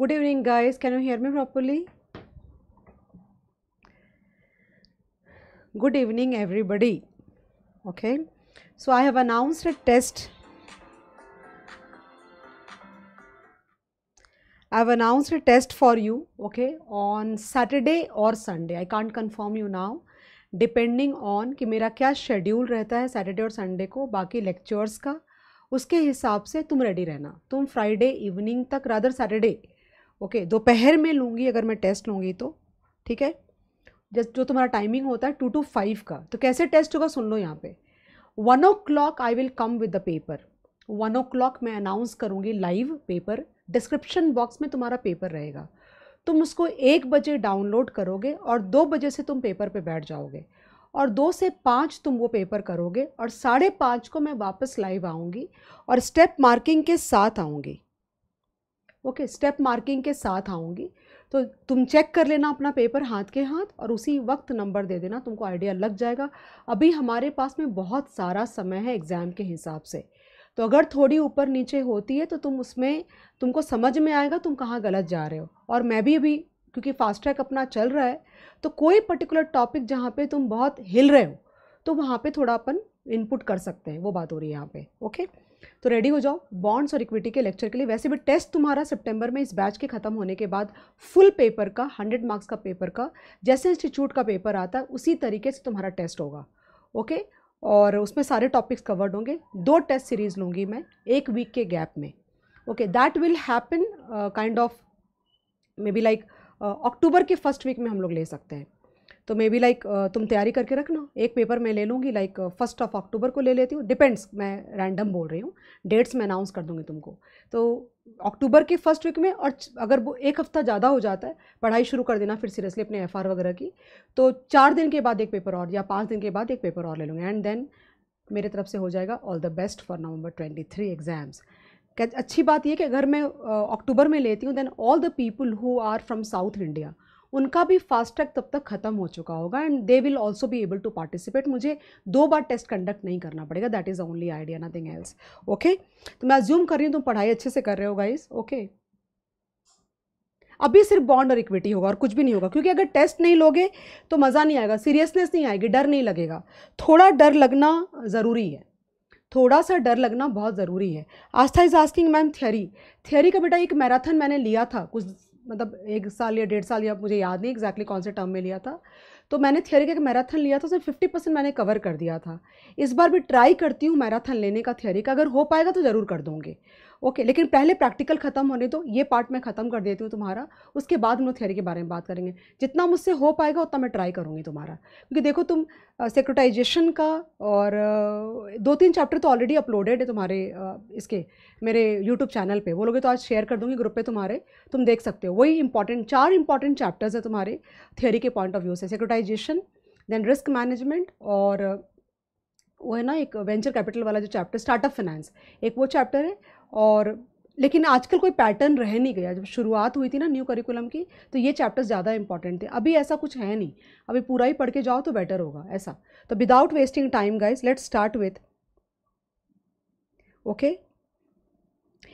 Good evening guys, can you hear me properly? Good evening everybody. Okay, so I have announced a test. I have announced a test for you, okay, on Saturday or Sunday. I can't confirm you now, depending on कि मेरा क्या schedule रहता है Saturday और Sunday को बाकी lectures का, उसके हिसाब से तुम ready रहना. तुम Friday evening तक, rather Saturday, okay, दोपहर में लूँगी अगर मैं test लूँगी तो, ठीक है. जस्ट जो तुम्हारा टाइमिंग होता है 2 to 5 का. तो कैसे टेस्ट होगा सुन लो. यहाँ पे 1 o'clock I will come with the paper. 1 o'clock मैं अनाउंस करूँगी लाइव पेपर. डिस्क्रिप्शन बॉक्स में तुम्हारा पेपर रहेगा. तुम उसको 1 बजे डाउनलोड करोगे और 2 बजे से तुम पेपर पे बैठ जाओगे और 2 से 5 तुम वो पेपर करोगे और 5:30 को मैं वापस लाइव आऊँगी और स्टेप मार्किंग के साथ आऊँगी. ओके, स्टेप मार्किंग के साथ आऊँगी. तो तुम चेक कर लेना अपना पेपर हाथ के हाथ और उसी वक्त नंबर दे देना. तुमको आइडिया लग जाएगा. अभी हमारे पास में बहुत सारा समय है एग्ज़ाम के हिसाब से. तो अगर थोड़ी ऊपर नीचे होती है तो तुम उसमें तुमको समझ में आएगा तुम कहाँ गलत जा रहे हो. और मैं भी अभी क्योंकि फास्ट ट्रैक अपना चल रहा है तो कोई पर्टिकुलर टॉपिक जहाँ पे तुम बहुत हिल रहे हो तो वहाँ पे थोड़ा अपन इनपुट कर सकते हैं. वो बात हो रही है यहाँ पे. ओके, तो रेडी हो जाओ बॉन्ड्स और इक्विटी के लेक्चर के लिए. वैसे भी टेस्ट तुम्हारा सितंबर में इस बैच के ख़त्म होने के बाद फुल पेपर का 100 मार्क्स का पेपर का जैसे इंस्टीट्यूट का पेपर आता है उसी तरीके से तुम्हारा टेस्ट होगा. ओके, और उसमें सारे टॉपिक्स कवर्ड होंगे. 2 टेस्ट सीरीज़ लूँगी मैं 1 वीक के गैप में. Okay, that will happen kind of maybe like October के फर्स्ट वीक में हम लोग ले सकते हैं. तो मे बी लाइक तुम तैयारी करके रखना. एक पेपर मैं ले लूँगी लाइक 1st of October को ले लेती हूँ. डिपेंड्स, मैं रैंडम बोल रही हूँ. डेट्स मैं अनाउंस कर दूँगी तुमको. तो अक्टूबर के फर्स्ट वीक में. और अगर वो 1 हफ्ता ज़्यादा हो जाता है पढ़ाई शुरू कर देना फिर सीरियसली अपने एफआर वगैरह की. तो 4 दिन के बाद 1 पेपर और या 5 दिन के बाद 1 पेपर और ले लूँगी. एंड देन मेरे तरफ से हो जाएगा all the best for November 23 exams. अच्छी बात यह कि अगर मैं अक्टूबर में लेती हूँ then all the people who are from south India उनका भी फास्ट ट्रैक तब तक ख़त्म हो चुका होगा and they will also be able to participate. मुझे 2 बार टेस्ट कंडक्ट नहीं करना पड़ेगा. That is only idea, nothing else. Okay, तो मैं अज्यूम कर रही हूँ तुम पढ़ाई अच्छे से कर रहे हो गाइस. ओके, अभी सिर्फ बॉन्ड और इक्विटी होगा और कुछ भी नहीं होगा. क्योंकि अगर टेस्ट नहीं लोगे तो मज़ा नहीं आएगा, सीरियसनेस नहीं आएगी, डर नहीं लगेगा. थोड़ा डर लगना ज़रूरी है, थोड़ा सा डर लगना बहुत ज़रूरी है. Aastha is asking ma'am theory का बेटा एक मैराथन मैंने लिया था कुछ मतलब 1 साल या 1.5 साल या मुझे याद नहीं एग्जैक्टली कौन से टर्म में लिया था. तो मैंने थियरी का एक मैराथन लिया था उसमें 50% मैंने कवर कर दिया था. इस बार भी ट्राई करती हूँ मैराथन लेने का थियरी का. अगर हो पाएगा तो ज़रूर कर दूँगी. ओके, लेकिन पहले प्रैक्टिकल ख़त्म होने दो. ये पार्ट मैं ख़त्म कर देती हूँ तुम्हारा, उसके बाद हम लोग थियरी के बारे में बात करेंगे. जितना मुझसे हो पाएगा उतना मैं ट्राई करूँगी तुम्हारा. क्योंकि देखो तुम सेक्रेटाइजेशन का और 2-3 चैप्टर तो ऑलरेडी अपलोडेड है तुम्हारे इसके मेरे यूट्यूब चैनल पर. वो लोग तो आज शेयर कर दूँगी ग्रुप पर तुम्हारे, तुम देख सकते हो. वही इंपॉर्टेंट 4 इंपॉर्टेंट चैप्टर्स है तुम्हारे थियरी के पॉइंट ऑफ व्यू से. सेक्रेटाइजेशन, देन रिस्क मैनेजमेंट और वो है ना एक वेंचर कैपिटल वाला जो चैप्टर स्टार्टअप फाइनेंस, एक वो चैप्टर है. और लेकिन आजकल कोई पैटर्न रह नहीं गया. जब शुरुआत हुई थी ना न्यू करिकुलम की तो ये चैप्टर्स ज़्यादा इंपॉर्टेंट थे. अभी ऐसा कुछ है नहीं. अभी पूरा ही पढ़ के जाओ तो बेटर होगा ऐसा. तो without wasting time guys let's start with. Okay,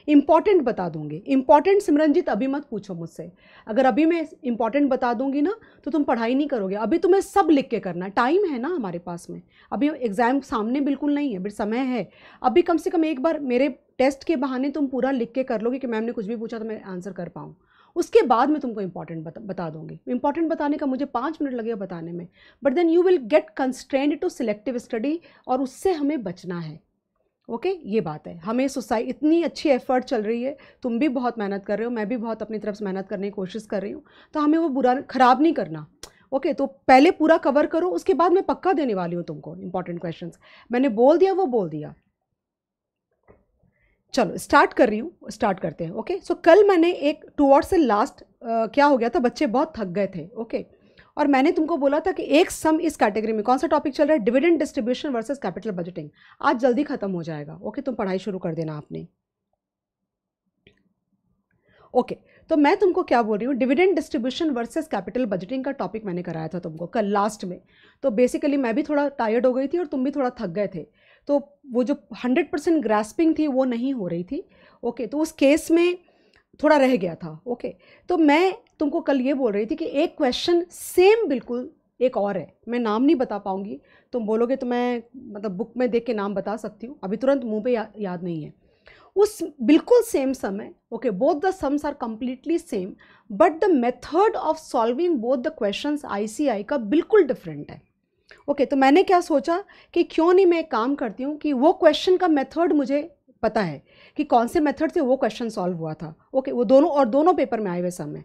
important बता दूंगी. इम्पॉर्टेंट सिमरनजीत अभी मत पूछो मुझसे. अगर अभी मैं इम्पॉर्टेंट बता दूंगी ना तो तुम पढ़ाई नहीं करोगे. अभी तुम्हें सब लिख के करना. टाइम है ना हमारे पास में. अभी एग्ज़ाम सामने बिल्कुल नहीं है, समय है. अभी कम से कम 1 बार मेरे टेस्ट के बहाने तुम पूरा लिख के कर लोगे कि मैम ने कुछ भी पूछा तो मैं आंसर कर पाऊँ. उसके बाद मैं तुमको इम्पॉर्टेंट बता दूंगी. इम्पॉर्टेंट बताने का मुझे 5 मिनट लगेगा बताने में. But then you will get constrained to selective study और उससे हमें बचना है. ओके, ये बात है. हमें सोसाइटी इतनी अच्छी एफर्ट चल रही है, तुम भी बहुत मेहनत कर रहे हो, मैं भी बहुत अपनी तरफ से मेहनत करने की कोशिश कर रही हूँ. तो हमें वो बुरा ख़राब नहीं करना. ओके, तो पहले पूरा कवर करो. उसके बाद मैं पक्का देने वाली हूँ तुमको इंपॉर्टेंट क्वेश्चंस. मैंने बोल दिया वो बोल दिया. चलो स्टार्ट कर रही हूँ, स्टार्ट करते हैं. ओके, सो कल मैंने एक टुवर्ड्स द लास्ट क्या हो गया था, बच्चे बहुत थक गए थे. ओके, और मैंने तुमको बोला था कि एक सम इस कैटेगरी में कौन सा टॉपिक चल रहा है, dividend distribution versus capital budgeting. आज जल्दी खत्म हो जाएगा. ओके, तुम पढ़ाई शुरू कर देना आपने. ओके, तो मैं तुमको क्या बोल रही हूँ, dividend distribution versus capital budgeting का टॉपिक मैंने कराया था तुमको कल लास्ट में. तो बेसिकली मैं भी थोड़ा टायर्ड हो गई थी और तुम भी थोड़ा थक गए थे. तो वो जो 100% ग्रास्पिंग थी वो नहीं हो रही थी. ओके, तो उस केस में थोड़ा रह गया था, ओके। तो मैं तुमको कल ये बोल रही थी कि एक क्वेश्चन सेम बिल्कुल एक और है, मैं नाम नहीं बता पाऊंगी, तुम बोलोगे तो मैं मतलब बुक में देख के नाम बता सकती हूँ, अभी तुरंत मुंह पे याद नहीं है। उस बिल्कुल सेम सम है, okay, both the sums are completely same, but the method of solving both the questions ICI का बिल्कुल डिफरेंट है, ओके। तो मैंने क्या सोचा कि क्यों नहीं मैं एक काम करती हूँ कि वो क्वेश्चन का मेथड मुझे पता है कि कौन से मेथड से वो क्वेश्चन सॉल्व हुआ था, ओके, वो दोनों पेपर में आए हुए सम है।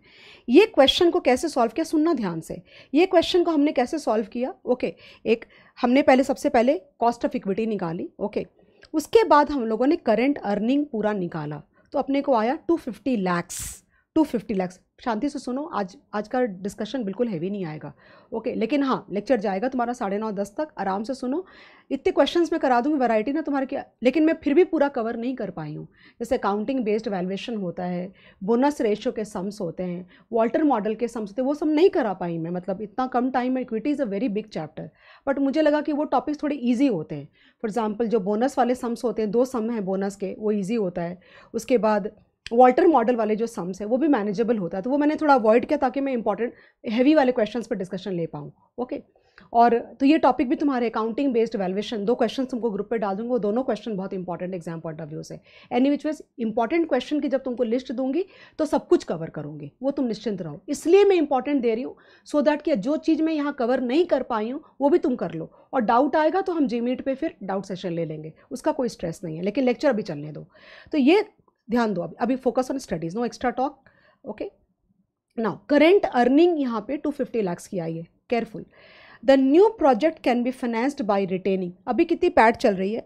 ये क्वेश्चन को कैसे सॉल्व किया, सुनना ध्यान से, ये क्वेश्चन को हमने कैसे सॉल्व किया, ओके। एक हमने पहले सबसे पहले कॉस्ट ऑफ इक्विटी निकाली, ओके, उसके बाद हम लोगों ने करंट अर्निंग पूरा निकाला, तो अपने को आया 250 लाख। शांति से सुनो, आज का डिस्कशन बिल्कुल हैवी नहीं आएगा, ओके, लेकिन हाँ लेक्चर जाएगा तुम्हारा 9:30 तक, आराम से सुनो, इतने क्वेश्चंस मैं करा दूँगी, वैरायटी ना तुम्हारे क्या, लेकिन मैं फिर भी पूरा कवर नहीं कर पाई हूँ। जैसे अकाउंटिंग बेस्ड वैल्यूएशन होता है, बोनस रेशियो के सम्स होते हैं, वॉल्टर मॉडल के सम्स होते हैं, वो सब नहीं करा पाई मैं, मतलब इतना कम टाइम में। Equity is a very big chapter, but मुझे लगा कि वो टॉपिक्स थोड़े ईजी होते हैं। फॉर एग्जाम्पल जो बोनस वाले सम्स होते हैं, 2 सम हैं बोनस के, वो ईजी होता है। उसके बाद वॉल्टर मॉडल वाले जो सम्स है वो भी मैनेजेबल होता है, तो वो मैंने थोड़ा अवॉइड किया ताकि मैं इंपॉर्टेंट हैवी वाले क्वेश्चंस पर डिस्कशन ले पाऊँ, ओके। और तो ये टॉपिक भी तुम्हारे अकाउंटिंग बेस्ड वैल्यूएशन, 2 क्वेश्चन तुमको ग्रुप पे डाल दूँगा, वो दोनों क्वेश्चन बहुत important exam point of view से। Any which ways important question की जब तुमको लिस्ट दूंगी तो सब कुछ कवर करूँगी, वो तुम निश्चिंत रहो। इसलिए मैं इंपॉर्टेंट दे रही हूँ सो दैट कि जो चीज़ मैं यहाँ कवर नहीं कर पाई हूँ वो भी तुम कर लो, और डाउट आएगा तो हम जीमीट पर फिर डाउट सेशन ले लेंगे, उसका कोई स्ट्रेस नहीं है, लेकिन लेक्चर अभी चलने दो। तो ये ध्यान दो, अभी focus on studies, no extra talk, okay. Now current earning यहाँ पे 250 लाख की आई है, careful. The new project can be financed by retaining, अभी कितनी पैट चल रही है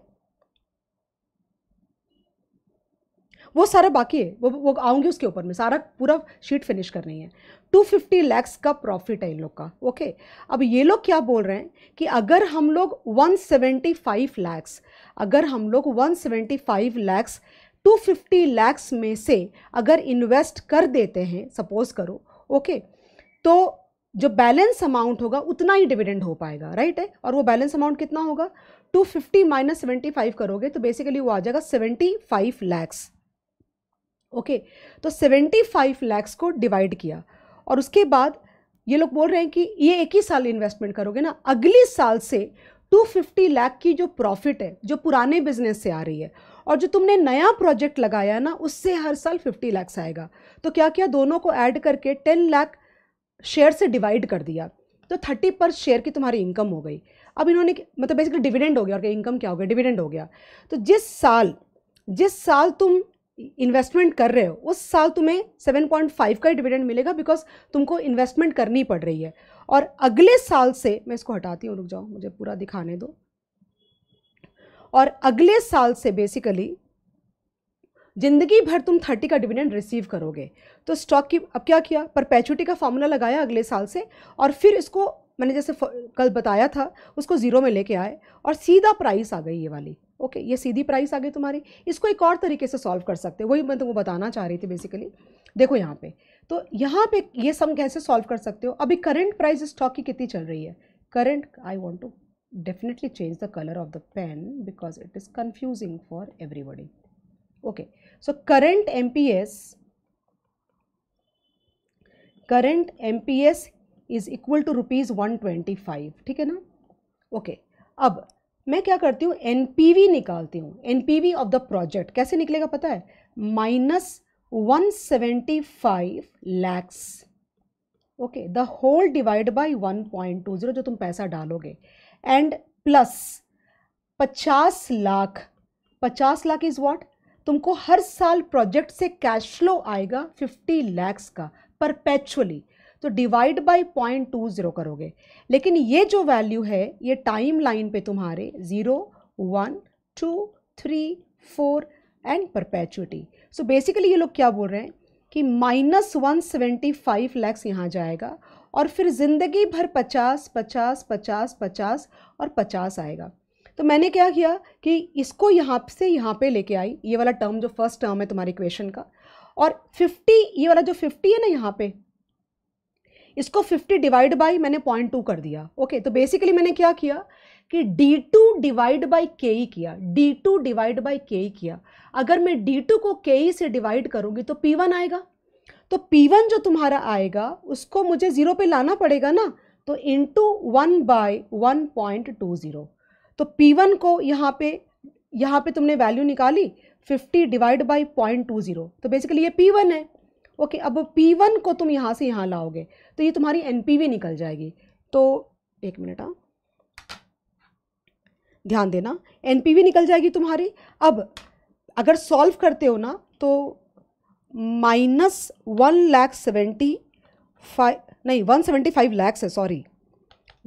वो सारा बाकी है, वो आऊँगी उसके ऊपर में, सारा पूरा शीट फिनिश करनी है। 250 लाख का प्रॉफिट है इन लोग का, ओके। अब ये लोग क्या बोल रहे हैं कि अगर हम लोग 175 लाख 250 लाख्स में से अगर इन्वेस्ट कर देते हैं, सपोज करो, ओके, तो जो बैलेंस अमाउंट होगा उतना ही डिविडेंड हो पाएगा, राइट है। और वो बैलेंस अमाउंट कितना होगा, 250 माइनस 75 करोगे तो बेसिकली वो आ जाएगा 75 लाख्स, ओके। तो 75 लाख्स को डिवाइड किया, और उसके बाद ये लोग बोल रहे हैं कि ये एक ही साल इन्वेस्टमेंट करोगे ना, अगले साल से 250 लाख की जो प्रॉफिट है जो पुराने बिजनेस से आ रही है और जो तुमने नया प्रोजेक्ट लगाया ना उससे हर साल 50 लाख आएगा। तो क्या किया, दोनों को ऐड करके 10 लाख शेयर से डिवाइड कर दिया, तो 30 पर शेयर की तुम्हारी इनकम हो गई। अब इन्होंने मतलब बेसिकली डिविडेंड हो गया, और इनकम क्या हो गया, डिविडेंड हो गया। तो जिस साल तुम इन्वेस्टमेंट कर रहे हो उस साल तुम्हें 7.5 का डिविडेंड मिलेगा, बिकॉज तुमको इन्वेस्टमेंट करनी पड़ रही है। और अगले साल से, मैं इसको हटाती हूँ, रुक जाओ मुझे पूरा दिखाने दो, और अगले साल से बेसिकली ज़िंदगी भर तुम 30 का डिविडेंड रिसीव करोगे। तो स्टॉक की, अब क्या किया, परपेचुटी का फार्मूला लगाया अगले साल से, और फिर इसको मैंने जैसे कल बताया था उसको ज़ीरो में लेके आए, और सीधा प्राइस आ गई ये वाली, ओके, ये सीधी प्राइस आ गई तुम्हारी। इसको एक और तरीके से सॉल्व कर सकते हो, वही मैं तुमको बताना चाह रही थी बेसिकली। देखो यहाँ पे, तो यहाँ पे ये सम कैसे सॉल्व कर सकते हो। अभी करंट प्राइस स्टॉक की कितनी चल रही है, current, I want to definitely change the color of the pen because it is confusing for everybody, okay. So current MPS is equal to ₹125, ठीक है ना, okay. अब मैं क्या करती हूँ, NPV निकालती हूँ। NPV of the project कैसे निकलेगा पता है, -175 lakhs, okay, the whole divide by 1.20 जो तुम पैसा डालोगे, and plus 50 lakh. 50 lakh is what, तुमको हर साल प्रोजेक्ट से कैश फ्लो आएगा 50 लाख का परपेचुअली, तो डिवाइड बाय 0.20 करोगे। लेकिन ये जो वैल्यू है ये टाइम लाइन पे तुम्हारे 0, 1, 2, 3, 4 एंड परपेचुटी। सो बेसिकली ये लोग क्या बोल रहे हैं कि -175 लाख यहाँ जाएगा, और फिर ज़िंदगी भर 50, 50, 50, 50 और 50 आएगा। तो मैंने क्या किया कि इसको यहाँ से यहाँ पे लेके आई, ये वाला टर्म जो फर्स्ट टर्म है तुम्हारी इक्वेशन का, और 50, ये वाला जो 50 है ना यहाँ पे, इसको 50 डिवाइड बाय मैंने 0.2 कर दिया, ओके। तो बेसिकली मैंने क्या किया कि D2 डिवाइड बाई KE किया, D2 डिवाइड बाई KE किया, अगर मैं D2 को KE से डिवाइड करूँगी तो P1 आएगा, तो P1 जो तुम्हारा आएगा उसको मुझे ज़ीरो पे लाना पड़ेगा ना, तो इंटू 1/1.20। तो P1 को यहाँ पे तुमने वैल्यू निकाली 50 डिवाइड बाई 0.20, तो बेसिकली ये P1 है। ओके, अब P1 को तुम यहाँ से यहाँ लाओगे तो ये तुम्हारी NPV निकल जाएगी। तो एक मिनट हाँ, ध्यान देना, NPV निकल जाएगी तुम्हारी। अब अगर सॉल्व करते हो ना तो -175 लाख है, sorry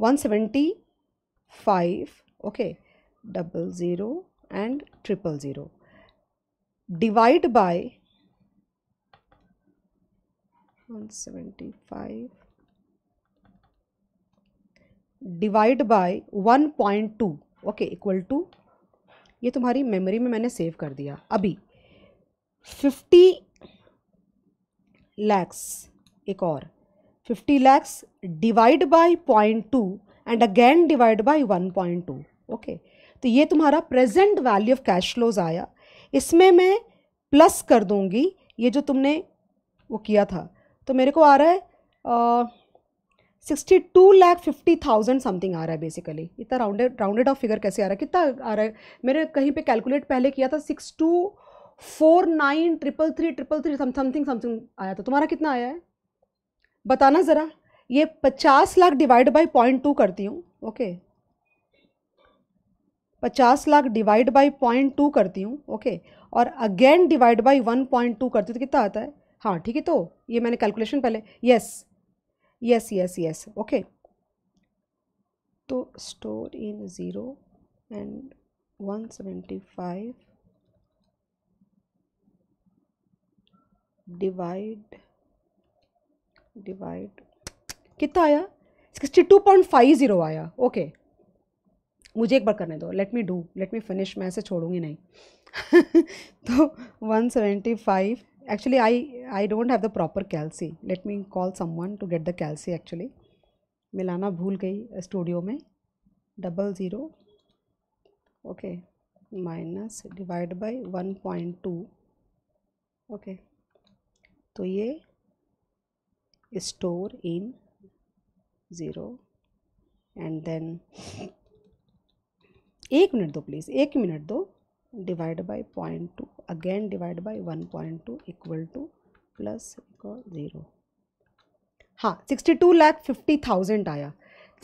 175 okay 00 and 000 divide by 175 divide by 1.2 okay equal to, ये तुम्हारी मेमोरी में मैंने सेव कर दिया अभी। 50 lakhs एक और 50 lakhs divide by 0.2 and again divide by 1.2 okay. तो ये तुम्हारा present value of cash flows आया। इसमें मैं प्लस कर दूंगी ये जो तुमने वो किया था, तो मेरे को आ रहा है 62,50,000 समथिंग आ रहा है बेसिकली। इतना राउंडेड ऑफ फिगर कैसे आ रहा है, कितना आ रहा है? मैंने कहीं पे कैलकुलेट पहले किया था 62,49,333 समथिंग आया था। तुम्हारा कितना आया है बताना ज़रा। ये 50 लाख डिवाइड बाई 0.2 करती हूँ, ओके 50 लाख डिवाइड बाई 0.2 करती हूँ, ओके, और अगेन डिवाइड बाई 1.2 करती हूँ तो कितना आता है? हाँ ठीक है, तो ये मैंने कैलकुलेशन पहले यस ओके। तो स्टोर इन 0 and 175 डिवाइड कितना आया? 62.50 आया। ओके मुझे एक बार करने दो, लेट मी फिनिश, मैं ऐसे छोड़ूंगी नहीं। तो 175 actually I don't have the proper calci, let me call someone to get the calci actually, मिलाना भूल गई स्टूडियो में। 00 okay minus divide by 1.2 okay, तो ये स्टोर इन 0 and then एक मिनट दो प्लीज़, एक मिनट दो, divide by 0.2 again divide by 1.2 equal to plus 0। हाँ 62,50,000 आया।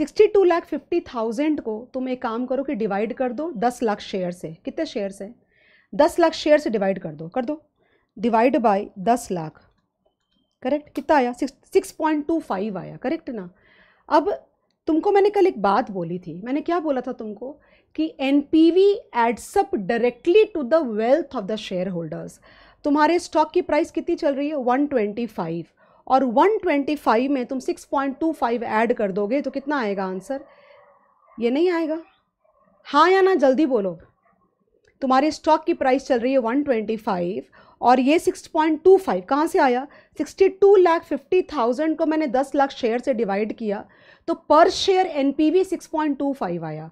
62,50,000 को तुम एक काम करो कि डिवाइड कर दो 10 लाख शेयर से। कितने शेयर से? 10 लाख शेयर से डिवाइड कर दो डिवाइड बाय 10 लाख, करेक्ट? कितना आया? 6.25 आया, करेक्ट ना? अब तुमको मैंने कल एक बात बोली थी, मैंने क्या बोला था तुमको कि NPV adds up directly to the wealth of the share holders. तुम्हारे स्टॉक की प्राइस कितनी चल रही है? 125, और 125 में तुम 6.25 ऐड कर दोगे तो कितना आएगा आंसर? ये नहीं आएगा, हाँ या ना जल्दी बोलो। तुम्हारे स्टॉक की प्राइस चल रही है 125 और ये 6.25 कहाँ से आया? 62,50,000 को मैंने 10 लाख शेयर से डिवाइड किया तो पर शेयर NPV 6.25 आया।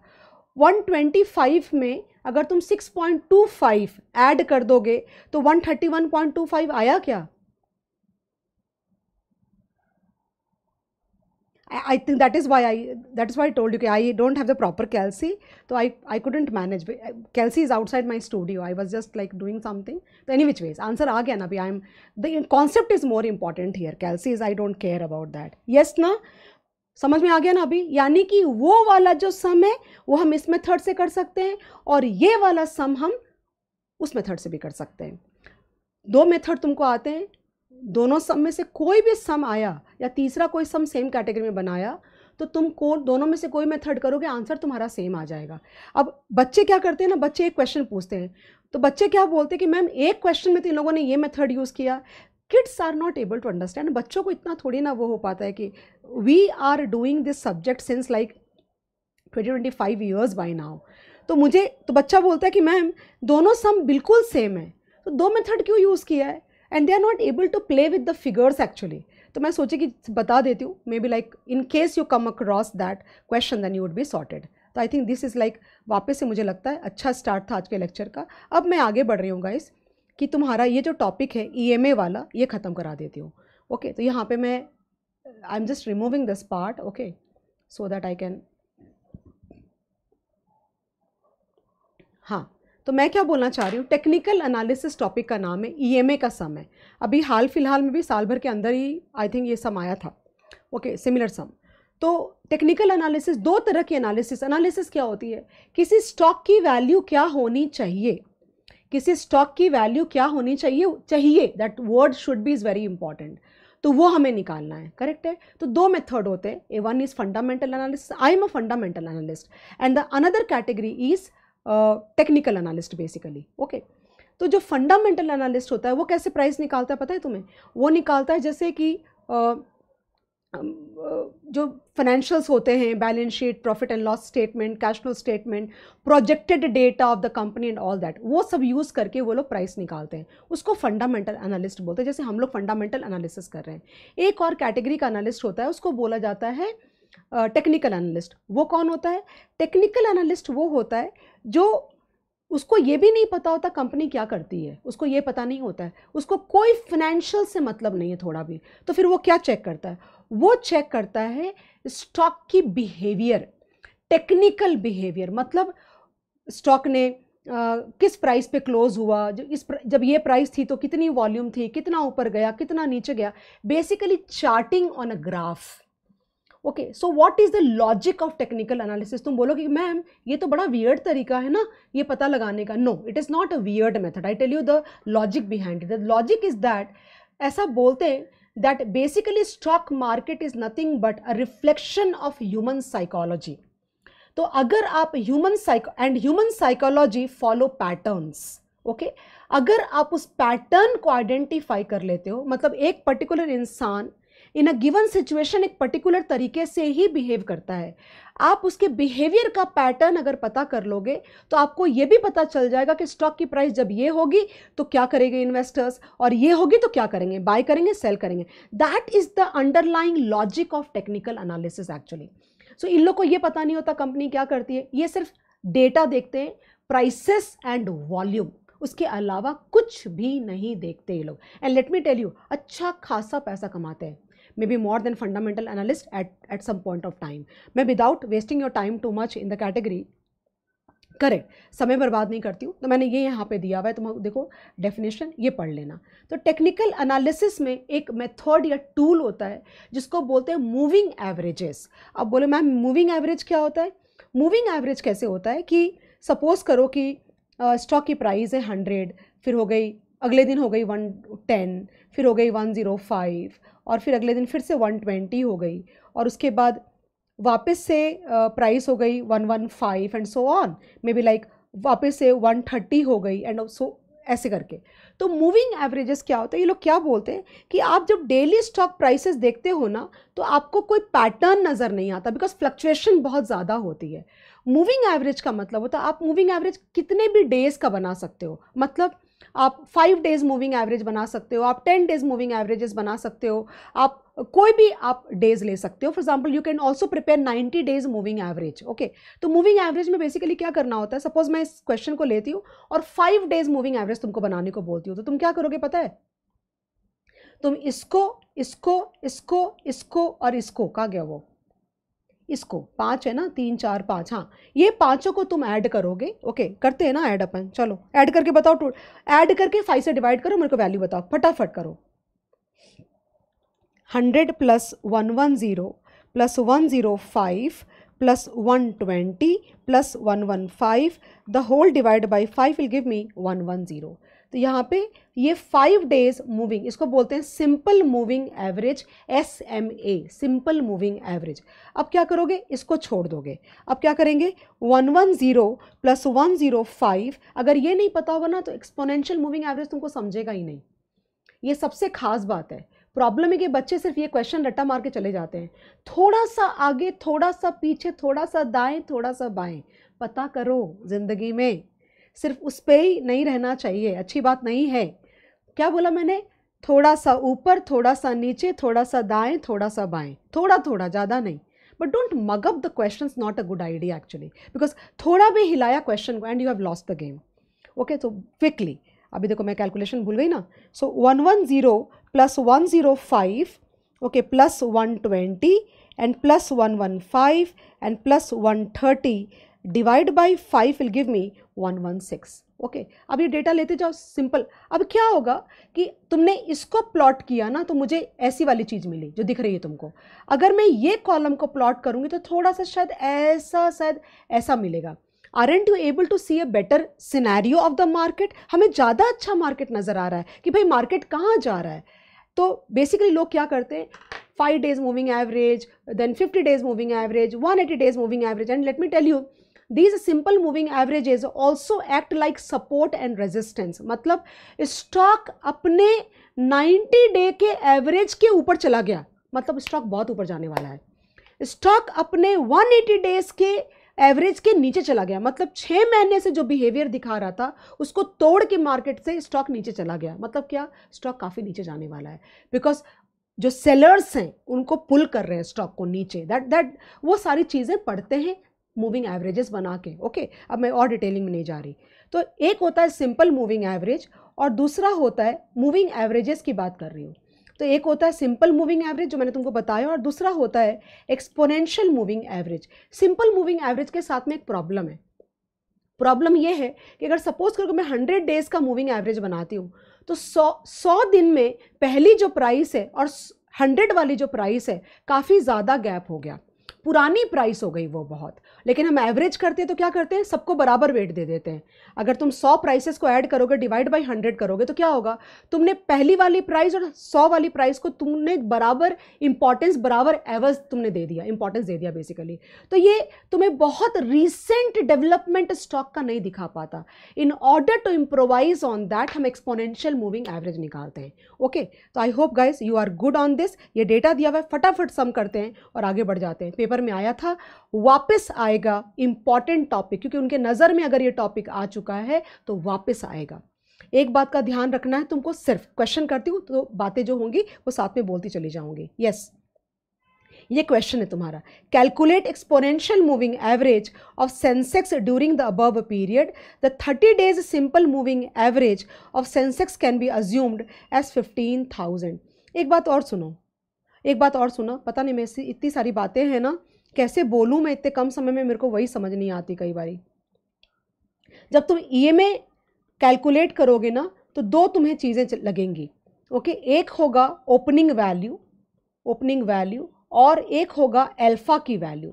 125 में अगर तुम 6.25 ऐड कर दोगे तो 131.25 आया क्या? I think that is why I told you कि I don't have the proper calci, तो I couldn't manage. Calci is outside my studio. I was just like doing something. So any which ways, answer आ गया ना अभी। The concept is more important here. Calci is I don't care about that. Yes ना? समझ में आ गया ना अभी? यानी कि वो वाला जो सम है वो हम इस मेथड से कर सकते हैं और ये वाला सम हम उस मेथड से भी कर सकते हैं। दो मेथड तुमको आते हैं, दोनों सम में से कोई भी सम आया या तीसरा कोई सम सेम कैटेगरी में बनाया तो तुम को दोनों में से कोई मेथड करोगे आंसर तुम्हारा सेम आ जाएगा। अब बच्चे क्या करते हैं ना, बच्चे एक क्वेश्चन पूछते हैं तो बच्चे क्या बोलते हैं कि मैम एक क्वेश्चन में तो इन लोगों ने ये मेथड यूज़ किया। Kids are not able to understand, बच्चों को इतना थोड़ी ना वो हो पाता है कि we are doing this subject since like 20-25 years by now. तो मुझे तो बच्चा बोलता है कि मैम दोनों सम बिल्कुल सेम है तो दो मेथड क्यों यूज़ किया है? And they are not able to play with the figures actually. तो मैं सोची कि बता देती हूँ, maybe like in case you come across that question then you would be sorted. तो I think this is like वापस से मुझे लगता है अच्छा स्टार्ट था आज के लेक्चर का। अब मैं आगे बढ़ रही हूँ गाइस कि तुम्हारा ये जो टॉपिक है ईएमए वाला ये ख़त्म करा देती हूँ। ओके, तो यहाँ पे मैं I am just removing this part, okay, so that I can. हाँ, तो मैं क्या बोलना चाह रही हूँ, टेक्निकल एनालिसिस टॉपिक का नाम है ईएमए का सम है। अभी हाल फिलहाल में भी साल भर के अंदर ही आई थिंक ये सम आया था, ओके, सिमिलर सम। तो टेक्निकल एनालिसिस, दो तरह की एनालिसिस क्या होती है, किसी स्टॉक की वैल्यू क्या होनी चाहिए, किसी स्टॉक की वैल्यू क्या होनी चाहिए that word should be is very important, तो वो हमें निकालना है, करेक्ट है। तो दो मेथड होते हैं, a one is fundamental analysis, I am a fundamental analyst, and the another category is technical analyst basically, okay. तो जो फंडामेंटल एनालिस्ट होता है वो कैसे प्राइस निकालता है पता है तुम्हें, वो निकालता है जैसे कि जो फाइनेंशियल्स होते हैं, balance sheet, profit and loss statement, cash flow statement, projected data of the company and all that, वो सब यूज़ करके वो लोग प्राइस निकालते हैं, उसको फंडामेंटल एनालिस्ट बोलते हैं, जैसे हम लोग फंडामेंटल एनालिसिस कर रहे हैं। एक और कैटेगरी का एनालिस्ट होता है, उसको बोला जाता है टेक्निकल एनालिस्ट। वो कौन होता है, टेक्निकल एनालिस्ट वो होता है जो उसको ये भी नहीं पता होता कंपनी क्या करती है, उसको ये पता नहीं होता है, उसको कोई फाइनेंशियल से मतलब नहीं है थोड़ा भी, तो फिर वो क्या चेक करता है, वो चेक करता है स्टॉक की बिहेवियर, टेक्निकल बिहेवियर, मतलब स्टॉक ने किस प्राइस पे क्लोज हुआ, जब ये प्राइस थी तो कितनी वॉल्यूम थी, कितना ऊपर गया, कितना नीचे गया, basically charting on a graph. Okay, so what is the logic of technical analysis. तुम बोलोगे मैम ये तो बड़ा वियर्ड तरीका है ना ये पता लगाने का, no it is not a weird method, I tell you the logic behind it. The logic is that, ऐसा बोलते हैं that basically stock market is nothing but a reflection of human psychology. तो अगर आप human psychology follow patterns, okay, अगर आप उस pattern को identify कर लेते हो, मतलब एक particular इंसान in a given situation एक particular तरीके से ही behave करता है, आप उसके behavior का pattern अगर पता कर लोगे तो आपको ये भी पता चल जाएगा कि stock की price जब ये होगी तो क्या करेंगे investors, और ये होगी तो क्या करेंगे, buy करेंगे, sell करेंगे। That is the underlying logic of technical analysis actually. So इन लोग को ये पता नहीं होता कंपनी क्या करती है, ये सिर्फ data देखते हैं, prices and volume, उसके अलावा कुछ भी नहीं देखते ये लोग। And let me tell you, अच्छा खासा पैसा कमाते हैं, maybe more than fundamental analyst at some point of time. मैं without wasting your time too much in the category, correct, समय बर्बाद नहीं करती हूँ, तो मैंने ये यहाँ पे दिया हुआ है, तुम देखो डेफिनेशन, ये पढ़ लेना। तो टेक्निकल एनालिसिस में एक मेथड या टूल होता है जिसको बोलते हैं मूविंग एवरेजेस। अब बोले मैम मूविंग एवरेज क्या होता है, मूविंग एवरेज कैसे होता है कि सपोज करो कि स्टॉक की प्राइस है 100, फिर हो गई, अगले दिन हो गई 110, फिर हो गई 105, और फिर अगले दिन फिर से 120 हो गई, और उसके बाद वापस से प्राइस हो गई 115 and so on, maybe like वापस से 130 हो गई एंड सो, ऐसे करके। तो मूविंग एवरेजेस क्या होता है, ये लोग क्या बोलते हैं कि आप जब डेली स्टॉक प्राइसेस देखते हो ना तो आपको कोई पैटर्न नज़र नहीं आता, बिकॉज फ्लक्चुएशन बहुत ज़्यादा होती है। मूविंग एवरेज का मतलब होता है आप मूविंग एवरेज कितने भी डेज़ का बना सकते हो, मतलब आप 5 डेज़ मूविंग एवरेज बना सकते हो, आप 10 डेज़ मूविंग एवरेजेस बना सकते हो, आप कोई भी आप डेज ले सकते हो। For example you can also prepare 90 days moving average, okay. तो मूविंग एवरेज में बेसिकली क्या करना होता है, सपोज मैं इस क्वेश्चन को लेती हूँ और 5 डेज़ मूविंग एवरेज तुमको बनाने को बोलती हूँ, तो तुम क्या करोगे पता है, तुम इसको इसको इसको इसको और इसको, कहा गया वो इसको 5 है ना, 3 4 5, हाँ ये 5 को तुम ऐड करोगे, ओके, करते हैं ना ऐड अपन, चलो ऐड करके बताओ, टोट ऐड करके 5 से डिवाइड करो, मेरे को वैल्यू बताओ, फटाफट करो। 100 + 110 + 105 + 120 + 115, the whole divide by 5 will give me 110। तो यहाँ पे ये 5 डेज़ मूविंग, इसको बोलते हैं simple moving average, SMA, simple moving average. अब क्या करोगे, इसको छोड़ दोगे, अब क्या करेंगे 110 + 105, अगर ये नहीं पता होगा ना तो एक्सपोनेंशियल मूविंग एवरेज तुमको समझेगा ही नहीं, ये सबसे खास बात है। प्रॉब्लम है कि बच्चे सिर्फ ये क्वेश्चन रट्टा मार के चले जाते हैं, थोड़ा सा आगे, थोड़ा सा पीछे, थोड़ा सा दाएँ, थोड़ा सा बाएँ, पता करो ज़िंदगी में, सिर्फ उस पे ही नहीं रहना चाहिए, अच्छी बात नहीं है। क्या बोला मैंने, थोड़ा सा ऊपर, थोड़ा सा नीचे, थोड़ा सा दाएं, थोड़ा सा बाएं, थोड़ा थोड़ा, ज़्यादा नहीं, But don't mug up the questions, not a good idea actually, because थोड़ा भी हिलाया क्वेश्चन को and you have lost the game. Okay, तो क्विकली अभी देखो मैं कैलकुलेशन भूल गई ना. So 110 plus 105 okay plus 120 and plus 115 and plus 130 divide by 5 will give me 116. Okay, अब ये डेटा लेते जाओ सिंपल. अब क्या होगा कि तुमने इसको प्लॉट किया ना तो मुझे ऐसी वाली चीज़ मिली जो दिख रही है तुमको. अगर मैं ये कॉलम को प्लॉट करूँगी तो थोड़ा सा शायद ऐसा मिलेगा. Aren't you able to see a better scenario of the market? हमें ज़्यादा अच्छा मार्केट नज़र आ रहा है कि भाई मार्केट कहाँ जा रहा है. तो बेसिकली लोग क्या करते हैं, 5 days moving average, then 50 days moving average, 180 days moving average. And let me tell you, these simple moving averages also act like support and resistance. मतलब स्टॉक अपने 90 डे के एवरेज के ऊपर चला गया, मतलब स्टॉक बहुत ऊपर जाने वाला है. स्टॉक अपने 180 डेज के एवरेज के नीचे चला गया, मतलब 6 महीने से जो बिहेवियर दिखा रहा था उसको तोड़ के मार्केट से स्टॉक नीचे चला गया. मतलब क्या, स्टॉक काफ़ी नीचे जाने वाला है बिकॉज जो सेलर्स हैं उनको पुल कर रहे हैं स्टॉक को नीचे. दैट वो सारी चीज़ें पढ़ते हैं मूविंग एवरेजेस बना के. ओके, अब मैं और डिटेलिंग में नहीं जा रही. तो एक होता है सिंपल मूविंग एवरेज और दूसरा होता है, मूविंग एवरेजेस की बात कर रही हूँ, तो एक होता है सिंपल मूविंग एवरेज जो मैंने तुमको बताया और दूसरा होता है exponential moving average. Simple moving average के साथ में एक प्रॉब्लम है. प्रॉब्लम यह है कि अगर सपोज करो मैं 100 डेज़ का मूविंग एवरेज बनाती हूँ तो 100 दिन में पहली जो प्राइस है और 100 वाली जो प्राइस है काफ़ी ज़्यादा गैप हो गया, पुरानी प्राइस हो गई वो बहुत. लेकिन हम एवरेज करते हैं तो क्या करते हैं, सबको बराबर वेट दे देते हैं. अगर तुम 100 प्राइसेस को ऐड करोगे, डिवाइड बाय 100 करोगे तो क्या होगा, तुमने पहली वाली प्राइस और 100 वाली प्राइस को तुमने बराबर इंपॉर्टेंस, बराबर एवज तुमने दे दिया, इंपॉर्टेंस दे दिया बेसिकली. तो ये तुम्हें बहुत रिसेंट डेवलपमेंट स्टॉक का नहीं दिखा पाता. In order to improvise on that हम एक्सपोनेंशियल मूविंग एवरेज निकालते हैं. ओके, तो I hope guys you are good on this. ये डेटा दिया हुआ है, फटाफट सम करते हैं और आगे बढ़ जाते हैं. पेपर में आया था, वापस आएगा इंपॉर्टेंट टॉपिक, क्योंकि उनके नज़र में अगर ये टॉपिक आ चुका है तो वापस आएगा. एक बात का ध्यान रखना है तुमको, सिर्फ क्वेश्चन करती हूँ तो बातें जो होंगी वो साथ में बोलती चली जाऊँगी. यस, ये क्वेश्चन है तुम्हारा, calculate exponential moving average of Sensex during the above period. The 30 days simple moving average of Sensex can be assumed as 15,000. एक बात और सुनो, पता नहीं मैं इतनी सारी बातें हैं ना कैसे बोलूँ मैं इतने कम समय में, मेरे को वही समझ नहीं आती कई बारी. जब तुम EMA कैलकुलेट करोगे ना तो दो तुम्हें चीज़ें लगेंगी. ओके, एक होगा ओपनिंग वैल्यू और एक होगा अल्फा की वैल्यू.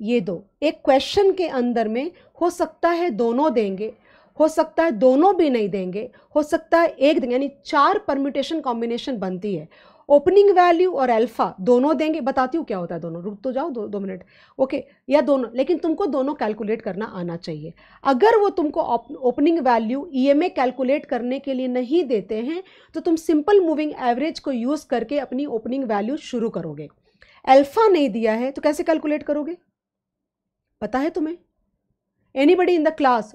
ये दो एक क्वेश्चन के अंदर में हो सकता है दोनों देंगे, हो सकता है दोनों भी नहीं देंगे, हो सकता है एक देंगे, यानी 4 परम्यूटेशन कॉम्बिनेशन बनती है. ओपनिंग वैल्यू और अल्फा दोनों देंगे, बताती हूँ क्या होता है दोनों, रुक तो जाओ 2 मिनट. ओके, या दोनों, लेकिन तुमको दोनों कैलकुलेट करना आना चाहिए. अगर वो तुमको ओपनिंग वैल्यू EMA कैलकुलेट करने के लिए नहीं देते हैं तो तुम सिंपल मूविंग एवरेज को यूज़ करके अपनी ओपनिंग वैल्यू शुरू करोगे. अल्फा नहीं दिया है तो कैसे कैलकुलेट करोगे, पता है तुम्हें? एनीबडी इन द क्लास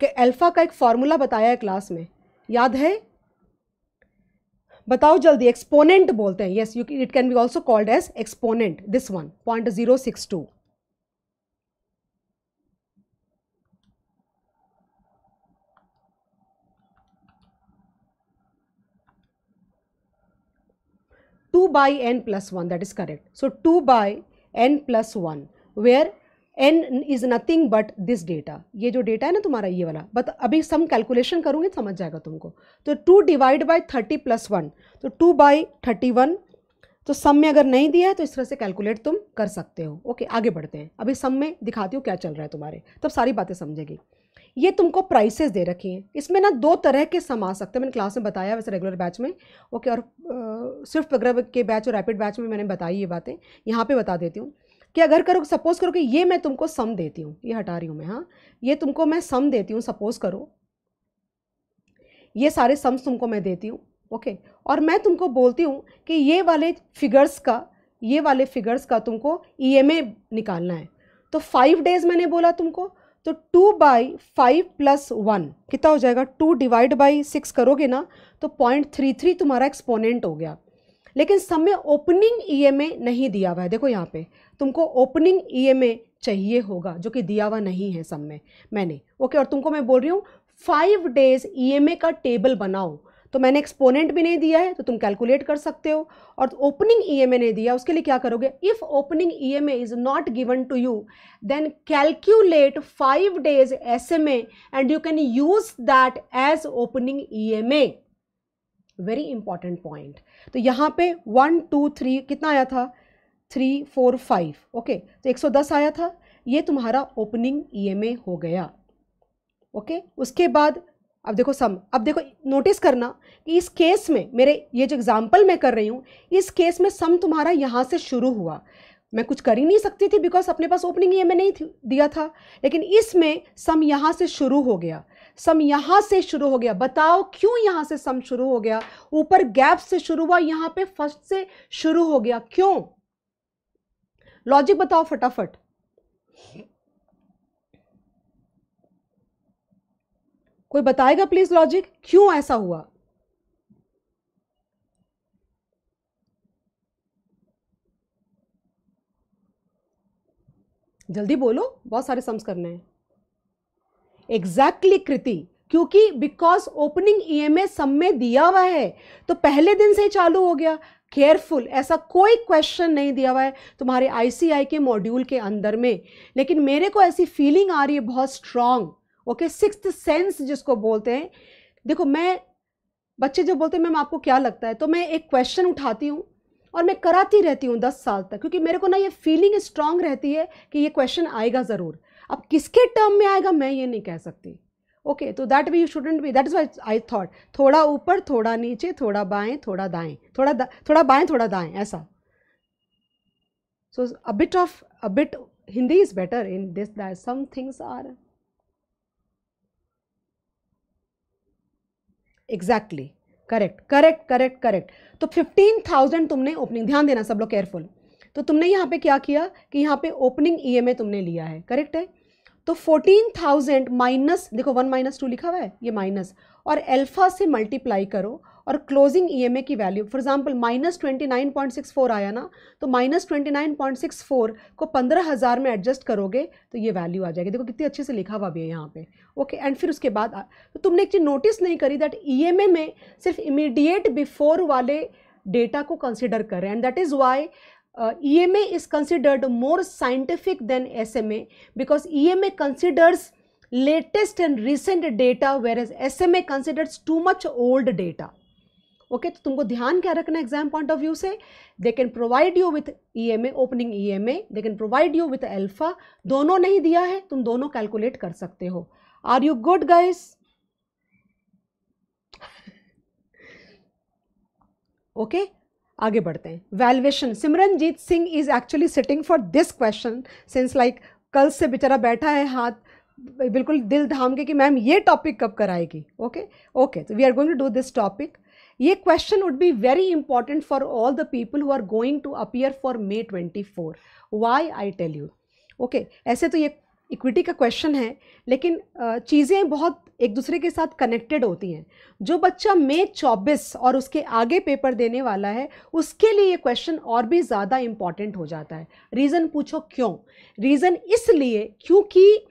के अल्फा का एक फॉर्मूला बताया है क्लास में, याद है? बताओ जल्दी. एक्सपोनेंट बोलते हैं. Yes, it can be also called as exponent. This one 0.062. Two by n+1, that is correct. So 2/n+1 where n is nothing but this data. ये जो डेटा है ना तुम्हारा ये वाला, बट अभी सम कैलकुलेशन करूँगी समझ जाएगा तुमको. तो 2 डिवाइड बाई 30+1, तो 2/31. तो सम में अगर नहीं दिया है तो इस तरह से कैलकुलेट तुम कर सकते हो. ओके, आगे बढ़ते हैं. अभी सम में दिखाती हूँ क्या चल रहा है तुम्हारे, तब सारी बातें समझेगी. ये तुमको प्राइसेस दे रखी हैं, इसमें ना 2 तरह के सम आ सकते हैं, मैंने क्लास में बताया वैसे रेगुलर बैच में. ओके, और स्विफ्ट वगैरह के बैच और रैपिड बैच में मैंने बताई ये बातें, यहाँ पे बता देती हूँ कि अगर करो सपोज़ करो कि ये मैं तुमको सम देती हूँ, ये हटा रही हूँ मैं, हाँ, ये तुमको मैं सम देती हूँ. सपोज़ करो ये सारे सम्स तुमको मैं देती हूँ. ओके, और मैं तुमको बोलती हूँ कि ये वाले फिगर्स का तुमको EMA निकालना है. तो 5 days मैंने बोला तुमको, तो 2/5+1 कितना हो जाएगा, 2 डिवाइड बाई 6 करोगे ना तो 0.33 तुम्हारा एक्सपोनेंट हो गया. लेकिन सब में ओपनिंग ईएमए नहीं दिया हुआ है। देखो यहाँ पे तुमको ओपनिंग ईएमए चाहिए होगा जो कि दिया हुआ नहीं है सब में मैंने। ओके, और तुमको मैं बोल रही हूँ 5 डेज़ ईएमए का टेबल बनाओ, तो मैंने एक्सपोनेंट भी नहीं दिया है तो तुम कैलकुलेट कर सकते हो, और ओपनिंग ईएमए नहीं दिया उसके लिए क्या करोगे, if opening EMA is not given to you then calculate 5 days SMA and you can use that as opening EMA. Very important point. तो यहाँ पे 1 2 3 कितना आया था, 3 4 5 ओके, तो 110 आया था, ये तुम्हारा ओपनिंग ईएमए हो गया। ओके उसके बाद अब देखो सम, अब देखो नोटिस करना कि इस केस में मेरे ये जो एग्जांपल मैं कर रही हूँ इस केस में सम तुम्हारा यहाँ से शुरू हुआ, मैं कुछ कर ही नहीं सकती थी बिकॉज अपने पास ओपनिंग ईएमए नहीं दिया था, लेकिन इसमें सम यहाँ से शुरू हो गया, सम यहाँ से शुरू हो गया। बताओ क्यों यहाँ से सम शुरू हो गया, ऊपर गैप से शुरू हुआ, यहाँ पे फर्स्ट से शुरू हो गया, क्यों? लॉजिक बताओ फटाफट। कोई बताएगा प्लीज लॉजिक, क्यों ऐसा हुआ? जल्दी बोलो, बहुत सारे सम्स करने हैं। एग्जैक्टली कृति, क्योंकि बिकॉज ओपनिंग ईएमए सम में दिया हुआ है तो पहले दिन से ही चालू हो गया। केयरफुल, ऐसा कोई क्वेश्चन नहीं दिया हुआ है तुम्हारे आईसीआई के मॉड्यूल के अंदर में, लेकिन मेरे को ऐसी फीलिंग आ रही है बहुत स्ट्रांग। ओके, 6th सेंस जिसको बोलते हैं। देखो मैं, बच्चे जो बोलते हैं मैम आपको क्या लगता है, तो मैं एक क्वेश्चन उठाती हूँ और मैं कराती रहती हूँ 10 साल तक, क्योंकि मेरे को ना ये फीलिंग स्ट्रांग रहती है कि ये क्वेश्चन आएगा ज़रूर। अब किसके टर्म में आएगा मैं ये नहीं कह सकती। ओके, तो that way you shouldn't be, that is why I thought थोड़ा ऊपर थोड़ा नीचे थोड़ा बाएँ थोड़ा दाएँ थोड़ा बाएँ थोड़ा दाएँ ऐसा। So a bit Hindi is better in this that some things are exactly correct. तो 15,000 तुमने ओपनिंग, ध्यान देना सब लोग केयरफुल, तो तुमने यहाँ पे क्या किया कि यहाँ पे ओपनिंग ईएमए तुमने लिया है, करेक्ट है? तो 14,000 माइनस, देखो 1 - 2 लिखा हुआ है, ये माइनस, और अल्फा से मल्टीप्लाई करो और क्लोजिंग ईएमए की वैल्यू, फॉर एग्जांपल -29.64 आया ना, तो -29.64 को 15,000 में एडजस्ट करोगे तो ये वैल्यू आ जाएगी। देखो कितनी अच्छे से लिखा हुआ भी है यहाँ पे। ओके, एंड फिर उसके बाद तो तुमने एक चीज़ नोटिस नहीं करी दैट ईएमए में सिर्फ इमीडिएट बिफोर वाले डेटा को कंसिडर कर रहे हैं, and that is why EMA is considered more scientific than SMA because EMA considers latest and recent data whereas SMA considers too much old data. Okay, तो तुमको ध्यान क्या रखना एग्जाम पॉइंट ऑफ व्यू से, they can provide you with EMA, opening EMA, they can provide you with alpha, दोनों नहीं दिया है, तुम दोनों कैलकुलेट कर सकते हो। Are you good guys? Okay आगे बढ़ते हैं। Valuation, Simranjeet Singh is actually sitting for this question since like कल से बेचारा बैठा है हाथ बिल्कुल दिल धाम के कि मैम ये टॉपिक कब कराएगी। ओके ओके, तो we are going to do this topic. ये question would be very important for all the people who are going to appear for May 24। Why I tell you. Okay, ऐसे तो ये equity का question है, लेकिन चीज़ें बहुत एक दूसरे के साथ कनेक्टेड होती हैं। जो बच्चा May 24 और उसके आगे पेपर देने वाला है उसके लिए ये क्वेश्चन और भी ज़्यादा इम्पॉर्टेंट हो जाता है। रीज़न पूछो क्यों? रीज़न इसलिए क्योंकि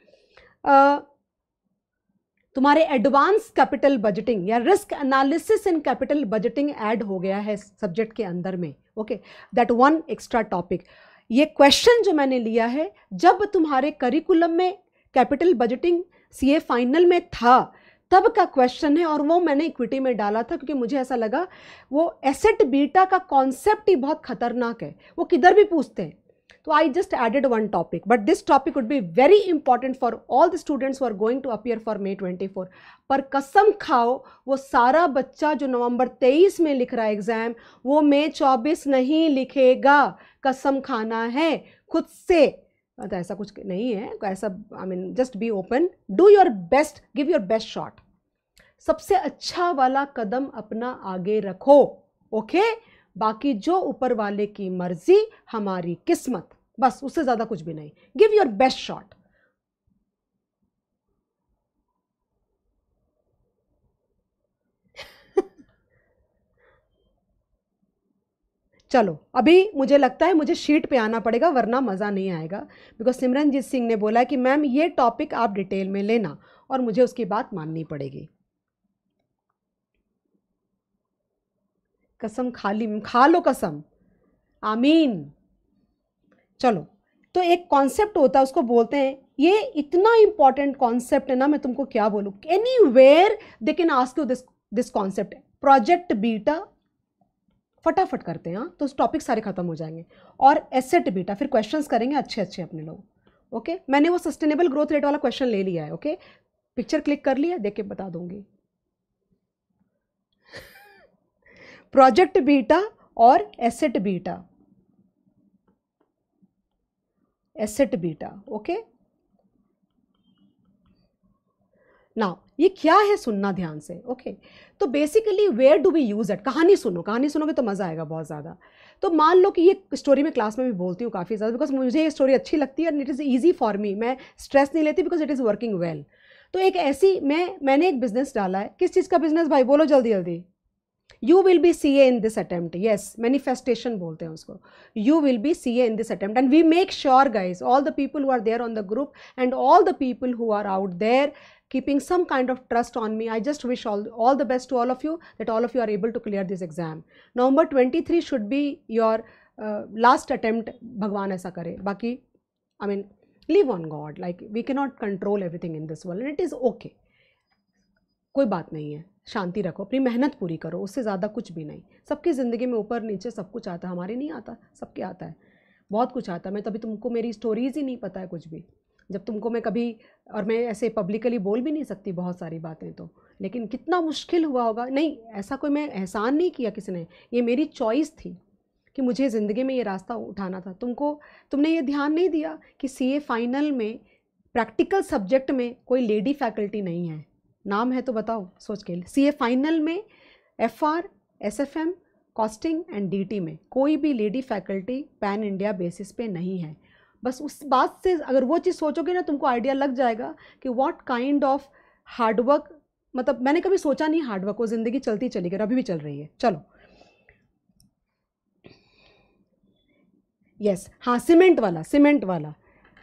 तुम्हारे एडवांस कैपिटल बजटिंग या risk analysis and capital budgeting add हो गया है सब्जेक्ट के अंदर में। Okay, that one extra topic. ये क्वेश्चन जो मैंने लिया है, जब तुम्हारे करिकुलम में कैपिटल बजटिंग सीए फाइनल में था तब का क्वेश्चन है, और वो मैंने इक्विटी में डाला था क्योंकि मुझे ऐसा लगा वो एसेट बीटा का कॉन्सेप्ट ही बहुत खतरनाक है, वो किधर भी पूछते हैं, तो I just added one topic, but this topic would be very important for all the students who are going to appear for May 24। पर कसम खाओ वो सारा बच्चा जो नवंबर 23 में लिख रहा है एग्ज़ाम, वो May 24 नहीं लिखेगा, कसम खाना है खुद से। तो ऐसा कुछ नहीं है, ऐसा I mean just be open, do your best, give your best shot, सबसे अच्छा वाला कदम अपना आगे रखो। ओके, बाकी जो ऊपर वाले की मर्जी, हमारी किस्मत, बस उससे ज़्यादा कुछ भी नहीं। Give your best shot. चलो अभी मुझे लगता है मुझे शीट पे आना पड़ेगा वरना मज़ा नहीं आएगा, बिकॉज सिमरनजीत सिंह ने बोला कि मैम ये टॉपिक आप डिटेल में लेना और मुझे उसकी बात माननी पड़ेगी। कसम खाली खा लो कसम, आमीन। चलो तो एक कॉन्सेप्ट होता है उसको बोलते हैं, ये इतना इंपॉर्टेंट कॉन्सेप्ट है ना मैं तुमको क्या बोलूँ, anywhere they can ask you this concept, project beta. फटाफट करते हैं हाँ, तो टॉपिक सारे खत्म हो जाएंगे। और एसेट बीटा फिर क्वेश्चंस करेंगे अच्छे अच्छे अपने लोग। ओके मैंने वो सस्टेनेबल ग्रोथ रेट वाला क्वेश्चन ले लिया है। ओके पिक्चर क्लिक कर लिया, देख के बता दूंगी। प्रोजेक्ट बीटा और asset beta, asset beta. Okay now ये क्या है सुनना ध्यान से। ओके तो basically where do we use it, कहानी सुनो, कहानी सुनोगे तो मज़ा आएगा बहुत ज़्यादा। तो मान लो कि ये स्टोरी मैं क्लास में भी बोलती हूँ काफ़ी ज़्यादा, बिकॉज मुझे ये स्टोरी अच्छी लगती है and it is easy for me, मैं स्ट्रेस नहीं लेती because it is working well. तो एक ऐसी मैंने एक बिजनेस डाला है। किस चीज़ का बिजनेस भाई बोलो जल्दी जल्दी। You will be C A in this attempt, yes manifestation बोलते हैं उसको। You will be C A in this attempt and we make sure guys all the people who are there on the group and all the people who are out there keeping some kind of trust on me, I just wish all the best to all of you, that all of you are able to clear this exam. November 23 should be your last attempt, Bhagwan aisa kare, baki I mean leave on God, like we cannot control everything in this world and it is okay, कोई बात नहीं है। शांति रखो, अपनी मेहनत पूरी करो, उससे ज़्यादा कुछ भी नहीं। सबकी ज़िंदगी में ऊपर नीचे सब कुछ आता है, हमारे नहीं आता, सबके आता है, बहुत कुछ आता है। मैं तभी तुमको मेरी स्टोरीज़ ही नहीं पता है कुछ भी, जब तुमको मैं कभी, और मैं ऐसे पब्लिकली बोल भी नहीं सकती बहुत सारी बातें तो, लेकिन कितना मुश्किल हुआ होगा। नहीं ऐसा कोई मैं एहसान नहीं किया किसी ने, ये मेरी चॉइस थी कि मुझे ज़िंदगी में ये रास्ता उठाना था। तुमने ये ध्यान नहीं दिया कि सीए फाइनल में प्रैक्टिकल सब्जेक्ट में कोई लेडी फैकल्टी नहीं है। नाम है तो बताओ सोच के। सीए फाइनल में FR, SFM, costing and DT में कोई भी lady faculty pan India basis पे नहीं है। बस उस बात से अगर वो चीज़ सोचोगे ना तुमको आइडिया लग जाएगा कि व्हाट काइंड ऑफ हार्डवर्क, मतलब मैंने कभी सोचा नहीं हार्डवर्क को, ज़िंदगी चलती चली गई और अभी भी चल रही है। चलो यस हाँ सीमेंट वाला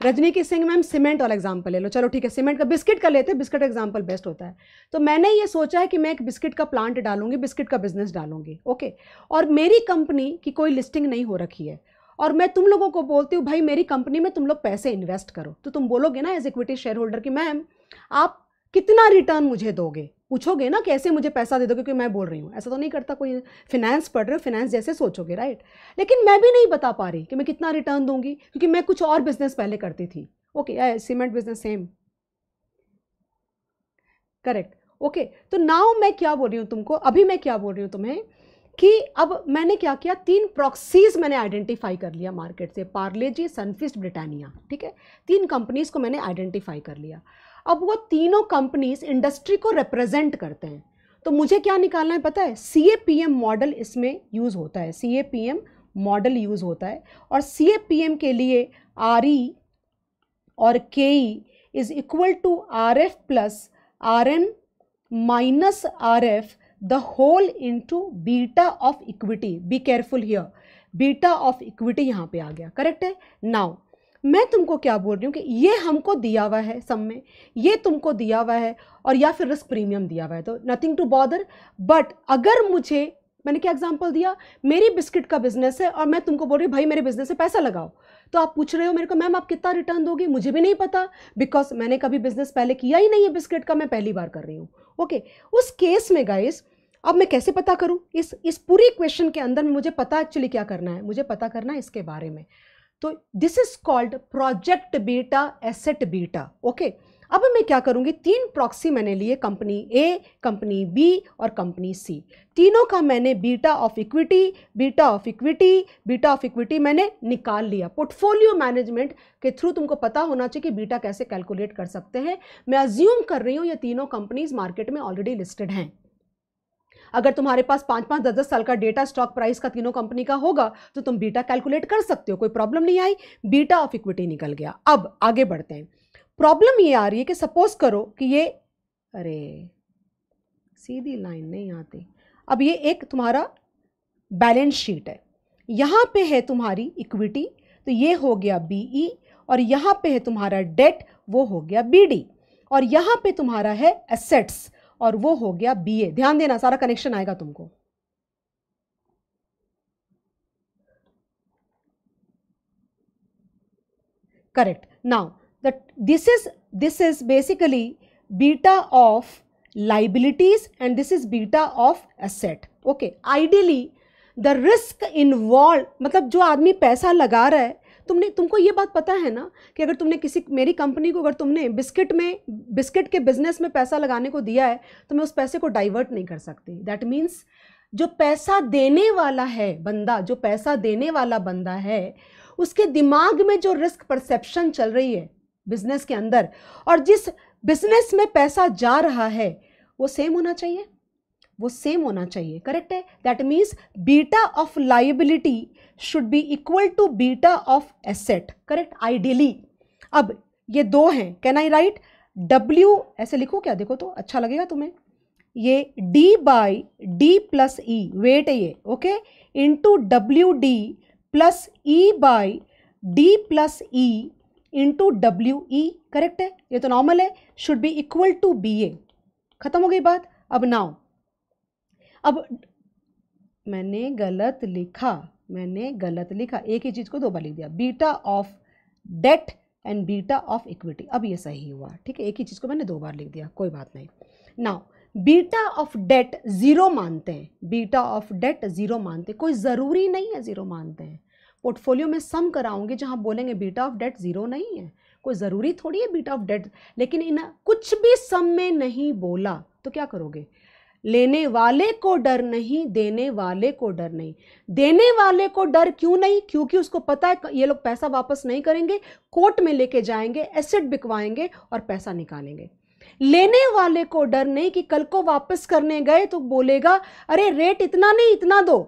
रजनी की सिंह मैम सीमेंट वाला एग्जाम्पल ले लो। चलो ठीक है सीमेंट का, बिस्किट का लेते हैं, बिस्किट का एग्जाम्पल बेस्ट होता है। तो मैंने ये सोचा है कि मैं एक बिस्किट का प्लांट डालूंगी, बिस्किट का बिजनेस डालूंगी। ओके और मेरी कंपनी की कोई लिस्टिंग नहीं हो रखी है और मैं तुम लोगों को बोलती हूँ भाई मेरी कंपनी में तुम लोग पैसे इन्वेस्ट करो। तो तुम बोलोगे ना एज इक्विटी शेयर होल्डर कि मैम आप कितना रिटर्न मुझे दोगे, पूछोगे ना कैसे मुझे पैसा दे दो क्योंकि मैं बोल रही हूँ। ऐसा तो नहीं करता कोई, फिनेंस पढ़ रहे हो फिनेंस जैसे सोचोगे राइट। लेकिन मैं भी नहीं बता पा रही कि मैं कितना रिटर्न दूंगी क्योंकि मैं कुछ और बिजनेस पहले करती थी। Okay cement business same correct. Okay तो नाउ मैं क्या बोल रही हूँ तुमको, अभी मैं क्या बोल रही हूँ तुम्हें कि अब मैंने क्या किया, 3 प्रॉक्सीज मैंने आइडेंटिफाई कर लिया मार्केट से, पार्ले जी, सनफिस्ट, ब्रिटानिया। ठीक है 3 कंपनीज़ को मैंने आइडेंटिफाई कर लिया। अब वो तीनों कंपनीज इंडस्ट्री को रिप्रेजेंट करते हैं। तो मुझे क्या निकालना है पता है, CAPM मॉडल इसमें यूज़ होता है, CAPM मॉडल यूज़ होता है और CAPM के लिए RE और KE is equal to RF plus RM minus RF the whole into beta of equity. Be careful here, beta of equity यहाँ पे आ गया करेक्ट है। Now मैं तुमको क्या बोल रही हूँ कि ये हमको दिया हुआ है सब में, ये तुमको दिया हुआ है और या फिर रिस्क प्रीमियम दिया हुआ है, तो नथिंग टू बॉदर। बट अगर मुझे, मैंने क्या एग्जाम्पल दिया, मेरी बिस्किट का बिजनेस है और मैं तुमको बोल रही हूँ भाई मेरे बिजनेस से पैसा लगाओ, तो आप पूछ रहे हो मेरे को मैम आप कितना रिटर्न दोगे, मुझे भी नहीं पता बिकॉज मैंने कभी बिजनेस पहले किया ही नहीं है, बिस्किट का मैं पहली बार कर रही हूँ। ओके उस केस में गाइस अब मैं कैसे पता करूँ, इस पूरी क्वेश्चन के अंदर मुझे पता एक्चुअली क्या करना है, मुझे पता करना है इसके बारे में। तो this is called project beta, asset beta. Okay अब मैं क्या करूँगी, 3 प्रॉक्सी मैंने लिए, कंपनी ए, कंपनी बी और कंपनी सी, तीनों का मैंने beta of equity, beta of equity, beta of equity मैंने निकाल लिया। पोर्टफोलियो मैनेजमेंट के थ्रू तुमको पता होना चाहिए कि बीटा कैसे कैलकुलेट कर सकते हैं। मैं अज्यूम कर रही हूँ ये तीनों कंपनीज मार्केट में ऑलरेडी लिस्टेड हैं। अगर तुम्हारे पास 5-5, 10-10 साल का डेटा स्टॉक प्राइस का तीनों कंपनी का होगा तो तुम बीटा कैलकुलेट कर सकते हो, कोई प्रॉब्लम नहीं आई। बीटा ऑफ इक्विटी निकल गया। अब आगे बढ़ते हैं। प्रॉब्लम ये आ रही है कि सपोज करो कि ये, अरे सीधी लाइन नहीं आती। अब ये एक तुम्हारा बैलेंस शीट है, यहाँ पे है तुम्हारी इक्विटी, तो ये हो गया बीई, और यहाँ पे है तुम्हारा डेट, वो हो गया बीडी, और यहाँ पे तुम्हारा है एसेट्स और वो हो गया बीए। ध्यान देना, सारा कनेक्शन आएगा तुमको। Correct. Now that this is basically beta of liabilities and this is beta of asset. Okay, ideally the risk involved, मतलब जो आदमी पैसा लगा रहा है, तुमको ये बात पता है ना कि अगर तुमने मेरी कंपनी को अगर तुमने बिस्किट के बिजनेस में पैसा लगाने को दिया है तो मैं उस पैसे को डाइवर्ट नहीं कर सकती। दैट मीन्स जो पैसा देने वाला है बंदा, उसके दिमाग में जो रिस्क परसेप्शन चल रही है बिजनेस के अंदर और जिस बिजनेस में पैसा जा रहा है वो सेम होना चाहिए, करेक्ट है। That means beta of liability should be equal to beta of asset, correct, ideally. अब ये दो हैं, कैन आई राइट W ऐसे लिखो क्या, देखो तो अच्छा लगेगा तुम्हें। ये D by D plus E weight है ये, okay, into W D plus E by D plus E into W E, correct है, ये तो नॉर्मल है, should be equal to B A. खत्म हो गई बात। अब नाउ, अब मैंने गलत लिखा, एक ही चीज़ को दो बार लिख दिया, beta of debt and beta of equity. अब ये सही हुआ, ठीक है, एक ही चीज़ को मैंने दो बार लिख दिया, कोई बात नहीं। Now beta of debt zero मानते हैं, कोई ज़रूरी नहीं है ज़ीरो मानते हैं। पोर्टफोलियो में सम कराऊंगी जहाँ बोलेंगे बीटा ऑफ डेट ज़ीरो नहीं है, कोई ज़रूरी थोड़ी है बीटा ऑफ डेट, लेकिन इन कुछ भी सम में नहीं बोला तो क्या करोगे? लेने वाले को डर नहीं, देने वाले को डर नहीं। देने वाले को डर क्यों नहीं? क्योंकि उसको पता है ये लोग पैसा वापस नहीं करेंगे, कोर्ट में लेके जाएंगे, एसेट बिकवाएंगे और पैसा निकालेंगे। लेने वाले को डर नहीं कि कल को वापस करने गए तो बोलेगा अरे रेट इतना नहीं इतना दो,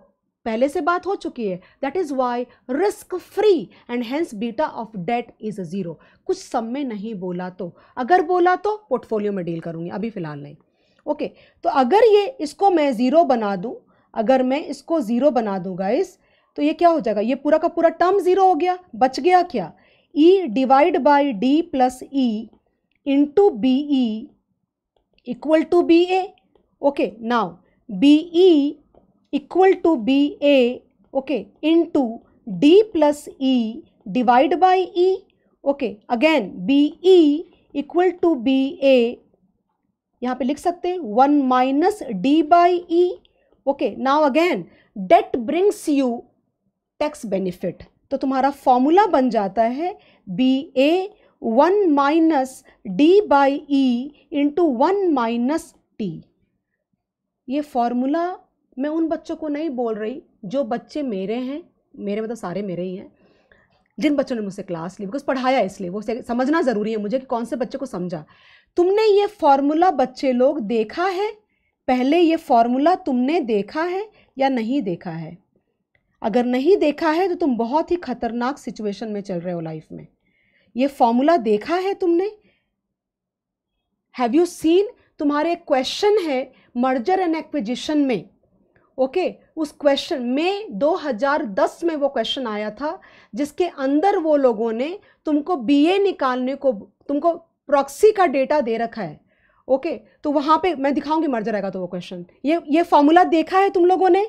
पहले से बात हो चुकी है। That is why risk free and hence beta of debt is zero. कुछ सम में नहीं बोला तो, अगर बोला तो पोर्टफोलियो में डील करूंगी, अभी फिलहाल नहीं। ओके तो अगर ये इसको मैं ज़ीरो बना दूं, गाइस, तो ये क्या हो जाएगा? ये पूरा का पूरा टर्म ज़ीरो हो गया। बच गया क्या? E divide by D plus E into B E equal to B A. Okay, now B E equal to B A, okay, into D plus E divide by E, okay, again B E equal to B A, यहाँ पे लिख सकते हैं one minus D by E. Okay, now again debt brings you tax benefit, तो तुम्हारा formula बन जाता है B A one minus D by E into one minus T. ये फॉर्मूला मैं उन बच्चों को नहीं बोल रही जो बच्चे मेरे हैं, मेरे मतलब सारे मेरे ही हैं, जिन बच्चों ने मुझसे क्लास ली, बिकॉज पढ़ाया इसलिए, वो समझना ज़रूरी है मुझे कि कौन से बच्चे को समझा। तुमने ये फॉर्मूला बच्चे लोग देखा है पहले? ये फॉर्मूला तुमने देखा है या नहीं देखा है? अगर नहीं देखा है तो तुम बहुत ही खतरनाक सिचुएशन में चल रहे हो लाइफ में। ये फॉर्मूला देखा है तुमने? Have you seen? तुम्हारे क्वेश्चन है मर्जर एंड एक्विजिशन में, ओके, उस क्वेश्चन में 2010 में वो क्वेश्चन आया था जिसके अंदर वो लोगों ने तुमको बीए निकालने को, तुमको प्रॉक्सी का डेटा दे रखा है, ओके, तो वहाँ पे मैं दिखाऊंगी मर्जर आएगा तो वो क्वेश्चन। ये फॉर्मूला देखा है तुम लोगों ने?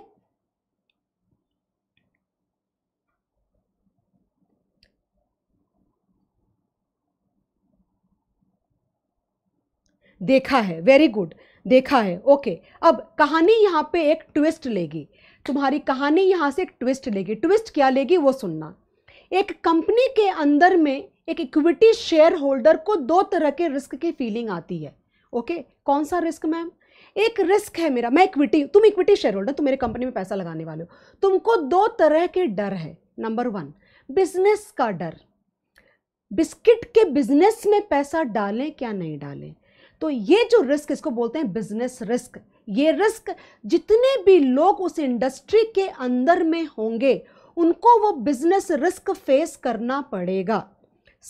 देखा है, वेरी गुड, देखा है, ओके। अब कहानी यहाँ पे एक ट्विस्ट लेगी, तुम्हारी कहानी यहाँ से एक ट्विस्ट लेगी। ट्विस्ट क्या लेगी वो सुनना। एक कंपनी के अंदर में एक इक्विटी शेयर होल्डर को दो तरह के रिस्क की फीलिंग आती है, ओके। कौन सा रिस्क मैम? एक रिस्क है मेरा, मैं इक्विटी, तुम इक्विटी शेयर होल्डर, तुम मेरे कंपनी में पैसा लगाने वाले हो, तुमको दो तरह के डर है। नंबर वन, बिजनेस का डर, बिस्किट के बिजनेस में पैसा डालें क्या नहीं डालें, तो ये जो रिस्क, इसको बोलते हैं बिजनेस रिस्क। ये रिस्क जितने भी लोग उस इंडस्ट्री के अंदर में होंगे उनको वो बिजनेस रिस्क फेस करना पड़ेगा।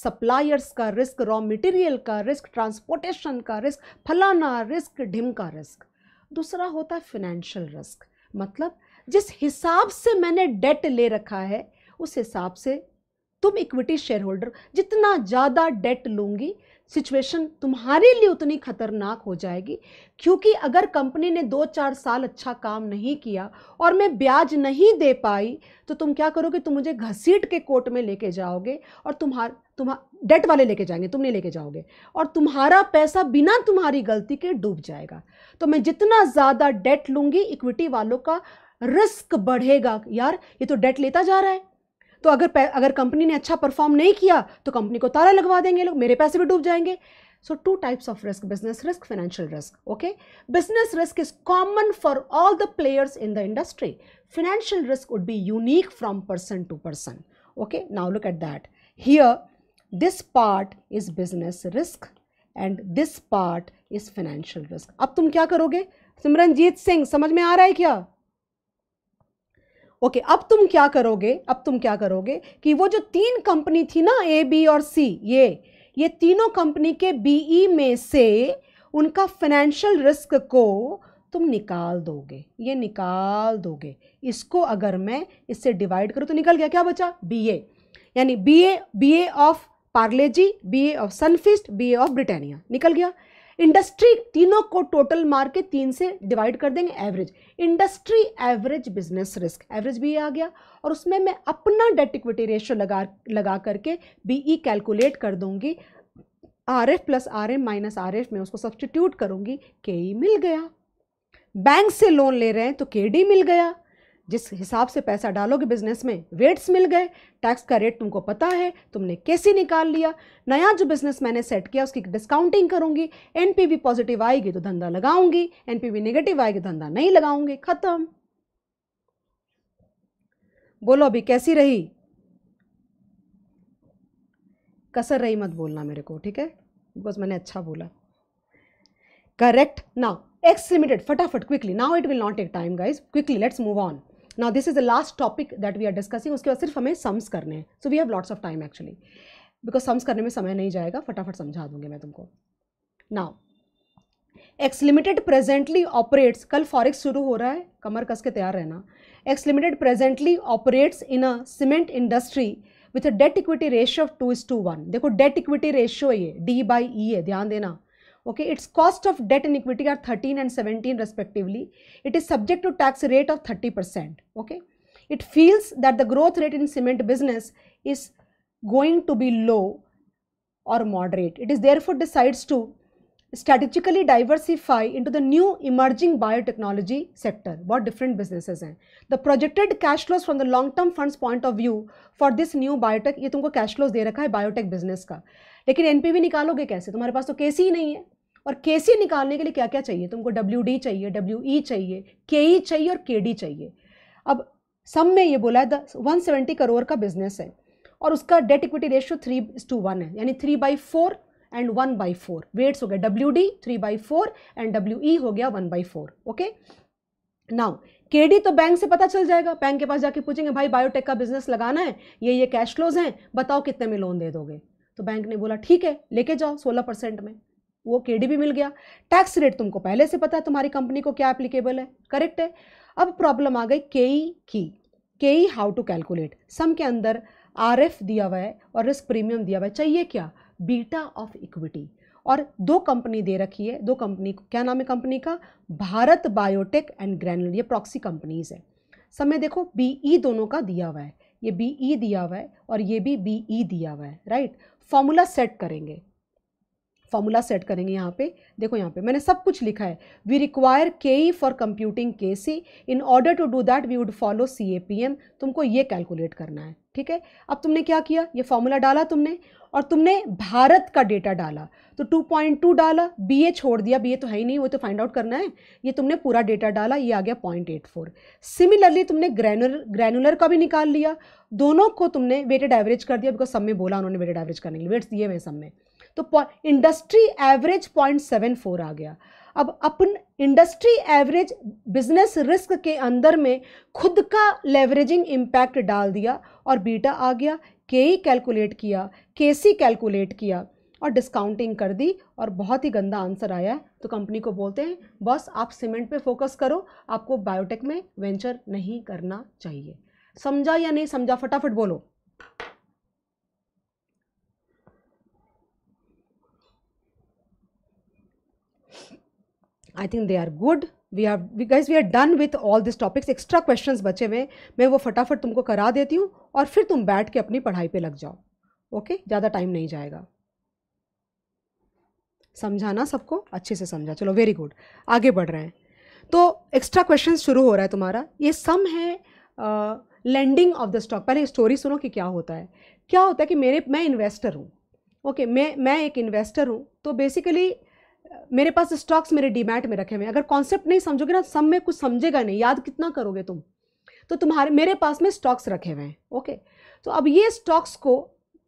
सप्लायर्स का रिस्क, रॉ मटेरियल का रिस्क, ट्रांसपोर्टेशन का रिस्क, फलाना रिस्क, ढिम का रिस्क। दूसरा होता है फाइनेंशियल रिस्क, मतलब जिस हिसाब से मैंने डेट ले रखा है उस हिसाब से तुम इक्विटी शेयर होल्डर जितना ज़्यादा डेट लूँगी सिचुएशन तुम्हारे लिए उतनी खतरनाक हो जाएगी, क्योंकि अगर कंपनी ने 2-4 साल अच्छा काम नहीं किया और मैं ब्याज नहीं दे पाई तो तुम क्या करोगे, तुम मुझे घसीट के कोर्ट में लेके जाओगे और तुम्हारा डेट वाले लेके जाएंगे, तुम नहीं लेके जाओगे और तुम्हारा पैसा बिना तुम्हारी गलती के डूब जाएगा। तो मैं जितना ज़्यादा डेट लूँगी इक्विटी वालों का रिस्क बढ़ेगा, यार ये तो डेट लेता जा रहा है, तो अगर कंपनी ने अच्छा परफॉर्म नहीं किया तो कंपनी को ताला लगवा देंगे लोग, मेरे पैसे भी डूब जाएंगे। So 2 types of risk, business risk, financial risk. Okay, business risk is common for all the players in the industry, financial risk would be unique from person to person. Okay, now look at that here, this part is business risk and this part is financial risk. अब तुम क्या करोगे सिमरनजीत सिंह, समझ में आ रहा है क्या? Okay, अब तुम क्या करोगे कि वो जो 3 कंपनी थी ना A, B और C, ये तीनों कंपनी के BE में से उनका फाइनेंशियल रिस्क को तुम निकाल दोगे, ये निकाल दोगे। इसको अगर मैं इससे डिवाइड करूँ तो निकल गया, क्या बचा? BA, यानी BA of Parle G, BA of Sunfeast, BA of Britannia, निकल गया। इंडस्ट्री तीनों को टोटल मार के 3 से डिवाइड कर देंगे, average industry average business risk, average भी आ गया। और उसमें मैं अपना डेट इक्विटी रेशियो लगा करके बीई कैलकुलेट कर दूंगी, RF plus RM minus RF में उसको सब्स्टिट्यूट करूंगी, केई मिल गया। बैंक से लोन ले रहे हैं तो केडी मिल गया, जिस हिसाब से पैसा डालोगे बिजनेस में वेट्स मिल गए, टैक्स का रेट तुमको पता है, तुमने कैसे निकाल लिया। नया जो बिजनेस मैंने सेट किया उसकी डिस्काउंटिंग करूंगी, एनपीवी पॉजिटिव आएगी तो धंधा लगाऊंगी, एनपीवी नेगेटिव आएगी तो धंधा नहीं लगाऊंगी, खत्म। बोलो अभी कैसी रही, कसर रही मत बोलना मेरे को, ठीक है, बिकॉज मैंने अच्छा बोला। करेक्ट। नाउ एक्स लिमिटेड, फटाफट quickly, now it will not take time guys, quickly let's move on. Now this is the last topic that we are discussing, उसके बाद सिर्फ हमें सम्स करने हैं, so we have lots of time actually, because sums करने में समय नहीं जाएगा, फटाफट समझा दूंगी मैं तुमको। Now X Limited presently operates, कल फॉरेक्स शुरू हो रहा है, कमर कस के तैयार रहना। X Limited presently operates in a cement industry with a debt equity ratio of 2:1। देखो debt equity ratio है ये, D/E है, ध्यान देना। Okay, its cost of debt and equity are 13 and 17 respectively. It is subject to tax rate of 30%. Okay, it feels that the growth rate in cement business is going to be low or moderate. It is therefore decides to strategically diversify into the new emerging biotechnology sector. बहुत different businesses हैं. The projected cash flows from the long-term funds point of view for this new biotech, ये तुमको cash flows दे रखा है biotech business का, लेकिन NPV निकालोगे कैसे, तुम्हारे पास तो केसी ही नहीं है। और केसी निकालने के लिए क्या क्या चाहिए तुमको, WD चाहिए, WE चाहिए, KE चाहिए और KD चाहिए। अब सब में ये बोला है 170 करोड़ का बिजनेस है और उसका डेट इक्विटी रेशियो 3:1 है, यानी 3/4 and 1/4, वेट्स हो गया WD 3/4 एंड WE हो गया 1/4। ओके, नाउ KD तो बैंक से पता चल जाएगा, बैंक के पास जाके पूछेंगे भाई बायोटेक का बिजनेस लगाना है, ये कैश फ्लोज हैं, बताओ कितने में लोन दे दोगे। तो बैंक ने बोला ठीक है लेके जाओ 16% में, वो KD भी मिल गया। टैक्स रेट तुमको पहले से पता है तुम्हारी कंपनी को क्या एप्लीकेबल है, करेक्ट है। अब प्रॉब्लम आ गई KE की, KE how to calculate. Sum के अंदर RF दिया हुआ है और रिस्क प्रीमियम दिया हुआ है, चाहिए क्या, बीटा ऑफ इक्विटी। और 2 कंपनी दे रखी है, 2 कंपनी, क्या नाम है कंपनी का, भारत बायोटेक एंड ग्रैनुलर, ये प्रॉक्सी कंपनीज है। सब में देखो BE दोनों का दिया हुआ है, ये BE दिया हुआ है और ये भी BE दिया हुआ है, राइट। फॉर्मूला सेट करेंगे यहाँ पे, देखो यहाँ पे मैंने सब कुछ लिखा है। We require KE for computing KC, in order to do that we would follow CAPM, तुमको ये कैलकुलेट करना है, ठीक है। अब तुमने क्या किया, ये फॉर्मूला डाला तुमने और तुमने भारत का डेटा डाला तो 2.2 डाला, BA छोड़ दिया, BA तो है ही नहीं, वो तो फाइंड आउट करना है, ये तुमने पूरा डेटा डाला, ये आ गया 0.84। सिमिलरली तुमने ग्रैनुलर का भी निकाल लिया, दोनों को तुमने वेटेड एवरेज कर दिया, बिकॉज सब में बोला उन्होंने वेटेड एवरेज करने के लिए, वेट्स दिए हुए सब में। तो इंडस्ट्री एवरेज 0.74 आ गया। अब अपन इंडस्ट्री एवरेज बिजनेस रिस्क के अंदर में खुद का लेवरेजिंग इम्पैक्ट डाल दिया और बीटा आ गया, KE कैलकुलेट किया, KC कैलकुलेट किया और डिस्काउंटिंग कर दी और बहुत ही गंदा आंसर आया है। तो कंपनी को बोलते हैं बस आप सीमेंट पे फोकस करो, आपको बायोटेक में वेंचर नहीं करना चाहिए। समझा या नहीं समझा, फटाफट बोलो। I think they are good. We are done with all this topics. Extra questions बचे हुए हैं, मैं वो फटाफट तुमको करा देती हूँ और फिर तुम बैठ के अपनी पढ़ाई पे लग जाओ। ओके, ज़्यादा टाइम नहीं जाएगा। समझाना सबको अच्छे से समझा, चलो वेरी गुड। आगे बढ़ रहे हैं तो एक्स्ट्रा क्वेश्चन शुरू हो रहा है तुम्हारा। ये सम है लेंडिंग ऑफ द स्टॉक। पहले स्टोरी सुनो कि क्या होता है। क्या होता है कि मैं इन्वेस्टर हूँ। ओके, मैं एक इन्वेस्टर हूँ। तो बेसिकली मेरे पास स्टॉक्स मेरे डीमैट में रखे हुए हैं। अगर कॉन्सेप्ट नहीं समझोगे ना, सम में कुछ समझेगा नहीं, याद कितना करोगे तुम। तो मेरे पास में स्टॉक्स रखे हुए हैं। ओके, तो अब ये स्टॉक्स को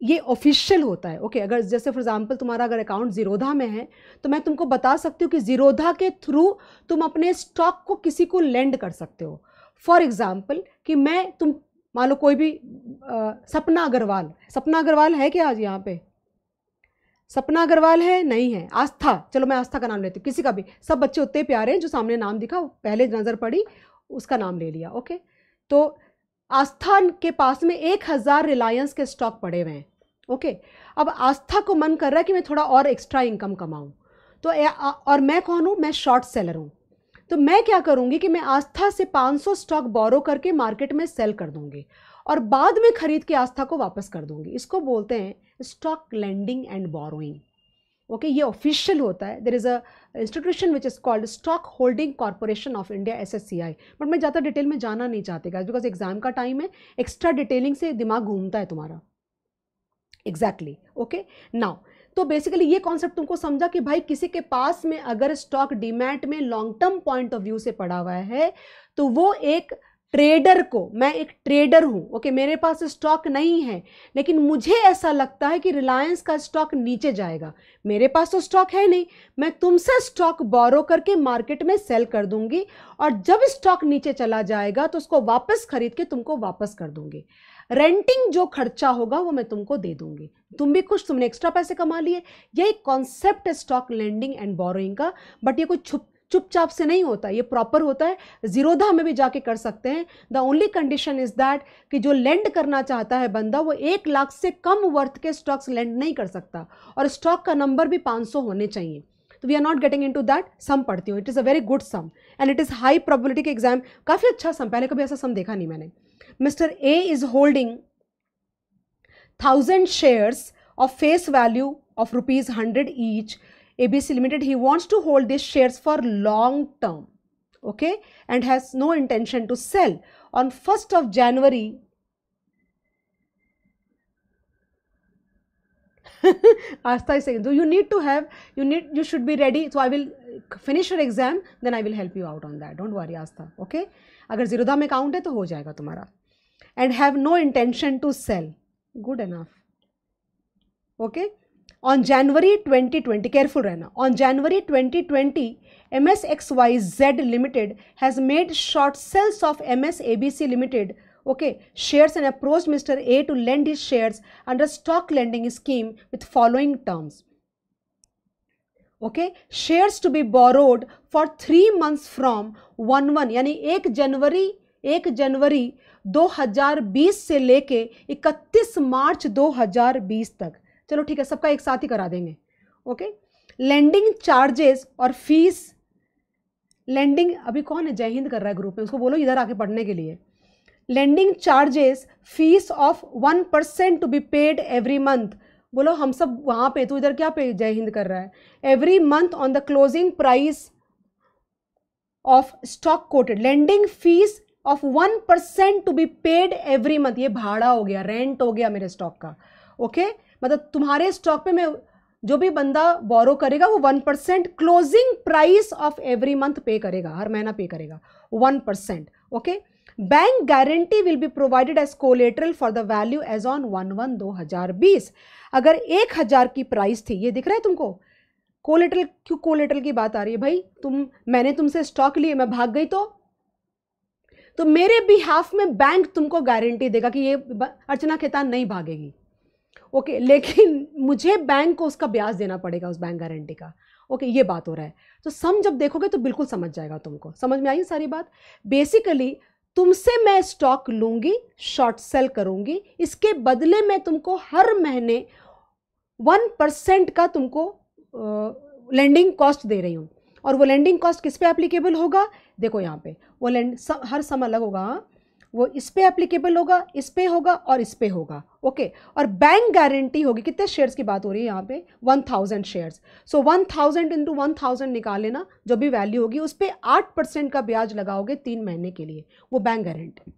ये ऑफिशियल होता है। ओके, अगर जैसे फॉर एग्जांपल तुम्हारा अगर अकाउंट जीरोधा में है तो मैं तुमको बता सकती हूँ कि जीरोधा के थ्रू तुम अपने स्टॉक को किसी को लेंड कर सकते हो। फॉर एग्जाम्पल कि तुम मान लो कोई भी सपना अग्रवाल है क्या आज यहाँ पर? सपना अग्रवाल है? नहीं है। आस्था, चलो मैं आस्था का नाम लेती हूँ, किसी का भी। सब बच्चे उतने प्यारे हैं, जो सामने नाम दिखा पहले नज़र पड़ी उसका नाम ले लिया। ओके, तो आस्था के पास में 1000 रिलायंस के स्टॉक पड़े हुए हैं। ओके, अब आस्था को मन कर रहा है कि मैं थोड़ा और एक्स्ट्रा इनकम कमाऊँ। तो और मैं कौन हूँ? मैं शॉर्ट सेलर हूँ। तो मैं क्या करूँगी कि मैं आस्था से 500 स्टॉक बोरो करके मार्केट में सेल कर दूँगी और बाद में खरीद के आस्था को वापस कर दूंगी। इसको बोलते हैं stock lending and borrowing. Okay, ये ऑफिशियल होता है। There is a institution which is called stock holding corporation of India, SSCI। But मैं ज़्यादा डिटेल में जाना नहीं चाहती गाइस, बिकॉज एग्जाम का टाइम है। एक्स्ट्रा डिटेलिंग से दिमाग घूमता है तुम्हारा। एग्जैक्टली। ओके, नाउ तो बेसिकली ये कॉन्सेप्ट तुमको समझा कि भाई किसी के पास में अगर स्टॉक डीमैट में long term point of view से पड़ा हुआ है तो वो एक ट्रेडर को, मैं एक ट्रेडर हूँ। ओके, मेरे पास स्टॉक नहीं है लेकिन मुझे ऐसा लगता है कि रिलायंस का स्टॉक नीचे जाएगा, मेरे पास तो स्टॉक है नहीं। मैं तुमसे स्टॉक बोरो करके मार्केट में सेल कर दूंगी और जब स्टॉक नीचे चला जाएगा तो उसको वापस खरीद के तुमको वापस कर दूंगी। रेंटिंग जो खर्चा होगा वो मैं तुमको दे दूंगी, तुम भी खुश, तुमने एक्स्ट्रा पैसे कमा लिए। यही कॉन्सेप्ट है स्टॉक लेंडिंग एंड बोरोइंग का। बट ये कोई चुपचाप से नहीं होता, ये प्रॉपर होता है। जीरोधा में भी जाके कर सकते हैं। The only condition is that कि जो लेंड करना चाहता है बंदा वो 1 लाख से कम वर्थ के स्टॉक्स लेंड नहीं कर सकता और स्टॉक का नंबर भी 500 होने चाहिए। तो we are not getting into that. Sum पढ़ती हूँ, it is a very good sum and it is high probability के एग्जाम। काफ़ी अच्छा सम, पहले कभी ऐसा सम देखा नहीं मैंने। Mister A is holding 1000 shares of face value of ₹100 each, ABC Limited. He wants to hold these shares for long term, okay, and has no intention to sell. On 1st of January, Asta is saying, "Do you need to have? You should be ready." So I will finish your exam, then I will help you out on that. Don't worry, Asta. Okay? अगर Zerodha में account है तो हो जाएगा तुम्हारा. And have no intention to sell. Good enough. Okay? On January 2020, careful रहना. On January 2020, MSXYZ Limited has made short sales of MS ABC Limited, okay, shares and approached Mr. A to lend his shares under stock lending scheme with following terms. Okay, shares to be borrowed for 3 months from 1/1, यानी 1 जनवरी 2020 से लेके 31 मार्च 2020 तक। चलो ठीक है, सबका एक साथ ही करा देंगे। ओके, लेंडिंग चार्जेस और फीस। लेंडिंग, अभी कौन है जय हिंद कर रहा है ग्रुप में, उसको बोलो इधर आके पढ़ने के लिए। Lending charges fees of 1% to be paid every month. बोलो हम सब वहाँ पे, तो इधर क्या पे जय हिंद कर रहा है। Every month on the closing price of stock quoted. Lending fees of 1% to be paid every month. ये भाड़ा हो गया, रेंट हो गया मेरे स्टॉक का। ओके, मतलब तुम्हारे स्टॉक पे मैं जो भी बंदा बोरो करेगा वो 1% closing price of every month pay करेगा, हर महीना पे करेगा 1%। Okay, bank guarantee will be provided as collateral for the value as on 1/1/2020। अगर 1000 की प्राइस थी, ये दिख रहा है तुमको, कोलेटरल क्यों, कोलेटरल की बात आ रही है भाई। मैंने तुमसे स्टॉक लिए, मैं भाग गई तो मेरे बिहाफ में बैंक तुमको गारंटी देगा कि ये अर्चना खेतान नहीं भागेगी। ओके, लेकिन मुझे बैंक को उसका ब्याज देना पड़ेगा, उस बैंक गारंटी का। ओके, ये बात हो रहा है। तो सम जब देखोगे तो बिल्कुल समझ जाएगा तुमको। समझ में आई सारी बात? बेसिकली तुमसे मैं स्टॉक लूँगी, शॉर्ट सेल करूँगी, इसके बदले में तुमको हर महीने 1% का तुमको लेंडिंग कॉस्ट दे रही हूँ। और वो लेंडिंग कॉस्ट किस पे एप्लीकेबल होगा? देखो यहाँ पे वो हर सम अलग होगा, वो इस पे एप्लीकेबल होगा, इस पे होगा और इस पे होगा। ओके, और बैंक गारंटी होगी। कितने शेयर्स की बात हो रही है यहाँ पे? 1000 शेयर्स। सो 1000 इंटू 1000 निकाल लेना, जो भी वैल्यू होगी उस पर 8% का ब्याज लगाओगे 3 महीने के लिए, वो बैंक गारंटी।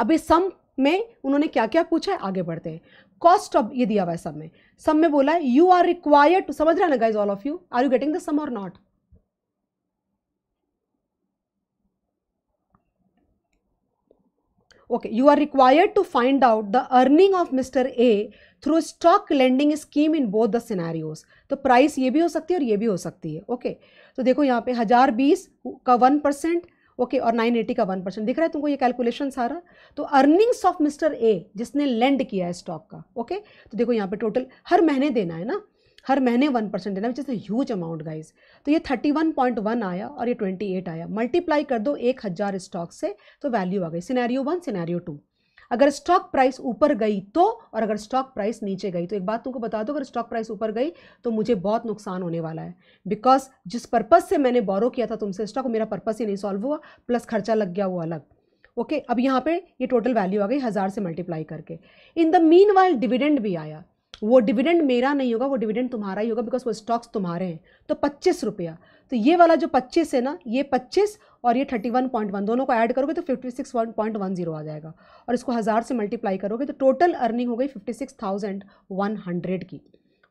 अभी सम में उन्होंने क्या क्या पूछा है, आगे बढ़ते हैं। कॉस्ट ऑफ ये दिया हुआ है सब में बोला है यू आर रिक्वायर्ड टू, समझ रहा ना guys all of you, are you getting the sum और not? Okay, you are required to find out the earning of mister A through stock lending scheme in both the scenarios. तो price ये भी हो सकती है और ये भी हो सकती है। ओके, तो देखो यहाँ पे 1020 का 1%, ओके, और 980 का 1%, दिख रहा है तुमको ये कैलकुलेशन सारा? तो अर्निंग्स ऑफ मिस्टर ए, जिसने लेंड किया है स्टॉक का। ओके, तो देखो यहाँ पे टोटल हर महीने देना है ना, हर महीने 1% देना, जैसे ह्यूज अमाउंट गाइज। तो ये 31.1 आया और ये 28 आया, मल्टीप्लाई कर दो 1000 स्टॉक से, तो वैल्यू आ गई। सिनेरियो 1 सिनेरियो 2, अगर स्टॉक प्राइस ऊपर गई तो, और अगर स्टॉक प्राइस नीचे गई तो। एक बात तुमको बता दो, अगर स्टॉक प्राइस ऊपर गई तो मुझे बहुत नुकसान होने वाला है, बिकॉज जिस पर्पज़ से मैंने बोरो किया था तुमसे स्टॉक, मेरा पर्पज़ ही नहीं सॉल्व हुआ, प्लस खर्चा लग गया वो अलग। ओके, अब यहाँ पे ये टोटल वैल्यू आ गई 1000 से मल्टीप्लाई करके। In the meanwhile dividend भी आया, वो डिविडेंड मेरा नहीं होगा, वो डिविडेंड तुम्हारा ही होगा, बिकॉज वो स्टॉक्स तुम्हारे हैं। तो 25 रुपया, तो ये वाला जो 25 है ना, ये 25 और ये 31.1, दोनों को ऐड करोगे तो 56.10 आ जाएगा, और इसको 1000 से मल्टीप्लाई करोगे तो टोटल अर्निंग हो गई 56,100 की।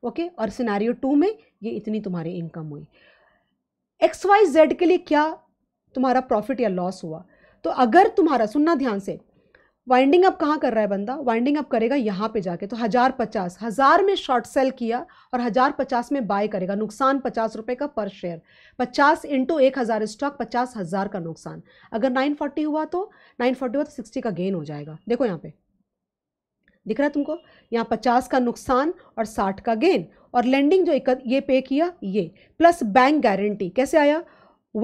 ओके, और सिनेरियो 2 में ये इतनी तुम्हारी इनकम हुई। XYZ के लिए क्या तुम्हारा प्रॉफिट या लॉस हुआ? तो अगर तुम्हारा, सुनना ध्यान से, वाइंडिंग अप कहाँ कर रहा है बंदा? वाइंडिंग अप करेगा यहाँ पे जाके। तो 1050, 1000 में शॉर्ट सेल किया और 1050 में बाय करेगा। नुकसान 50 रुपये का पर शेयर, 50 इंटू 1000 स्टॉक, 50,000 का नुकसान। अगर 940 हुआ तो 60 का गेन हो जाएगा। देखो यहाँ पे दिख रहा है तुमको, यहाँ 50 का नुकसान और 60 का गेन, और लेंडिंग जो ये पे किया, ये प्लस बैंक गारंटी कैसे आया?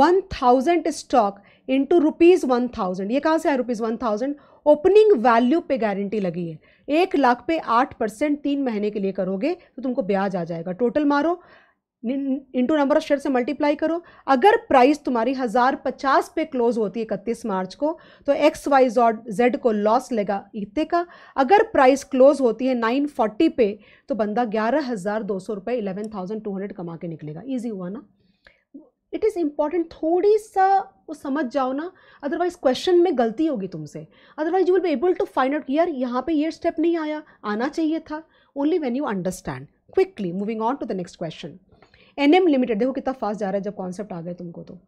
1000 स्टॉक इंटू ₹1000, ये कहाँ से आया ₹1000? ओपनिंग वैल्यू पे गारंटी लगी है, 1 लाख पे 8% 3 महीने के लिए करोगे तो तुमको ब्याज आ जाएगा। टोटल मारो इंटू नंबर ऑफ शेयर से मल्टीप्लाई करो। अगर प्राइस तुम्हारी 1050 पे क्लोज होती है 31 मार्च को, तो XYZ को लॉस लेगा इतने का। अगर प्राइस क्लोज होती है 940 पे, तो बंदा 11,200 रुपये 11,200 कमा के निकलेगा। ईजी हुआ ना? इट इज़ इम्पॉर्टेंट, थोड़ी सा वो समझ जाओ ना, अदरवाइज क्वेश्चन में गलती होगी तुमसे। Otherwise you will be able to find out, यार यहाँ पे ये स्टेप नहीं आया, आना चाहिए था। Only when you understand. Quickly moving on to the next question. NM limited, देखो कितना फास्ट जा रहा है जब कॉन्सेप्ट आ गया तुमको तो।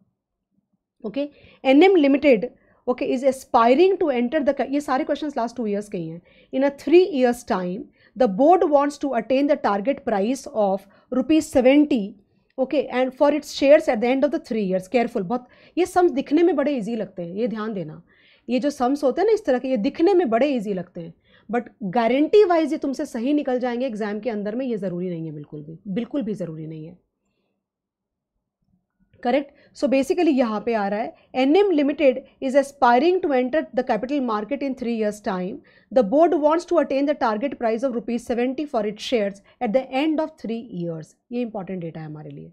Okay, NM limited, okay, is aspiring to enter the, ये सारे क्वेश्चन लास्ट 2 ईयर्स के ही हैं। In a 3 years time the board wants to attain the target price of ₹70, okay, and for its shares at the end of the 3 years. Careful, बहुत ये sums दिखने में बड़े इजी लगते हैं, ये ध्यान देना। ये जो सम्स होते हैं ना इस तरह के, ये दिखने में बड़े इजी लगते हैं, बट गारंटी वाइज ये तुमसे सही निकल जाएंगे एग्जाम के अंदर में। ये ज़रूरी नहीं है, बिल्कुल भी ज़रूरी नहीं है। करेक्ट। सो बेसिकली यहाँ पे आ रहा है NM limited is aspiring to enter the capital market in 3 years time the board wants to attain the target price of ₹70 for it shares at the end of 3 years. ये important data है हमारे लिए।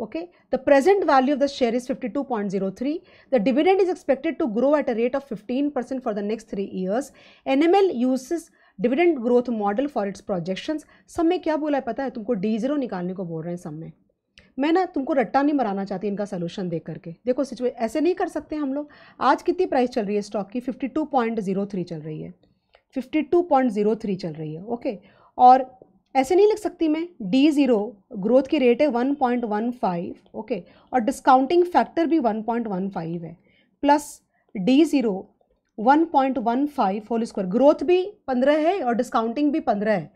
Okay, the present value of the share is 52.03। The dividend is expected to grow at a rate of 15% for the next 3 years. NML uses dividend growth model for its projections. सब में क्या बोला है पता है तुमको? D0 निकालने को बोल रहे हैं सब में। मैं ना तुमको रट्टा नहीं मराना चाहती इनका सोल्यूशन देख करके। देखो सिचुएशन ऐसे नहीं कर सकते हम लोग। आज कितनी प्राइस चल रही है स्टॉक की? 52.03 चल रही है, 52.03 चल रही है। ओके, और ऐसे नहीं लिख सकती मैं। D0 ग्रोथ की रेट है 1.15, ओके, और डिस्काउंटिंग फैक्टर भी 1.15 है, plus D0 1.15 whole square. Growth भी 15 है और डिस्काउंटिंग भी 15 है।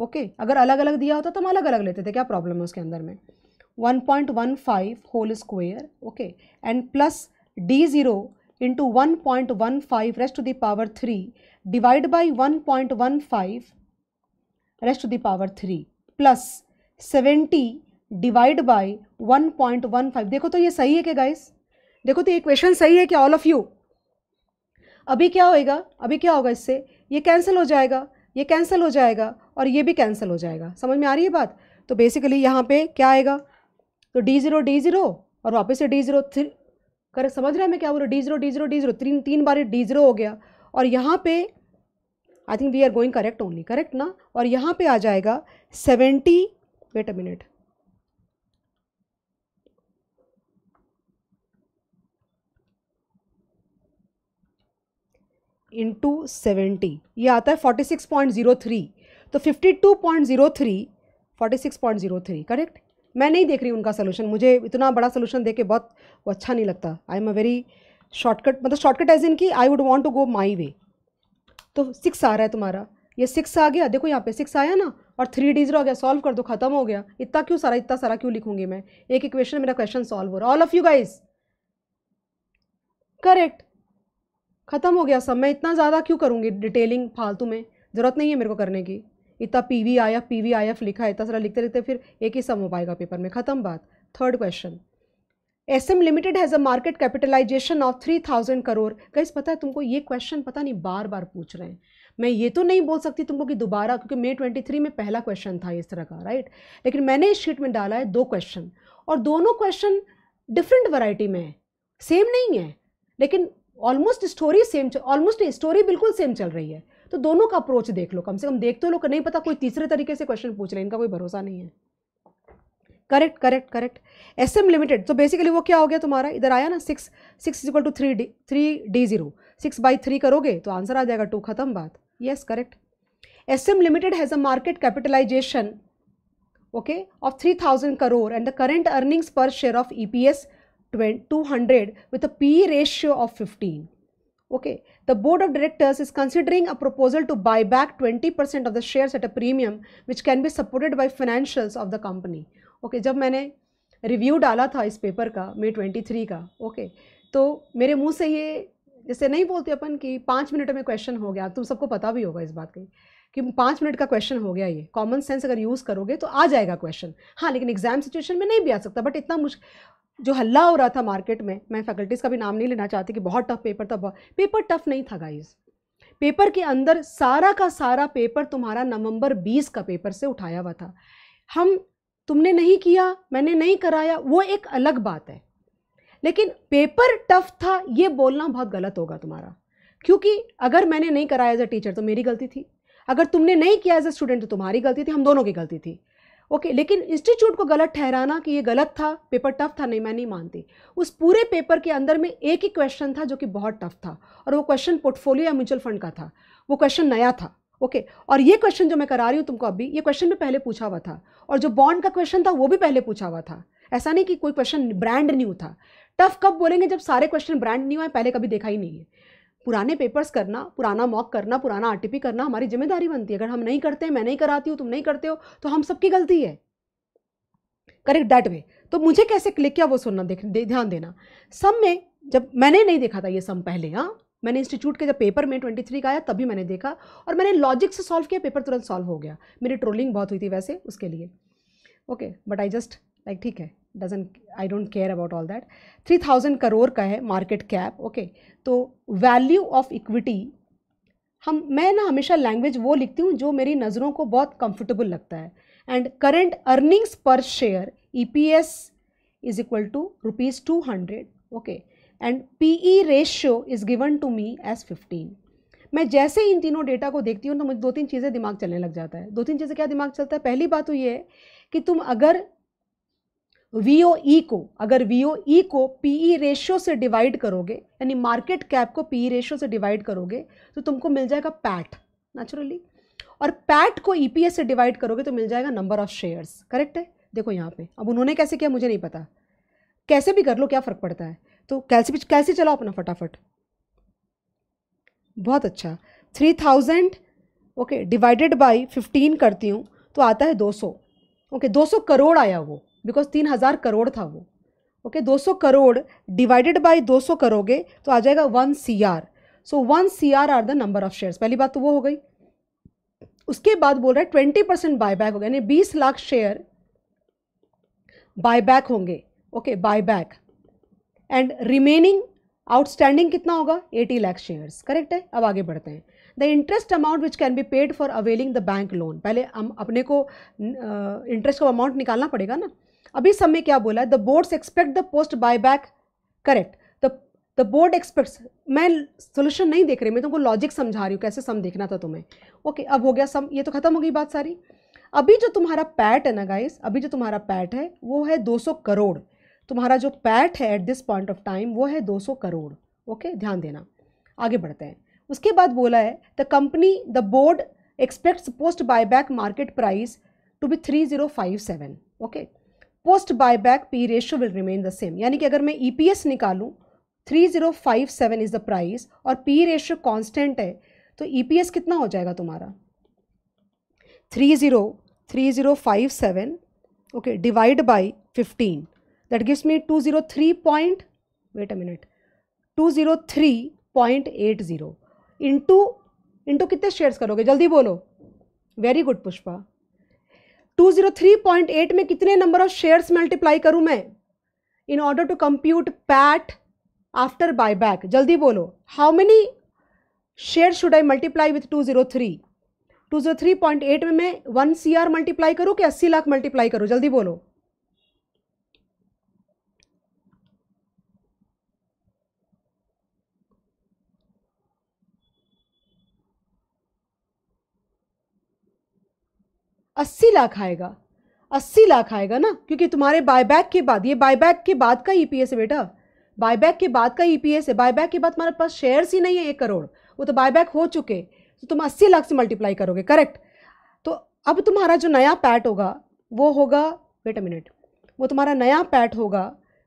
ओके, अगर अलग अलग दिया होता तो हम अलग अलग लेते थे, क्या प्रॉब्लम है उसके अंदर में? 1.15 whole square, okay, and plus D0 into 1.15 raised to the power 3 divided by 1.15 raised to the power 3 plus 70 divided by 1.15. देखो तो ये सही है क्या गाइस? देखो तो ये इक्वेशन सही है क्या ऑल ऑफ यू? अभी क्या होएगा, अभी क्या होगा, इससे ये कैंसिल हो जाएगा, ये कैंसिल हो जाएगा और ये भी कैंसिल हो जाएगा. समझ में आ रही है बात? तो बेसिकली यहाँ पे क्या आएगा तो D0 और वापस से D0 थ्री. करेक्ट, समझ रहे हैं मैं क्या बोल रहा हूँ? D0 तीन बार D0 हो गया और यहाँ पे I think we are going correct only, correct ना. और यहाँ पे आ जाएगा 70, वेट अ मिनट, इंटू 70 ये आता है 46.03. तो 52.03 46.03, करेक्ट. मैं नहीं देख रही उनका सोल्यूशन, मुझे इतना बड़ा सोल्यूशन देके बहुत वो अच्छा नहीं लगता. I am a very shortcut, मतलब शॉर्टकट एज इन की I would want to go my way. तो 6 आ रहा है तुम्हारा, ये 6 आ गया, देखो यहाँ पे 6 आया ना और 3 D0 आ गया. सॉल्व कर दो, खत्म हो गया. इतना सारा क्यों लिखूंगी मैं? एक इक्वेशन मेरा क्वेश्चन सॉल्व हो रहा है. All of you guys correct, खत्म हो गया सब. मैं इतना ज़्यादा क्यों करूँगी डिटेलिंग फालतू में? ज़रूरत नहीं है मेरे को करने की. इतना PVIF लिखा, इतना सारा लिखते लिखते फिर एक ही सम हो पाएगा पेपर में, खत्म बात. Third question, SM limited has a market capitalization of 3000 crore. Guys पता है तुमको ये क्वेश्चन पता नहीं बार बार पूछ रहे हैं. मैं ये तो नहीं बोल सकती तुमको कि दोबारा, क्योंकि मे 23 में पहला क्वेश्चन था इस तरह का, राइट. लेकिन मैंने इस शीट में डाला है 2 क्वेश्चन और दोनों क्वेश्चन डिफरेंट वैरायटी में है, सेम नहीं है लेकिन almost story same, almost story बिल्कुल सेम चल रही है. तो दोनों का अप्रोच देख लो, कम से कम देख तो लो. नहीं पता कोई तीसरे तरीके से क्वेश्चन पूछ रहे हैं, इनका कोई भरोसा नहीं है. Correct correct correct. SM limited, तो बेसिकली वो क्या हो गया तुम्हारा, इधर आया ना 6 = 3D0. 6/3 करोगे तो आंसर आ जाएगा 2, खत्म बात. Yes correct. SM limited has a market capitalization okay of 3000 crore and the current earnings per share of EPS 200 with a PE ratio of 15. Okay, the board of directors is considering a proposal to buy back 20% of the shares at a premium, which can be supported by financials of the company. Okay, जब मैंने review डाला था इस paper का May 23 का, okay, तो मेरे मुंह से ये, जैसे नहीं बोलते अपन कि 5 मिनट में question हो गया, तुम सबको पता भी होगा इस बात की कि 5 मिनट का क्वेश्चन हो गया. ये कॉमन सेंस अगर यूज़ करोगे तो आ जाएगा क्वेश्चन. हाँ लेकिन एग्जाम सिचुएशन में नहीं भी आ सकता, बट इतना जो हल्ला हो रहा था मार्केट में, मैं फैकल्टीज़ का भी नाम नहीं लेना चाहती कि बहुत टफ पेपर था. पेपर टफ नहीं था गाइज. पेपर के अंदर सारा का सारा पेपर तुम्हारा नवंबर 20 का पेपर से उठाया हुआ था. तुमने नहीं किया, मैंने नहीं कराया, वो एक अलग बात है. लेकिन पेपर टफ था ये बोलना बहुत गलत होगा तुम्हारा, क्योंकि अगर मैंने नहीं कराया एज अ टीचर तो मेरी गलती थी, अगर तुमने नहीं किया एज अ स्टूडेंट तो तुम्हारी गलती थी, हम दोनों की गलती थी. ओके लेकिन इंस्टीट्यूट को गलत ठहराना कि ये गलत था, पेपर टफ था, नहीं मैं नहीं मानती. उस पूरे पेपर के अंदर में एक ही क्वेश्चन था जो कि बहुत टफ था और वो क्वेश्चन पोर्टफोलियो या म्यूचुअल फंड का था. वो क्वेश्चन नया था. ओके और ये क्वेश्चन जो मैं करा रही हूँ तुमको अभी, ये क्वेश्चन भी पहले पूछा हुआ था और जो बॉन्ड का क्वेश्चन था वो भी पहले पूछा हुआ था. ऐसा नहीं कि कोई क्वेश्चन ब्रांड न्यू था. टफ कब बोलेंगे जब सारे क्वेश्चन ब्रांड न्यू है, पहले कभी देखा ही नहीं है. पुराने पेपर्स करना, पुराना मॉक करना, पुराना RTP करना हमारी जिम्मेदारी बनती है. अगर हम नहीं करते, मैं नहीं कराती हूँ, तुम नहीं करते हो तो हम सबकी गलती है. Correct that way. तो मुझे कैसे क्लिक किया वो सुनना, ध्यान देना. सम में जब मैंने नहीं देखा था ये सम पहले, हाँ मैंने इंस्टीट्यूट के जब पेपर में 23 का आया तभी मैंने देखा और मैंने लॉजिक से सॉल्व किया, पेपर तुरंत सॉल्व हो गया. मेरी ट्रोलिंग बहुत हुई थी वैसे उसके लिए, okay but I just like ठीक है, I don't care about all that. 3000 crore का है मार्केट कैप. ओके तो वैल्यू ऑफ इक्विटी, मैं ना हमेशा लैंग्वेज वो लिखती हूँ जो मेरी नज़रों को बहुत कंफर्टेबल लगता है. And current earnings per share EPS is equal to ₹200. Okay and PE ratio is given to me as 15. मैं जैसे ही इन तीनों डेटा को देखती हूँ तो मुझे 2-3 चीज़ें दिमाग चलने लग जाता है. 2-3 चीज़ें क्या दिमाग चलता है? पहली बात तो ये है कि तुम अगर VOE को PE रेशियो से डिवाइड करोगे, यानी मार्केट कैप को PE रेशियो से डिवाइड करोगे तो तुमको मिल जाएगा PAT नेचुरली, और PAT को EPS से डिवाइड करोगे तो मिल जाएगा नंबर ऑफ शेयर्स. करेक्ट है. देखो यहाँ पे अब उन्होंने कैसे किया मुझे नहीं पता, कैसे भी कर लो क्या फ़र्क पड़ता है. तो कैसे चलाओ अपना फटाफट. बहुत अच्छा. 3000 ओके डिवाइडेड बाई 15 करती हूँ तो आता है 200. ओके 200 करोड़ आया वो, बिकॉज 3000 करोड़ था वो. ओके 200 करोड़ डिवाइडेड बाय 200 करोगे तो आ जाएगा 1 CR। So 1 CR are the number of shares. पहली बात तो वो हो गई। उसके बाद बोल रहा है 20% बायबैक हो गया, यानी 20 लाख शेयर बायबैक होंगे। Okay buyback and remaining outstanding कितना होगा 80 लाख शेयर्स, करेक्ट है। अब आगे बढ़ते हैं। The interest amount which can be paid for availing the bank loan, पहले हम अपने को इंटरेस्ट का अमाउंट निकालना पड़ेगा ना। अभी सब में क्या बोला है, the boards expect the post buyback, correct. The board expects, मैं सोल्यूशन नहीं देख रही, मैं तुमको लॉजिक समझा रही हूँ कैसे सम देखना था तुम्हें। ओके अब हो गया सम, ये तो खत्म हो गई बात सारी। अभी जो तुम्हारा पैट है ना गाइस, अभी जो तुम्हारा पैट है वो है 200 करोड़। तुम्हारा जो पैट है at this point of time वो है 200 करोड़। ओके ध्यान देना, आगे बढ़ते हैं। उसके बाद बोला है the company the board expects post buyback market price to be 3057। Okay post buyback P ratio will remain the same, यानी कि अगर मैं EPS निकालूं 3057 इज द प्राइस और पी रेशियो कांस्टेंट है तो EPS कितना हो जाएगा तुम्हारा 3057 okay divide by 15, that gives me 203.80 into कितने शेयर्स करोगे जल्दी बोलो। Very good Pushpa. 203.8 में कितने नंबर ऑफ शेयर्स मल्टीप्लाई करूं मैं in order to compute PAT after buyback, जल्दी बोलो। How many share should I multiply with 203? 203.8 में मैं 1 CR मल्टीप्लाई करूं कि 80 लाख मल्टीप्लाई करूं, जल्दी बोलो। अस्सी लाख आएगा ना, क्योंकि तुम्हारे बायबैक के बाद, ये बायबैक के बाद का EPS है बेटा, बायबैक के बाद का EPS है। बायबैक के बाद तुम्हारे पास शेयर्स ही नहीं है 1 करोड़, वो तो बायबैक हो चुके, तो तुम 80 लाख से मल्टीप्लाई करोगे, करेक्ट। तो अब तुम्हारा जो नया पैट होगा वो होगा, वो तुम्हारा नया पैट होगा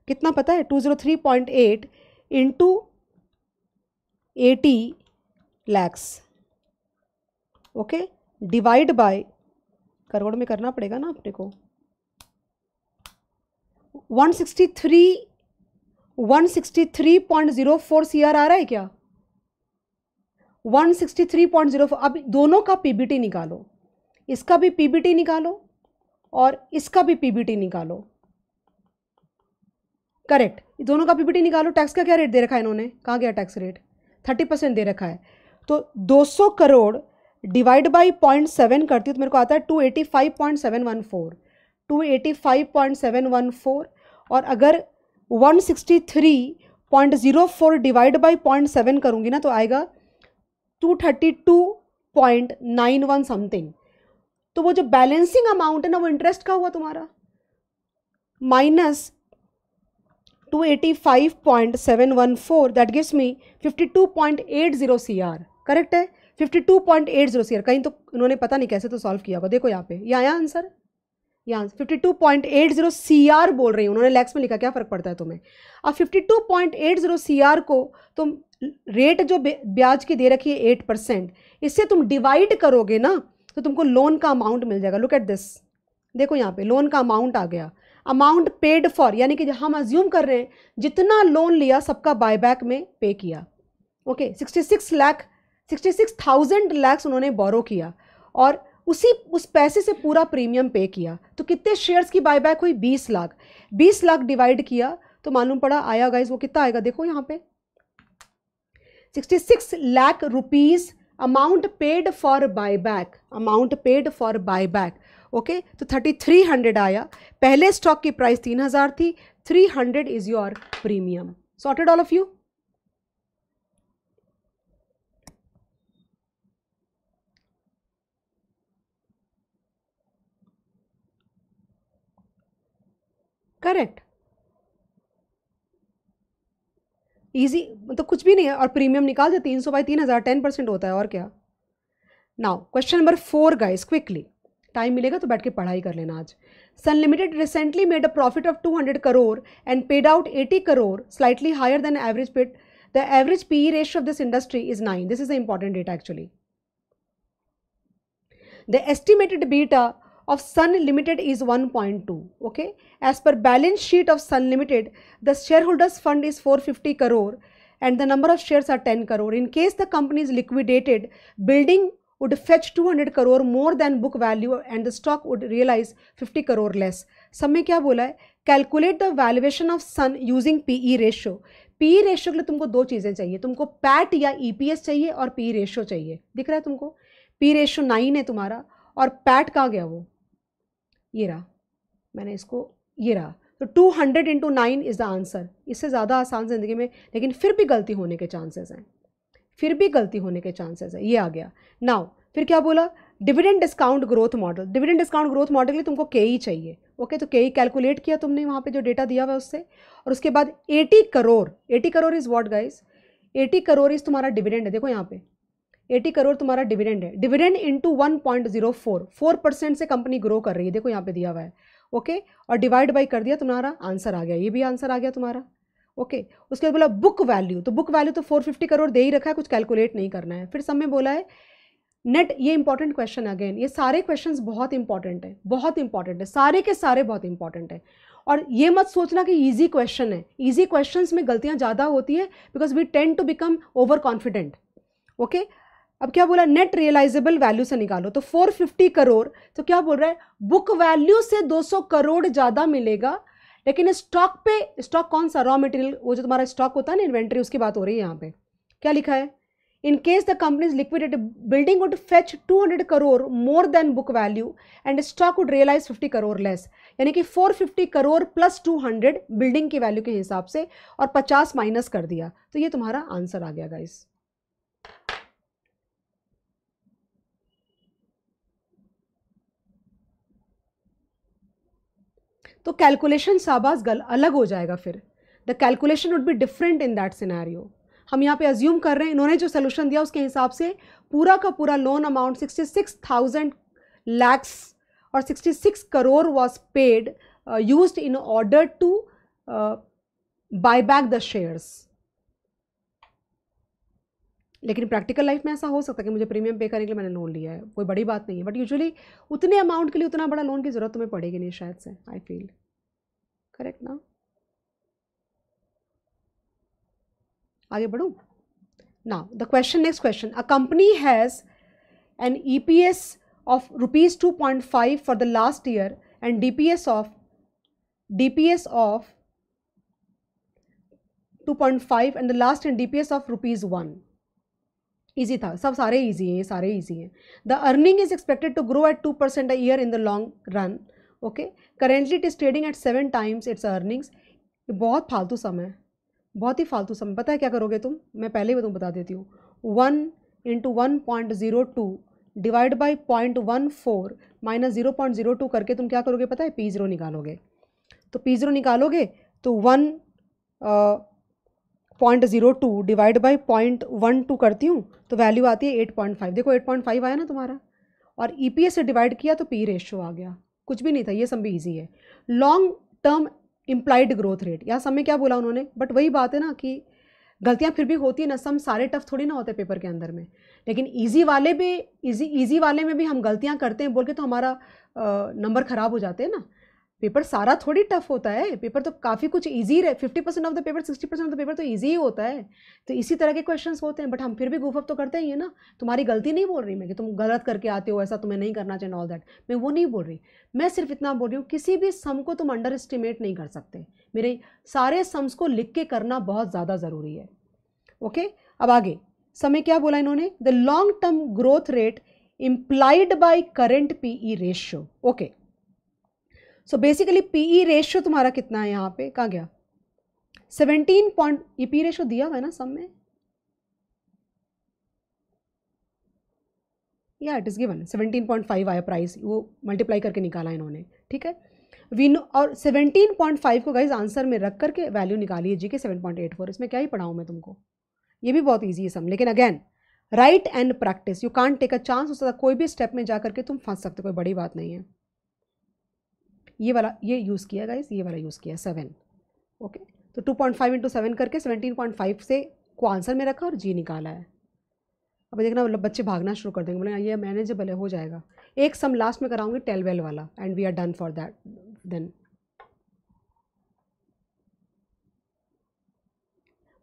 कितना पता है 203.8 into 80 lakhs. Okay divide by, crore में करना पड़ेगा ना अपने को, 163.04 CR आ रहा है क्या 163.04। अब दोनों का PBT निकालो, इसका भी PBT निकालो और इसका भी PBT निकालो, करेक्ट। दोनों का PBT निकालो। टैक्स का क्या रेट दे रखा है इन्होंने, कहाँ गया टैक्स रेट, 30% दे रखा है। तो 200 करोड़ डिवाइड बाई 0.7 करती हूँ तो मेरे को आता है 285.714। और अगर 163.04 डिवाइड बाई 0.7 करूँगी ना तो आएगा 232.91 समथिंग। तो वो जो बैलेंसिंग अमाउंट है ना वो इंटरेस्ट का हुआ तुम्हारा minus 285.714, that gives me 52.80 CR, correct है 52.80 CR। कहीं तो उन्होंने पता नहीं कैसे तो सॉल्व किया होगा, देखो यहाँ पे ये आया आंसर, यहाँ 52.80 CR बोल रही हूँ, उन्होंने लैक्स में लिखा, क्या फ़र्क पड़ता है तुम्हें। अब 52.80 CR को तुम रेट जो ब्याज की दे रखी है 8%, इससे तुम डिवाइड करोगे ना तो तुमको लोन का अमाउंट मिल जाएगा। लुक एट दिस, देखो यहाँ पे लोन का अमाउंट आ गया, अमाउंट पेड फॉर, यानी कि हम अज्यूम कर रहे हैं जितना लोन लिया सबका बायबैक में पे किया। ओके 66,000 लैक्स उन्होंने बोरो किया और उस पैसे से पूरा प्रीमियम पे किया। तो कितने शेयर्स की बायबैक हुई 20 लाख। 20 लाख डिवाइड किया तो मालूम पड़ा आया गाइस वो कितना आएगा, देखो यहाँ पे 66 lakh rupees amount paid for buyback, amount paid for buyback. Okay तो 3300 आया, पहले स्टॉक की प्राइस 3000 थी, 300 is your premium. Sorted all of you. Correct, easy, मतलब कुछ भी नहीं है। और प्रीमियम निकाल दे 300/3000, 10% होता है और क्या। Now question number 4 guys, quickly, time मिलेगा तो बैठ के पढ़ाई कर लेना आज। Sun limited recently made a profit of 200 crore and paid out 80 crore slightly higher than average paid. The average PE ratio of this industry is 9। This is the important data actually. The estimated beta of Sun Limited is 1.2. Okay, as per balance sheet of Sun Limited, the shareholders fund is 450 crore and the number of shares are 10 crore. In case the company is liquidated, building would fetch 200 crore more than book value and the stock would realize 50 crore less. सब में क्या बोला है? Calculate the valuation of Sun using PE ratio. PE ratio के लिए तुमको दो चीज़ें चाहिए, तुमको PAT या EPS चाहिए और PE ratio चाहिए. दिख रहा है तुमको? PE ratio 9 है तुम्हारा और PAT कहाँ गया वो? ये रहा, मैंने इसको ये रहा. तो 200 into 9 इज़ द आंसर. इससे ज़्यादा आसान ज़िंदगी में, लेकिन फिर भी गलती होने के चांसेस हैं, फिर भी गलती होने के चांसेस है. ये आ गया. नाउ फिर क्या बोला? Dividend discount growth model. Dividend discount growth model के लिए तुमको KE चाहिए. ओके, तो KE कैलकुलेट किया तुमने वहाँ पे जो डेटा दिया हुआ है उससे, और उसके बाद 80 crore, 80 crore is what guys? 80 crore is तुम्हारा डिविडेंड है. देखो यहाँ पे 80 करोड़ तुम्हारा डिविडेंड है. डिविडेंड इंटू 1.04, 4% से कंपनी ग्रो कर रही है. देखो यहाँ पे दिया हुआ है. ओके, और डिवाइड बाई कर दिया, तुम्हारा आंसर आ गया. ये भी आंसर आ गया तुम्हारा. ओके, उसके बाद बोला बुक वैल्यू. तो बुक वैल्यू तो 450 करोड़ दे ही रखा है, कुछ कैलकुलेट नहीं करना है. फिर सब में बोला है नेट. ये इंपॉर्टेंट क्वेश्चन अगेन, ये सारे क्वेश्चंस बहुत इंपॉर्टेंट है, बहुत इंपॉर्टेंट है, सारे के सारे बहुत इंपॉर्टेंट है. और ये मत सोचना कि ईजी क्वेश्चन है. ईजी क्वेश्चंस में गलतियाँ ज़्यादा होती है because we tend to become over confident. Okay, अब क्या बोला? नेट रियलाइजेबल वैल्यू से निकालो. तो 450 करोड़, तो क्या बोल रहा है? बुक वैल्यू से 200 करोड़ ज़्यादा मिलेगा, लेकिन स्टॉक पे, स्टॉक कौन सा? रॉ मटेरियल, वो जो तुम्हारा स्टॉक होता है ना, इन्वेंट्री, उसकी बात हो रही है यहाँ पे. क्या लिखा है? In case the companies liquidated, building would fetch 200 crore more than book value and stock would realise 50 crore less. यानी कि 450 करोड़ प्लस 200 बिल्डिंग की वैल्यू के हिसाब से, और 50 माइनस कर दिया, तो ये तुम्हारा आंसर आ गया गाइस. तो कैलकुलेशन शाबाश गल अलग हो जाएगा. फिर the calculation would be different in that scenario. हम यहाँ पे अज्यूम कर रहे हैं इन्होंने जो सोल्यूशन दिया उसके हिसाब से पूरा का पूरा लोन अमाउंट 66,000 lakhs और 66 crore was paid used in order to buy back the shares. लेकिन प्रैक्टिकल लाइफ में ऐसा हो सकता है कि मुझे प्रीमियम पे करने के लिए मैंने लोन लिया है, कोई बड़ी बात नहीं है, बट यूजुअली उतने अमाउंट के लिए उतना बड़ा लोन की ज़रूरत तुम्हें पड़ेगी नहीं शायद से. आई फील करेक्ट ना? आगे बढ़ूँ ना. The question, next question. A company has an EPS of ₹2.5 for the last year and DPS of 2.5 and the last and DPS of ₹1. Easy था, सब सारे ईजी हैं, ये सारे ईजी हैं. The earning is expected to grow at 2% year in the long run. Okay, currently it is trading at 7 times its earnings. बहुत फालतू समय है, बहुत ही फालतू समय. पता है क्या करोगे तुम? मैं पहले ही तुम बता देती हूँ. 1 into 1.02 डिवाइड बाई 0.14 माइनस 0.02 करके तुम क्या करोगे पता है? P0 निकालोगे. तो P0 निकालोगे तो 1.02 डिवाइड बाई 0.12 करती हूँ तो वैल्यू आती है 8.5. देखो 8.5 आया ना तुम्हारा, और EPS से डिवाइड किया तो PE रेशियो आ गया. कुछ भी नहीं था, ये सब भी ईजी है. Long term implied growth rate, यहाँ सब में क्या बोला उन्होंने? बट वही बात है ना कि गलतियाँ फिर भी होती है ना, सम सारे टफ थोड़ी ना होते पेपर के अंदर में. लेकिन ईजी वाले में भी हम गलतियाँ करते हैं बोल के तो हमारा नंबर ख़राब हो जाते हैं ना. पेपर सारा थोड़ी टफ होता है, पेपर तो काफ़ी कुछ ईजी है. 50% of the paper, 60% of the paper तो ईजी ही होता है. तो इसी तरह के क्वेश्चंस होते हैं, बट हम फिर भी गूफ अप तो करते ही है ना. तुम्हारी गलती नहीं बोल रही मैं कि तुम गलत करके आते हो, ऐसा तुम्हें नहीं करना चाहिए, ऑल दैट, मैं वो नहीं बोल रही. मैं सिर्फ इतना बोल रही हूँ, किसी भी सम को तुम अंडर एस्टिमेट नहीं कर सकते. मेरे सारे सम्स को लिख के करना बहुत ज़्यादा ज़रूरी है. ओके, अब आगे समय क्या बोला इन्होंने? The long term growth rate implied by current PE ratio. Okay, so basically PE ratio तुम्हारा कितना है यहाँ पे? कहाँ गया? 17. ये PE रेशियो दिया हुआ है ना सब में? या इट इज़ गिवन. 17.5 आया प्राइस, वो मल्टीप्लाई करके निकाला इन्होंने. ठीक है, वी नो. और 17.5 को गाइज आंसर में रख करके वैल्यू निकालिए जी के 7.84. इसमें क्या ही पढ़ाऊँ मैं तुमको, ये भी बहुत ईजी है सब. लेकिन again write and practice, you can't take a chance. उसका कोई भी स्टेप में जा करके तुम फंस सकते हो, कोई बड़ी बात नहीं है. ये वाला ये यूज़ किया गाइस, ये वाला यूज़ किया 7. ओके, तो 2.5 into 7 करके 17.5 से को आंसर में रखा और G निकाला है. अब देखना बच्चे भागना शुरू कर देंगे, बोले ये मैनेजेबल है, हो जाएगा. एक सम लास्ट में कराऊंगी टेलवेल वाला and we are done for that then.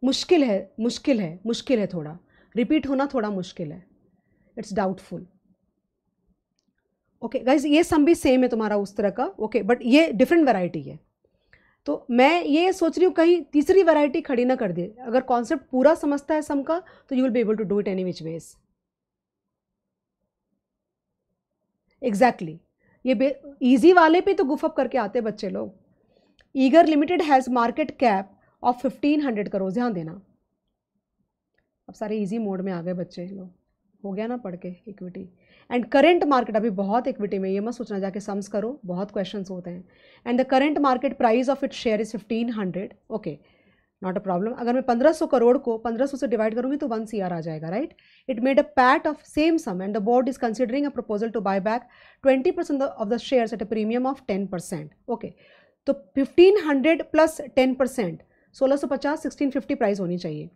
मुश्किल है मुश्किल है मुश्किल है, थोड़ा रिपीट होना थोड़ा मुश्किल है, इट्स डाउटफुल। ओके गाइज ये सम भी सेम है तुम्हारा उस तरह का, ओके बट ये डिफरेंट वैरायटी है। तो मैं ये सोच रही हूँ कहीं तीसरी वैरायटी खड़ी ना कर दे। अगर कॉन्सेप्ट पूरा समझता है सम का तो you will be able to do it any which ways. Exactly ये ईजी वाले पे तो गुफअप करके आते बच्चे लोग। Eager limited has market cap of 1500 crore, ध्यान देना। अब सारे इजी मोड में आ गए बच्चे लोग, हो गया ना पढ़ के इक्विटी एंड करेंट मार्केट। अभी बहुत इक्विटी में ये मत सोचना जाके सम्स करो, बहुत क्वेश्चंस होते हैं। And the current market price of it share is 1500, okay not a problem. अगर मैं 1500 करोड़ को 1500 से डिवाइड करूँगी तो 1 CR आ जाएगा, right. It made a PAT of same sum and the board is considering a proposal to buy back 20% of the shares at a premium of 10%। Okay तो 1500 plus 10%, 1650, 1650 price होनी चाहिए।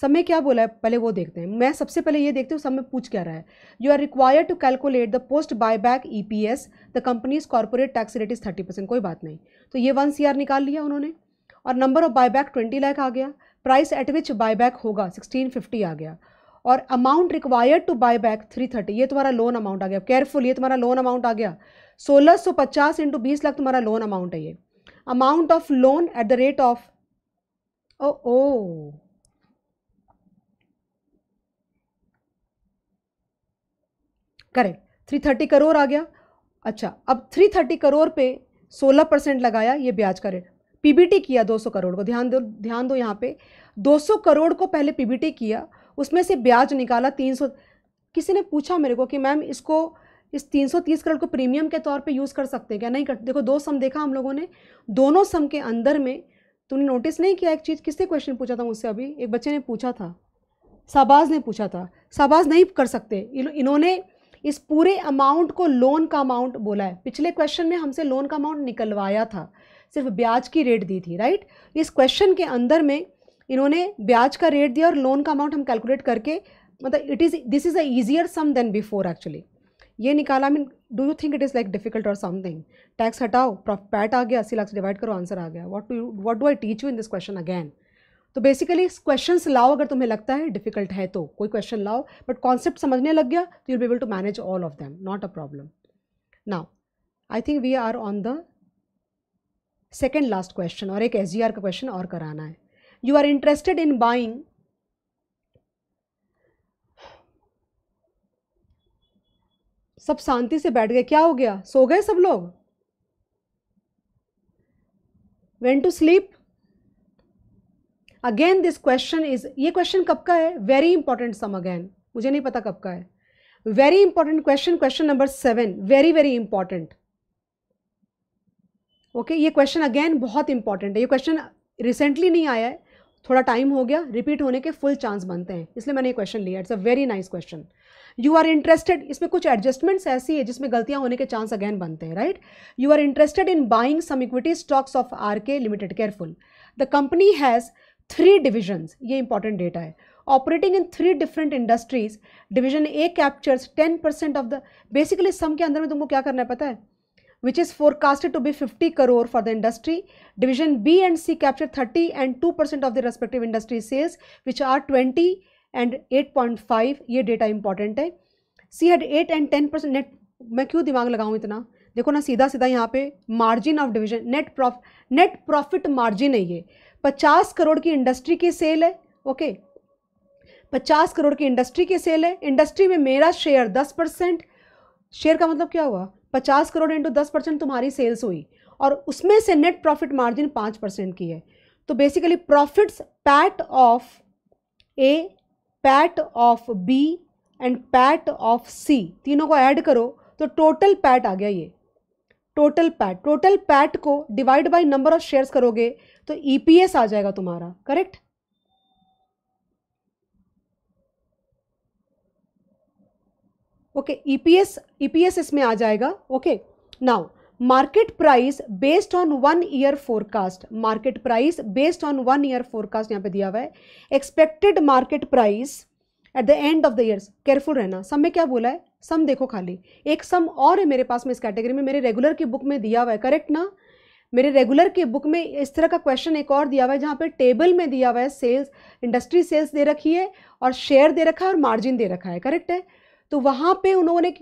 सब में क्या बोला है पहले वो देखते हैं। मैं सबसे पहले ये देखती हूँ सब में पूछ क्या रहा है। You are required to calculate the post buy back EPS, the company's corporate tax rate is 30%, कोई बात नहीं। तो ये 1 CR निकाल लिया उन्होंने और number of buy back 20 lakh आ गया। Price at which buy back होगा 1650 आ गया और amount required to buy back 330, ये तुम्हारा लोन अमाउंट आ गया। केयरफुल, ये तुम्हारा लोन अमाउंट आ गया 1650 इंटू 20 लाख तुम्हारा लोन अमाउंट है। ये amount of loan at the rate of correct 330 crore आ गया। अच्छा अब 330 करोड़ पे 16% लगाया, ये ब्याज का रेट। PBT किया 200 करोड़ को, ध्यान दो यहाँ पे 200 करोड़ को पहले PBT किया, उसमें से ब्याज निकाला 300। किसी ने पूछा मेरे को कि मैम इसको इस 330 करोड़ को प्रीमियम के तौर पे यूज़ कर सकते हैं क्या? नहीं कर। देखो दो सम देखा हम लोगों ने, दोनों सम के अंदर में तुमने नोटिस नहीं किया एक चीज़। किसने क्वेश्चन पूछा था मुझसे? अभी एक बच्चे ने पूछा था, शाहबाज ने पूछा था। शाहबाज नहीं कर सकते, इन्होंने इस पूरे अमाउंट को लोन का अमाउंट बोला है। पिछले क्वेश्चन में हमसे लोन का अमाउंट निकलवाया था, सिर्फ ब्याज की रेट दी थी, राइट। इस क्वेश्चन के अंदर में इन्होंने ब्याज का रेट दिया और लोन का अमाउंट हम कैलकुलेट करके, मतलब it is this is a easier sum than before actually. ये निकाला, mean do you think it is like difficult और समथिंग? टैक्स हटाओ, पैट आ गया 80 लाख से डिवाइड करो, आंसर आ गया। What do I teach you in this question again? तो बेसिकली क्वेश्चंस लाओ अगर तुम्हें लगता है डिफिकल्ट है तो, कोई क्वेश्चन लाओ, बट कॉन्सेप्ट समझने लग गया तो you will be able to manage all of them, not a problem. Now I think we are on the second last question और एक SGR का क्वेश्चन और कराना है। You are interested in buying, सब शांति से बैठ गए, क्या हो गया? सो गए सब लोग? Went to sleep? Again this question is, ये क्वेश्चन कब का है? वेरी इंपॉर्टेंट सम अगेन, मुझे नहीं पता कब का है। Very important question, question number 7, very very important. Okay ये क्वेश्चन अगेन बहुत इंपॉर्टेंट है। ये क्वेश्चन रिसेंटली नहीं आया है, थोड़ा टाइम हो गया, रिपीट होने के फुल चांस बनते हैं, इसलिए मैंने ये क्वेश्चन लिया। It's a very nice question. You are interested, इसमें कुछ एडजस्टमेंट्स ऐसी है जिसमें गलतियां होने के चांस अगेन बनते हैं, right. You are interested in buying some equity stocks of RK limited, careful. The company has 3 divisions, ये इंपॉर्टेंट डेटा है, operating in 3 different industries। Division A captures 10% of the, basically sum के अंदर में तुमको क्या करना है पता है, which is forecasted to be 50 crore for the industry. Division B and C capture 30 and 2% of the respective industry sales which are 20 and 8.5, ये डेटा इंपॉर्टेंट है। सी हैड 8 and 10% नेट, मैं क्यों दिमाग लगाऊँ इतना, देखो ना सीधा सीधा यहाँ पे margin of division, net profit margin है। ये 50 करोड़ की इंडस्ट्री की सेल है, ओके 50 करोड़ की इंडस्ट्री की सेल है। इंडस्ट्री में मेरा शेयर 10%, शेयर का मतलब क्या हुआ? 50 करोड़ इंटू 10% तुम्हारी सेल्स हुई और उसमें से नेट प्रॉफिट मार्जिन 5% की है। तो basically profits PAT of A, PAT of B and PAT of C, तीनों को ऐड करो तो टोटल पैट आ गया। ये टोटल पैट को divide by number of shares करोगे तो EPS आ जाएगा तुम्हारा, करेक्ट। ओके EPS इसमें आ जाएगा। Okay now market price based on 1 year forecast, market price based on 1 year forecast यहाँ पे दिया हुआ है। Expected market price at the end of the years, careful रहना। सम में क्या बोला है? सम देखो खाली, एक सम और है मेरे पास में इस कैटेगरी में, मेरे रेगुलर की बुक में दिया हुआ है, करेक्ट ना। मेरे रेगुलर की बुक में इस तरह का क्वेश्चन एक और दिया हुआ है जहाँ पे टेबल में दिया हुआ है सेल्स, इंडस्ट्री सेल्स दे रखी है और शेयर दे रखा है और मार्जिन दे रखा है, करेक्ट है। तो वहाँ पे उन्होंने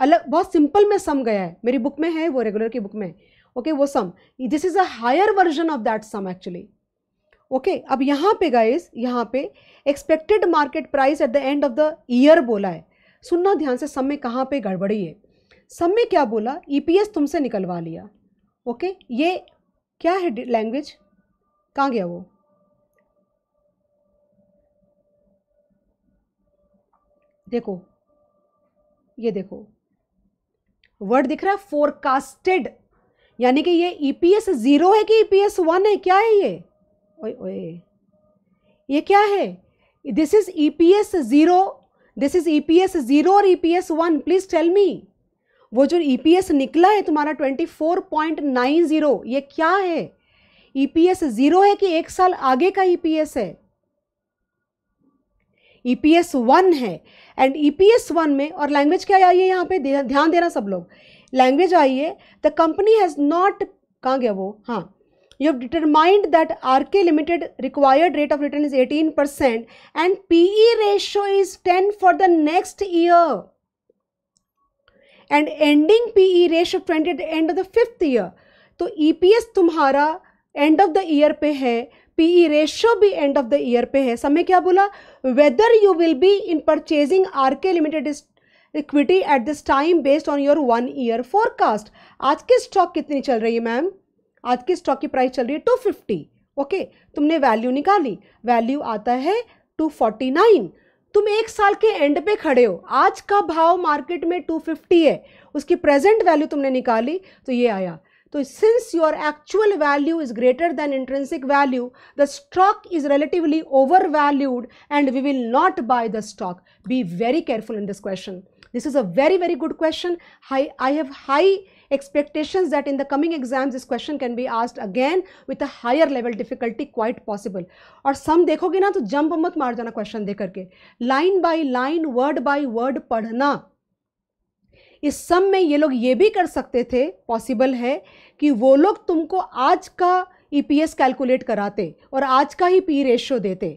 अलग बहुत सिंपल में सम गया है, मेरी बुक में है वो, रेगुलर की बुक में, ओके वो sum, this is a higher version of that sum actually, okay. अब यहाँ पे गाइस, यहाँ पे expected market price at the end of the year बोला है। सुनना ध्यान से, सब में कहाँ पे गड़बड़ी है। सब में क्या बोला? ईपीएस तुमसे निकलवा लिया, ओके। ये क्या है लैंग्वेज, कहाँ गया वो? देखो ये देखो, वर्ड दिख रहा है फोरकास्टेड, यानी कि ये ईपीएस जीरो है कि ईपीएस वन है, क्या है ये? ओए ओए, ये क्या है? This is EPS zero, this is EPS zero और EPS one. Please tell me, वो जो ईपीएस निकला है तुम्हारा 24.90, ये क्या है? ईपीएस जीरो है कि एक साल आगे का ईपीएस है? ईपीएस वन है। एंड ईपीएस वन में और लैंग्वेज क्या आई है यहाँ पे? ध्यान देना सब लोग, लैंग्वेज आई है द कंपनी हैज नॉट, कहाँ गया वो? हाँ, you have determined that RK Limited required rate of return is 18% and PE ratio is 10 for the next year and ending PE ratio of 20 at the end of the fifth year. तो EPS तुम्हारा end of the year पे है, PE ratio भी end of the year पे है। समय क्या बोला? Whether you will be in purchasing RK Limited is equity at this time based on your 1 year forecast. आज की स्टॉक कितनी चल रही है मैम? आज के स्टॉक की प्राइस चल रही है 250, ओके। तुमने वैल्यू निकाली, वैल्यू आता है 249। तुम एक साल के एंड पे खड़े हो, आज का भाव मार्केट में 250 है, उसकी प्रेजेंट वैल्यू तुमने निकाली तो ये आया। तो since your actual value is greater than intrinsic value, the stock is relatively over valued and we will not buy the stock. Be very careful in this question, this is a very very good question. I have high expectations that in the coming exams this question can be asked again with a higher level difficulty, quite possible. और सम देखोगे ना तो jump मत मार जाना question दे करके, line bye word पढ़ना। इस सम में ये लोग ये भी कर सकते थे, पॉसिबल है कि वो लोग तुमको आज का EPS कैलकुलेट कराते और आज का ही PE रेशियो देते।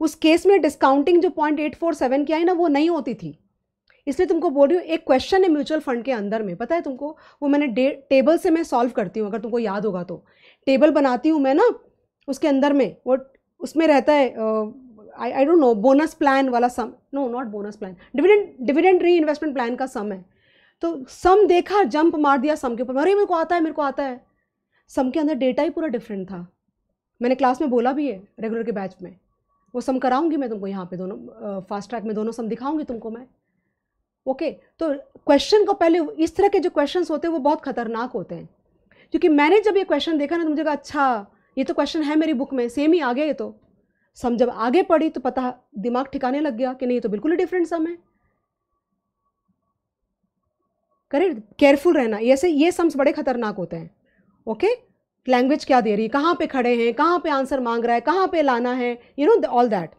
उस केस में डिस्काउंटिंग जो 0.847 की आई ना वो नहीं होती थी, इसलिए तुमको बोल रही हूँ। एक क्वेश्चन है म्यूचुअल फंड के अंदर में, पता है तुमको, वो मैंने टेबल से मैं सॉल्व करती हूँ, अगर तुमको याद होगा तो। टेबल बनाती हूँ मैं ना, उसके अंदर में वो उसमें रहता है I don't know, bonus plan वाला sum, no not bonus plan, dividend reinvestment plan का सम है। तो सम देखा, जंप मार दिया सम के ऊपर, अरे मेरे को आता है, मेरे को आता है। सम के अंदर डेटा ही पूरा डिफरेंट था, मैंने क्लास में बोला भी है रेगुलर के बैच में। वो सम कराऊंगी मैं तुमको यहाँ पे, दोनों फास्ट ट्रैक में दोनों सम दिखाऊंगी तुमको मैं, ओके। तो क्वेश्चन को पहले, इस तरह के जो क्वेश्चंस होते हैं वो बहुत खतरनाक होते हैं, क्योंकि मैंने जब ये क्वेश्चन देखा ना तो मुझे कहा अच्छा ये तो क्वेश्चन है मेरी बुक में, सेम ही आ गया ये तो। सम जब आगे पढ़ी तो पता, दिमाग ठिकाने लग गया कि नहीं ये तो बिल्कुल ही डिफरेंट सम है। करेक्ट, केयरफुल रहना, ऐसे ये सम्स बड़े खतरनाक होते हैं, ओके। लैंग्वेज क्या दे रही है, कहाँ पर खड़े हैं, कहाँ पर आंसर मांग रहा है, कहाँ पर लाना है, यू नो ऑल दैट।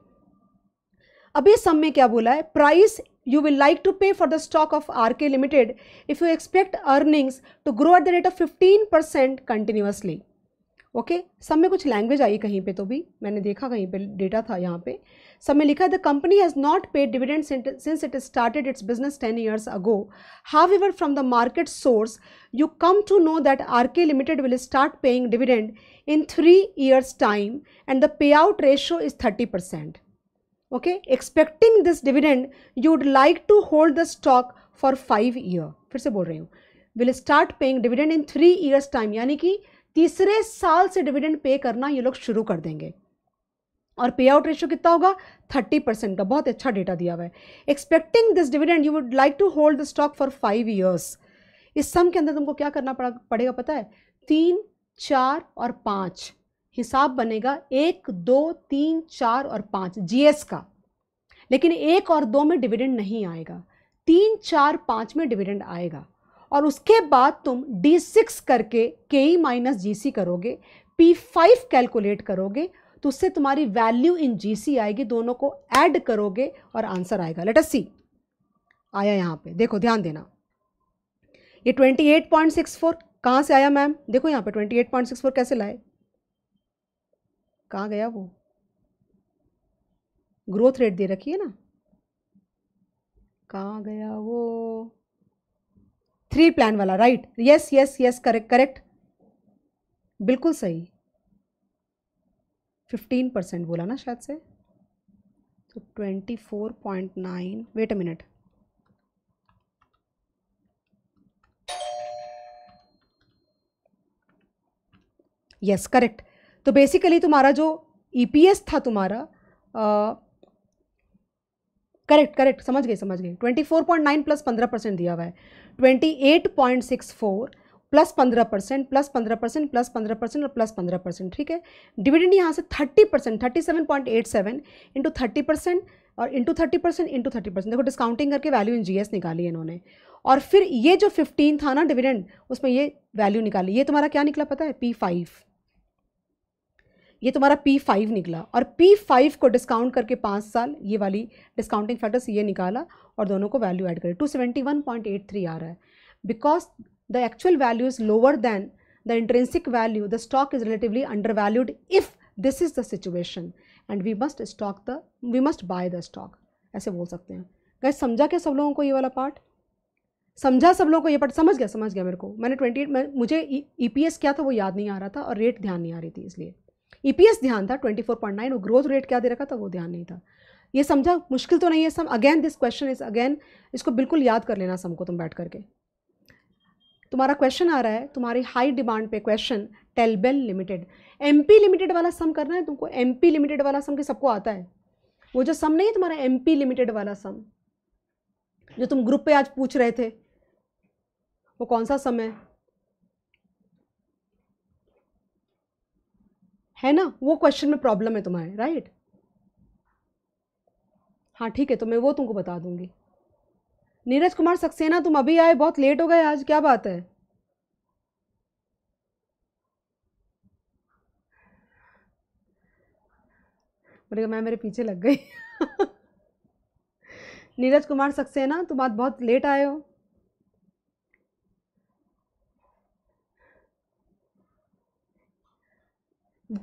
अभी सम में क्या बोला है? Price you will like to pay for the stock of RK Limited if you expect earnings to grow at the rate of 15% continuously, okay। सब में कुछ लैंग्वेज आई कहीं पे, तो भी मैंने देखा कहीं पे डेटा था यहाँ पे। सब में लिखा the company has not paid dividend since it started its business 10 years ago, however from the market source you come to know that RK Limited will start paying dividend in 3 years time and the payout ratio is 30%. Okay, expecting this dividend you would like to hold the stock for 5 years. फिर से बोल रही हूँ, will start paying dividend in 3 years time, यानी कि तीसरे साल से dividend pay करना ये लोग शुरू कर देंगे। और payout ratio कितना होगा? 30% का। बहुत अच्छा डेटा दिया हुआ है। Expecting this dividend you would like to hold the stock for 5 years. इस सम के अंदर तुमको क्या करना पड़ेगा पता है? 3, 4 और 5 हिसाब बनेगा, 1, 2, 3, 4 और 5 जीएस का। लेकिन 1 और 2 में डिविडेंड नहीं आएगा, 3, 4, 5 में डिविडेंड आएगा। और उसके बाद तुम D6 करके KE माइनस GC करोगे, P5 कैलकुलेट करोगे तो उससे तुम्हारी वैल्यू इन जीसी आएगी, दोनों को ऐड करोगे और आंसर आएगा। लेट अस सी आया यहाँ पे, देखो ध्यान देना, ये 28.64 कहाँ से आया मैम? देखो यहाँ पे 28.64 कैसे लाए, कहाँ गया वो? ग्रोथ रेट दे रखी है ना, कहाँ गया वो? 3 प्लान वाला, right? Yes yes yes, correct correct, बिल्कुल सही। 15% बोला ना शायद से, तो 24.9, wait a minute, yes correct. तो बेसिकली तुम्हारा जो ईपीएस था तुम्हारा, करेक्ट करेक्ट, समझ गए समझ गए, 24.9 प्लस 15% दिया हुआ है, 28.64 प्लस 15% प्लस 15% प्लस 15% और प्लस 15%, ठीक है। डिविडेंड यहाँ से 30%, 37.87 इंटू 30% और इंटू 30% इंटू 30%, देखो डिस्काउंटिंग करके वैल्यू इन जीएस निकाली है इन्होंने। और फिर ये जो 15 था ना डिविडेंड, उसमें ये वैल्यू निकाली, ये तुम्हारा क्या निकला पता है? P5, ये तुम्हारा P5 निकला। और P5 को डिस्काउंट करके 5 साल ये वाली डिस्काउंटिंग फैक्टर से ये निकाला और दोनों को वैल्यू ऐड करें, 271.83 आ रहा है। Because the actual value is lower than the intrinsic value, the stock is relatively undervalued if this is the situation and we must buy the stock, ऐसे बोल सकते हैं। गाइस समझा क्या सब लोगों को ये वाला पार्ट? समझा सब लोगों को ये पार्ट? समझ गया मेरे को। मैंने 28, मुझे EPS क्या था वो याद नहीं आ रहा था और रेट ध्यान नहीं आ रही थी, इसलिए EPS ध्यान था 24.9, वो ग्रोथ रेट क्या दे रखा था वो ध्यान नहीं था। ये समझा? मुश्किल तो नहीं है sum? Again this question is again, इसको बिल्कुल याद कर लेना सबको तुम बैठ करके। तुम्हारा क्वेश्चन आ रहा है, तुम्हारी हाई डिमांड पे क्वेश्चन, टेलबेल लिमिटेड, MP लिमिटेड वाला सम करना है तुमको। MP लिमिटेड वाला सम के सबको आता है, वो जो सम नहीं है तुम्हारा MP लिमिटेड वाला सम जो तुम ग्रुप पे आज पूछ रहे थे, वो कौन सा सम है ना? वो क्वेश्चन में प्रॉब्लम है तुम्हारे, राइट? हाँ ठीक है, तो मैं वो तुमको बता दूंगी। नीरज कुमार सक्सेना, तुम अभी आए, बहुत लेट हो गए आज, क्या बात है? बोलेगा मैं, मेरे पीछे लग गई। नीरज कुमार सक्सेना, तुम आज बहुत लेट आए हो।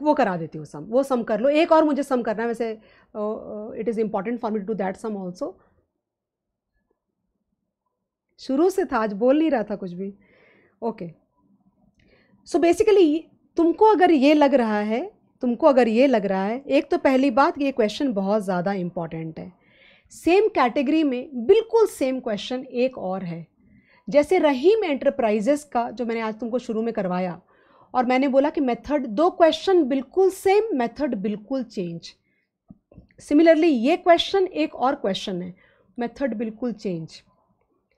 वो करा देती हूँ सम, वो सम कर लो। एक और मुझे सम करना है वैसे, it is important for me to do that sum also. शुरू से था आज, बोल नहीं रहा था कुछ भी। ओके, सो बेसिकली तुमको अगर ये लग रहा है, एक तो पहली बात ये क्वेश्चन बहुत ज़्यादा इम्पॉर्टेंट है। सेम कैटेगरी में बिल्कुल सेम क्वेश्चन एक और है, जैसे रहीम एंटरप्राइजेस का जो मैंने आज तुमको शुरू में करवाया, और मैंने बोला कि मेथड, दो क्वेश्चन बिल्कुल सेम, मेथड बिल्कुल चेंज। सिमिलरली ये क्वेश्चन एक और क्वेश्चन है, मेथड बिल्कुल चेंज।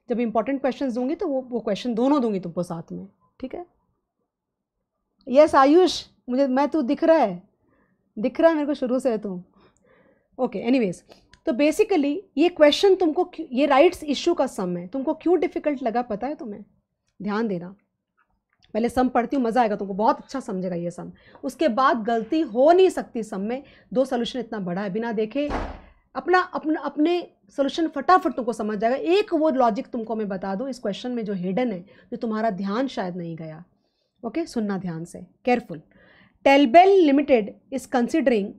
जब इंपॉर्टेंट क्वेश्चंस दूंगी तो वो क्वेश्चन दोनों दूंगी तुमको साथ में, ठीक है? यस आयुष, मुझे तू दिख रहा है, मेरे को शुरू से है तू। ओके एनीवेज, तो बेसिकली ये क्वेश्चन तुमको, ये राइट्स इशू का सम है, तुमको क्यों डिफिकल्ट लगा पता है? तुम्हें ध्यान देना, पहले सम पढ़ती हूँ, मज़ा आएगा तुमको, बहुत अच्छा समझेगा ये सम। उसके बाद गलती हो नहीं सकती सम में, दो सोल्यूशन इतना बड़ा है, बिना देखे अपने सोल्यूशन फटाफट तुमको समझ जाएगा। एक वो लॉजिक तुमको मैं बता दूँ इस क्वेश्चन में जो हिडन है, जो तुम्हारा ध्यान शायद नहीं गया। ओके सुनना ध्यान से, careful. टेलबेल limited is considering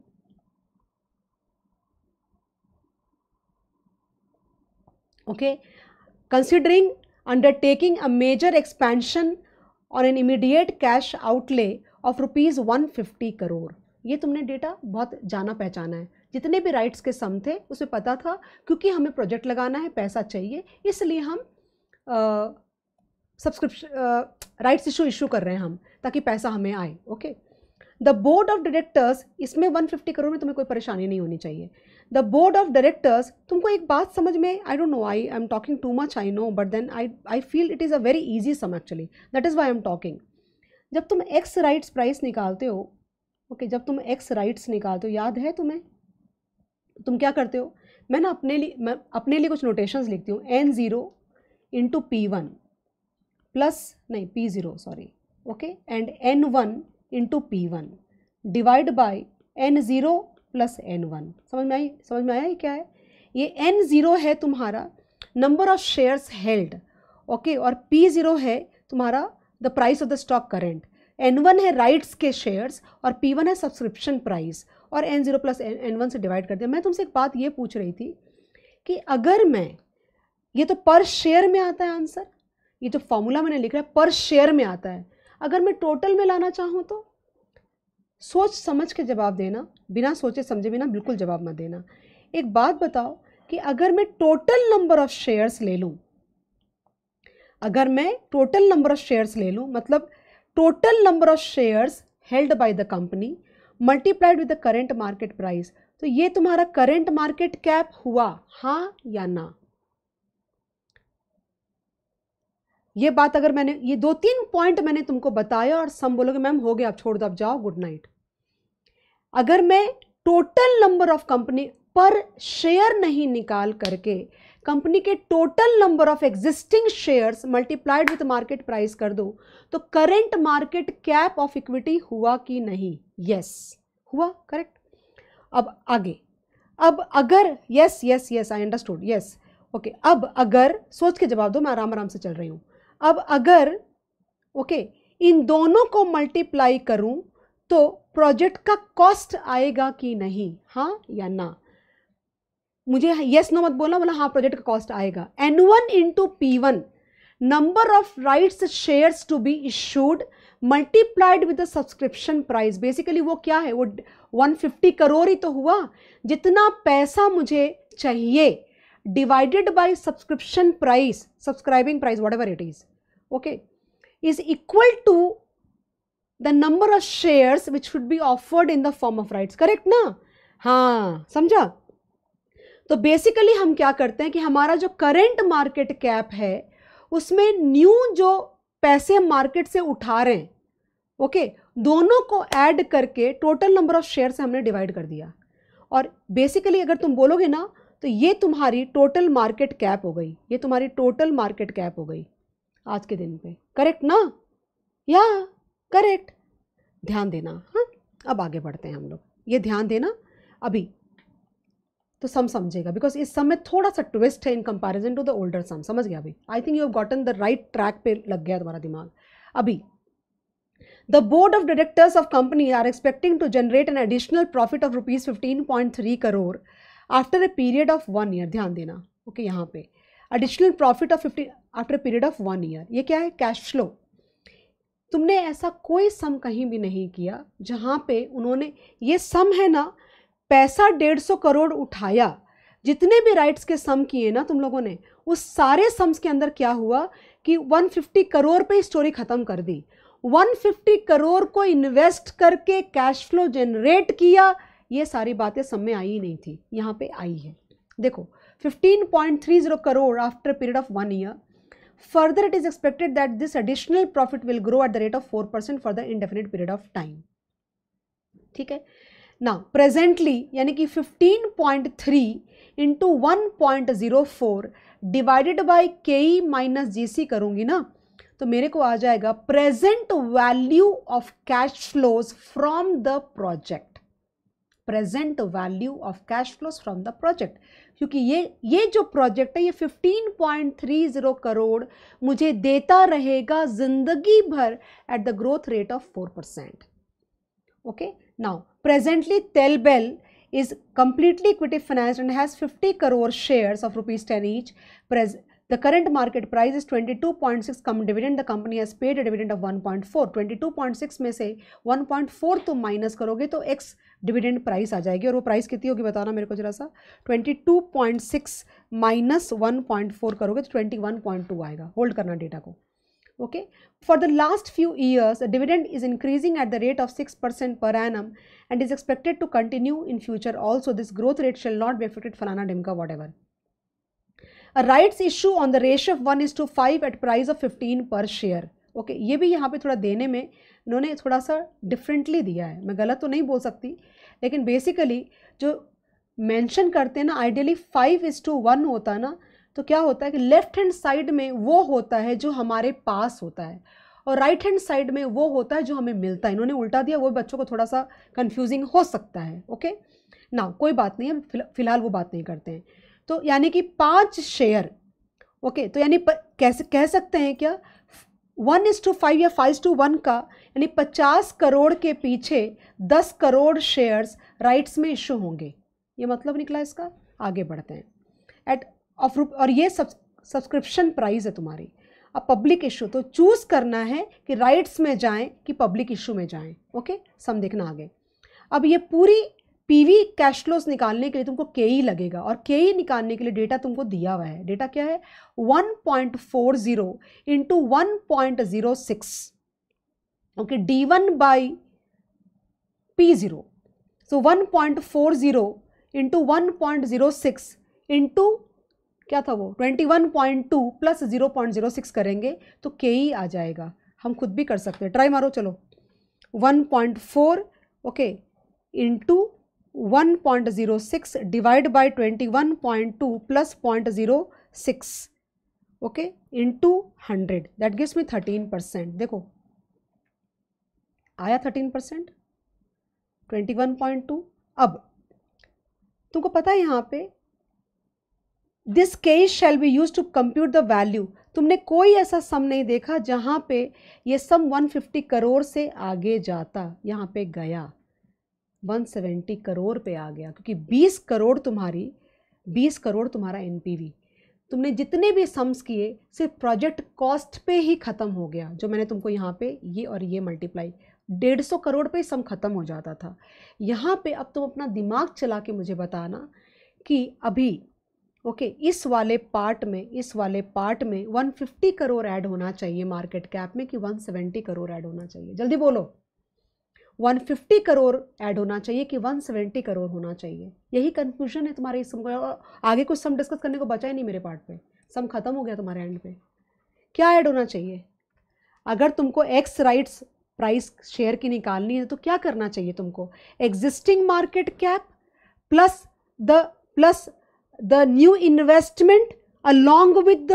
undertaking a major expansion और an immediate cash outlay of ₹150 crore. ये तुमने डेटा बहुत जाना पहचाना है, जितने भी राइट्स के सम थे उसमें पता था, क्योंकि हमें प्रोजेक्ट लगाना है, पैसा चाहिए, इसलिए हम सब्सक्रिप्शन राइट्स इशू कर रहे हैं हम, ताकि पैसा हमें आए। Okay, the board of directors, इसमें 150 करोड़ में तुम्हें कोई परेशानी नहीं होनी चाहिए। द बोर्ड ऑफ डायरेक्टर्स, तुमको एक बात समझ में, I don't know, I am talking too much I know, but then I feel it is a very easy sum actually, that is why I am talking. जब तुम x rights price निकालते हो, okay, जब तुम x rights निकालते हो, याद है तुम्हें, तुम क्या करते हो? मैं ना अपने लिए कुछ नोटेशंस लिखती हूँ। N0 इंटू P1 प्लस, नहीं P0 sorry, okay, and N1 into P1 divide by N0 plus N1। समझ में आया ये क्या है? ये N0 है तुम्हारा number of shares held, okay, और P0 है तुम्हारा the price of the stock current. N1 है राइट्स के शेयर्स और P1 है सब्सक्रिप्शन प्राइस, और N0 प्लस N1 से डिवाइड कर दिया। मैं तुमसे एक बात ये पूछ रही थी कि अगर मैं, ये तो पर शेयर में आता है आंसर, ये जो फॉर्मूला मैंने लिखा है पर शेयर में आता है, अगर मैं टोटल में लाना चाहूँ तो? सोच समझ के जवाब देना, बिना सोचे समझे बिना बिल्कुल जवाब मत देना। एक बात बताओ कि अगर मैं टोटल नंबर ऑफ शेयर्स ले लूँ, मतलब total number of shares held by the company multiplied with the current market price, तो ये तुम्हारा करेंट मार्केट कैप हुआ, हाँ या ना? ये बात अगर मैंने, ये दो तीन पॉइंट मैंने तुमको बताया और सब बोलोगे मैम हो गया, आप छोड़ दो, आप जाओ, गुड नाइट। अगर मैं टोटल नंबर ऑफ कंपनी पर शेयर नहीं निकाल करके कंपनी के total number of existing shares multiplied with market price कर दूं तो current market cap of equity हुआ कि नहीं? यस हुआ, करेक्ट। अब आगे, अब अगर yes I understood, yes okay. अब अगर, सोच के जवाब दो, मैं आराम से चल रही हूँ। अब अगर ओके, इन दोनों को मल्टीप्लाई करूं तो प्रोजेक्ट का कॉस्ट आएगा कि नहीं, हाँ या ना? मुझे यस नो मत बोलना, बोला हाँ प्रोजेक्ट का कॉस्ट आएगा। N1 into P1 number of rights shares to be issued multiplied with the subscription price. Basically वो क्या है, वो 150 करोड़ ही तो हुआ, जितना पैसा मुझे चाहिए divided by subscription price, subscribing price, whatever it is, okay, is equal to the number of shares which should be offered in the form of rights, correct ना? हाँ, समझा? तो बेसिकली हम क्या करते हैं कि हमारा जो करेंट मार्केट कैप है उसमें न्यू जो पैसे हम मार्केट से उठा रहे हैं, ओके, दोनों को ऐड करके टोटल नंबर ऑफ शेयर से हमने डिवाइड कर दिया। और बेसिकली अगर तुम बोलोगे ना तो ये तुम्हारी टोटल मार्केट कैप हो गई, ये तुम्हारी टोटल मार्केट कैप हो गई आज के दिन पे, करेक्ट ना? या करेक्ट, ध्यान देना। हाँ, अब आगे बढ़ते हैं हम लोग, ये ध्यान देना। अभी तो सम समझेगा बिकॉज इस सम में थोड़ा सा ट्विस्ट है in comparison to the older sum. समझ गया अभी? I think you have gotten the right track पे लग गया तुम्हारा दिमाग। अभी The board of directors of company are expecting to generate an additional profit of rupees 15.3 crore after a period of 1 year. ध्यान देना, ओके, यहाँ पे additional profit of 50 after a period of 1 year. ये क्या है? Cash flow. तुमने ऐसा कोई सम कहीं भी नहीं किया जहाँ पे उन्होंने, ये सम है ना, पैसा 150 करोड़ उठाया, जितने भी राइट्स के सम किए ना तुम लोगों ने, उस सारे सम्स के अंदर क्या हुआ कि 150 करोड़ पे स्टोरी ख़त्म कर दी। 150 करोड़ को इन्वेस्ट करके कैश फ्लो जनरेट किया, ये सारी बातें सब में आई ही नहीं थी, यहाँ पे आई है। देखो 15.30 crore after period of 1 year. Further it is expected that this additional profit will grow at the rate of 4% for the indefinite period of time. ठीक है ना? प्रेजेंटली यानी कि 15.3 into 1.04 divided by KE minus GC करूँगी ना तो मेरे को आ जाएगा present value of cash flows from the project, present value of cash flows from the project. क्योंकि ये जो प्रोजेक्ट है ये 15.30 करोड़ मुझे देता रहेगा जिंदगी भर at the growth rate of 4%। Okay, now presently Telbell is completely equity financed and has 50 crore shares of ₹10 each. The current market price is 22.6 cum dividend. The company has paid a dividend of 1.4. 22.6 में से 1.4 तुम minus करोगे तो x dividend price आ जाएगी। और वो price कितनी होगी बताना मेरे को जरा सा। 22.6 माइनस 1.4 करोगे तो 21.2 आएगा। होल्ड करना डेटा को, okay. For the last few years dividend is increasing at the rate of 6% per annum and is expected to continue in future also. This growth rate shall not be affected फलाना डिमका whatever. A rights issue on the ratio of 1:5 at price of 15 per share. Okay, ये भी यहाँ पे थोड़ा देने में इन्होंने थोड़ा सा डिफरेंटली दिया है, मैं गलत तो नहीं बोल सकती, लेकिन बेसिकली जो मेंशन करते हैं ना, आइडियली 5:1 होता है ना, तो क्या होता है कि लेफ्ट हैंड साइड में वो होता है जो हमारे पास होता है और राइट हैंड साइड में वो होता है जो हमें मिलता है। इन्होंने उल्टा दिया, वो बच्चों को थोड़ा सा कन्फ्यूजिंग हो सकता है। ओके ना, कोई बात नहीं, हम फिलहाल वो बात नहीं करते हैं। तो यानी कि 5 शेयर, ओके, तो यानी कैसे कह सकते हैं क्या 1:5 या 5:1 का, यानी 50 करोड़ के पीछे 10 करोड़ शेयर्स राइट्स में इशू होंगे। ये मतलब निकला इसका। आगे बढ़ते हैं। एट ऑफ और ये सब्सक्रिप्शन प्राइस है तुम्हारी। अब पब्लिक इशू तो चूज़ करना है कि राइट्स में जाएं कि पब्लिक इशू में जाएं। ओके, सम देखना आगे। अब ये पूरी पीवी कैश फ्लोस निकालने के लिए तुमको केई लगेगा और केई निकालने के लिए डेटा तुमको दिया हुआ है। डेटा क्या है? 1.40 × 1.06, ओके, D1/P0। सो 1.40 × 1.06 इंटू क्या था वो 21.2 प्लस 0.06 करेंगे तो केई आ जाएगा। हम खुद भी कर सकते हैं, ट्राई मारो। चलो 1.4 okay into 1.06 divide by 21.2 plus 0.06 okay into 100 that gives me 13%। देखो आया 13%, 21.2। अब तुमको पता है यहाँ पे this case shall be use to compute the value. तुमने कोई ऐसा सम नहीं देखा जहाँ पे ये सम 150 करोड़ से आगे जाता, यहाँ पे गया 170 करोड़ पे आ गया, क्योंकि 20 करोड़ तुम्हारा एनपीवी। तुमने जितने भी सम्स किए सिर्फ प्रोजेक्ट कॉस्ट पे ही ख़त्म हो गया, जो मैंने तुमको यहाँ पे ये और ये मल्टीप्लाई 150 करोड़ पे सम ख़त्म हो जाता था। यहाँ पे अब तुम अपना दिमाग चला के मुझे बताना कि अभी ओके इस वाले पार्ट में 150 करोड़ ऐड होना चाहिए मार्केट कैप में कि 170 करोड़ ऐड होना चाहिए? जल्दी बोलो। 150 करोड़ ऐड होना चाहिए कि 170 करोड़ होना चाहिए? यही कन्फ्यूजन है तुम्हारे इस सम को। आगे कुछ सम डिस्कस करने को बचा ही नहीं मेरे पार्ट पे, सम खत्म हो गया तुम्हारे एंड पे। क्या ऐड होना चाहिए? अगर तुमको एक्स राइट्स प्राइस शेयर की निकालनी है तो क्या करना चाहिए तुमको? Existing market cap plus the new investment along with the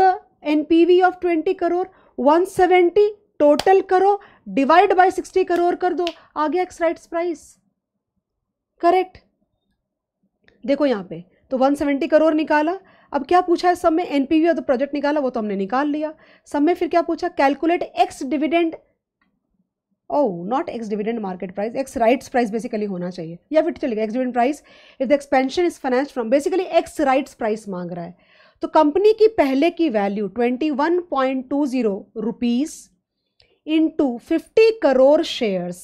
NPV of 20 crore 170 total करो डिवाइड बाय 60 करोड़ कर दो, आ गया एक्स राइट्स प्राइस। करेक्ट। देखो यहाँ पे तो 170 करोड़ निकाला। अब क्या पूछा है सब में? एनपीवी और द प्रोजेक्ट निकाला, वो तो हमने निकाल लिया। सब में फिर क्या पूछा? Calculate ex dividend, oh not ex dividend market price, ex rights price basically होना चाहिए, या फिर चलेगा ex dividend price if the expansion is finance from, basically ex rights price मांग रहा है। तो कंपनी की पहले की value 21.20 rupees into 50 crore shares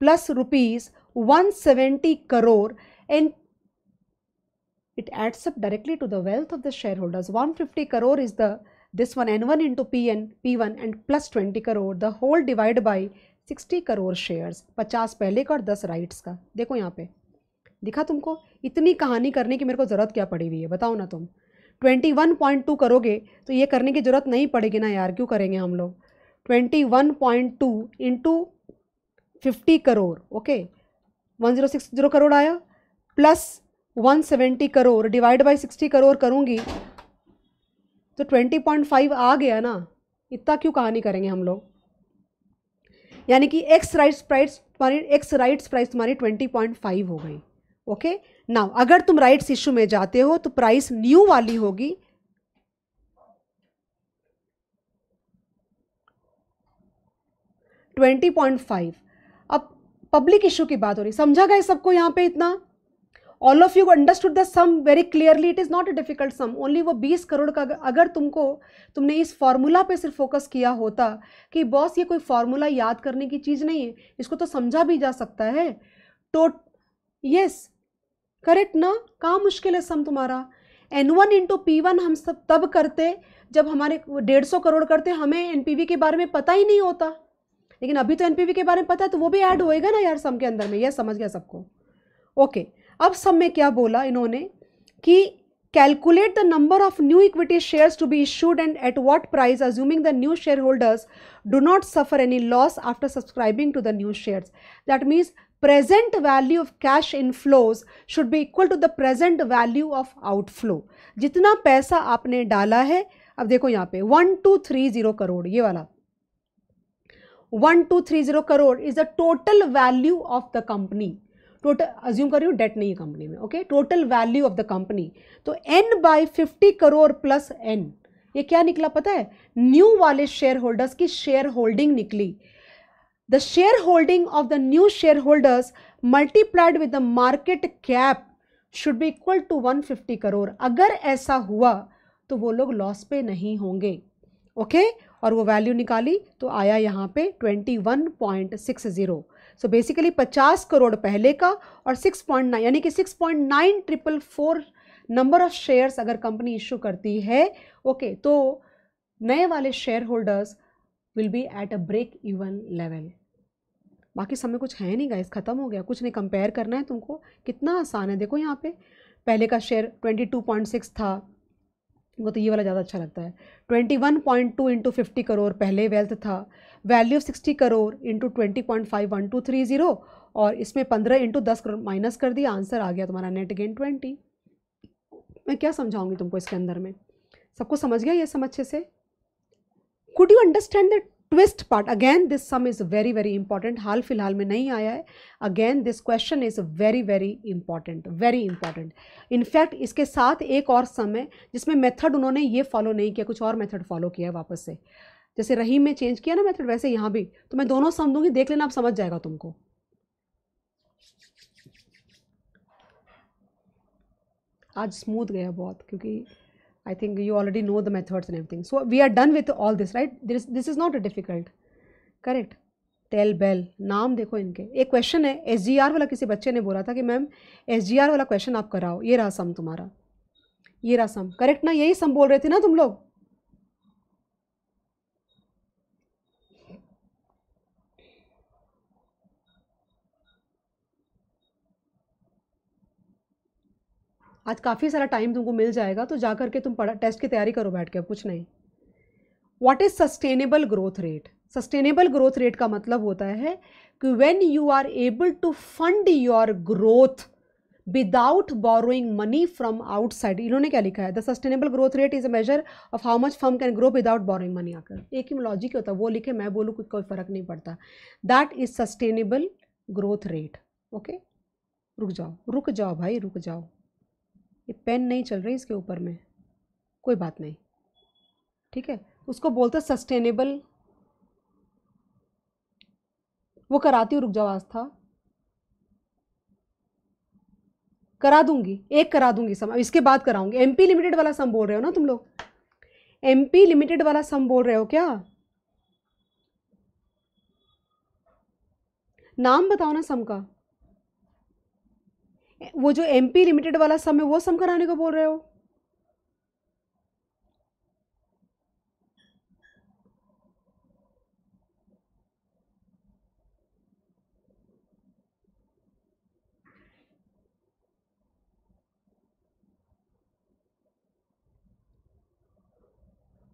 plus rupees 170 crore and it adds up directly to the wealth of the share holders. 150 crore is the this one N1 into P1 and plus 20 crore the whole divided by 60 crore shares, 50 पहले का और 10 rights का। देखो यहाँ पे दिखा तुमको, इतनी कहानी करने की मेरे को ज़रूरत क्या पड़ी हुई है? बताओ ना। तुम 21.2 करोगे तो ये करने की ज़रूरत नहीं पड़ेगी ना यार, क्यों करेंगे हम लोग? 21.2 इंटू 50 करोड़, ओके 1060 करोड़ आया, plus 170 crore divide by 60 crore करूँगी तो 20.5 आ गया ना। इतना क्यों कहानी करेंगे हम लोग? यानी कि एक्स राइट्स प्राइस तुम्हारी 20.5 हो गई। ओके नाउ अगर तुम राइट्स इशू में जाते हो तो प्राइस न्यू वाली होगी, $20.5। अब पब्लिक इशू की बात हो रही, समझा गया सबको यहाँ पे? इतना all of you understood the sum very clearly? It is not a difficult sum, only वो 20 करोड़ का। अगर तुमने इस फार्मूला पे सिर्फ फोकस किया होता कि बॉस ये कोई फार्मूला याद करने की चीज़ नहीं है, इसको तो समझा भी जा सकता है, तो यस करेक्ट ना। कहाँ मुश्किल है सम तुम्हारा? N1 इंटू P1 हम सब तब करते जब हमारे 150 करोड़ करते, हमें एनपीवी के बारे में पता ही नहीं होता, लेकिन अभी तो एनपीवी के बारे में पता है तो वो भी ऐड होएगा ना यार सम के अंदर में। यह समझ गया सबको? ओके अब सब में क्या बोला इन्होंने कि calculate the number of new equity shares to be issued and at what price assuming the new share holders do not suffer any loss after subscribing to the new shares. That means present value of cash inflows should be equal to the present value of outflow, जितना पैसा आपने डाला है। अब देखो यहाँ पे 1230 करोड़ ये वाला 1230 crore is the total value of the company. Total assume कर रही हूँ डेट नहीं है कंपनी में. Okay, total value of the company. तो N by 50 crore plus N, ये क्या निकला पता है? न्यू वाले शेयर होल्डर्स की शेयर होल्डिंग निकली. The share holding of the new share holders multiplied with the market cap should be equal to 150 crore. अगर ऐसा हुआ तो वो लोग लॉस पे नहीं होंगे. ओके और वो वैल्यू निकाली तो आया यहाँ पे 21.60. सो बेसिकली 50 करोड़ पहले का और 6.9 यानी कि 6.9444 नंबर ऑफ शेयर्स अगर कंपनी इशू करती है. ओके तो नए वाले share holders will be at a break even level. बाकी समय कुछ है नहीं गाइस, ख़त्म हो गया, कुछ नहीं. कंपेयर करना है तुमको, कितना आसान है. देखो यहाँ पे पहले का शेयर 22.6 था, वो तो ये वाला ज़्यादा अच्छा लगता है. 21.2 इंटू 50 करोड़ पहले वेल्थ था, वैल्यू 60 करोड़ इंटू 20.51230 और इसमें 15 इंटू 10 करोड़ माइनस कर दिया, आंसर आ गया तुम्हारा नेट गेन 20. मैं क्या समझाऊंगी तुमको इसके अंदर में, सबको समझ गया ये समझ अच्छे से? Could you understand the twist part? Again this sum is very very important, हाल फिलहाल में नहीं आया है. Again this question is very very important, very important. In fact इसके साथ एक और सम है जिसमें मेथड उन्होंने ये फॉलो नहीं किया, कुछ और मेथड फॉलो किया है वापस से. जैसे रहीम में चेंज किया ना मेथड, वैसे यहाँ भी. तो मैं दोनों सम दूंगी, देख लेना, आप समझ जाएगा तुमको. आज स्मूथ गया बहुत क्योंकि I think you already know the methods and everything. So we are done with all this, right? This is not difficult, correct? Tell Bell. नाम देखो इनके. एक क्वेश्चन है SGR वाला, किसी बच्चे ने बोला था कि मैम SGR वाला क्वेश्चन आप कराओ. ये रहा सम तुम्हारा, ये रहा सम, करेक्ट ना? यही सम बोल रहे थे ना तुम लोग. आज काफ़ी सारा टाइम तुमको मिल जाएगा, तो जा करके तुम पढ़ा, टेस्ट की तैयारी करो बैठ के, अब कुछ नहीं. What is sustainable growth rate? Sustainable growth rate का मतलब होता है कि when you are able to fund your growth without borrowing money from outside. इन्होंने क्या लिखा है? The sustainable growth rate is a measure of how much firm can grow without borrowing money. आकर एक ही लॉजिक होता है, वो लिखे मैं बोलूँ कुछ कोई फ़र्क नहीं पड़ता. That is sustainable growth rate. Okay रुक जाओ, रुक जाओ भाई, रुक जाओ. ये पेन नहीं चल रही इसके ऊपर में, कोई बात नहीं, ठीक है. उसको बोलते सस्टेनेबल, वो कराती हूँ, रुक जाओ. आस्था करा दूंगी, एक करा दूंगी सम, इसके बाद कराऊंगी. एमपी लिमिटेड वाला सम बोल रहे हो ना तुम लोग? एमपी लिमिटेड वाला सम बोल रहे हो क्या? नाम बताओ ना सम का. वो जो एमपी लिमिटेड वाला सम है, वो सम कराने को बोल रहे हो?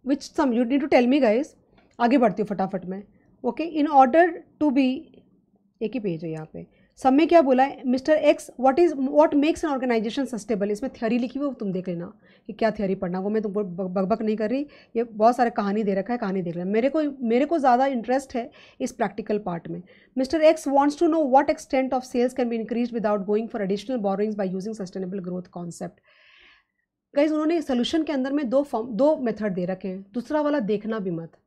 Which sum you need to tell me guys. आगे बढ़ती हूँ फटाफट में. Okay, in order to be, एक ही पेज है यहाँ पे. सब में क्या बोला है? Mister X, what makes an organization sustainable. इसमें थ्योरी लिखी हुई, वो तुम देख लेना कि क्या थ्योरी पढ़ना, वो मैं तुमको बकबक नहीं कर रही. ये बहुत सारे कहानी दे रखा है, कहानी देख लेना. मेरे को ज़्यादा इंटरेस्ट है इस प्रैक्टिकल पार्ट में. Mister X wants to know what extent of sales can be increase without going for additional borrowings by using sustainable growth concept. Guys उन्होंने सोल्यूशन के अंदर में दो मेथड दे रखे हैं, दूसरा वाला देखना भी मत.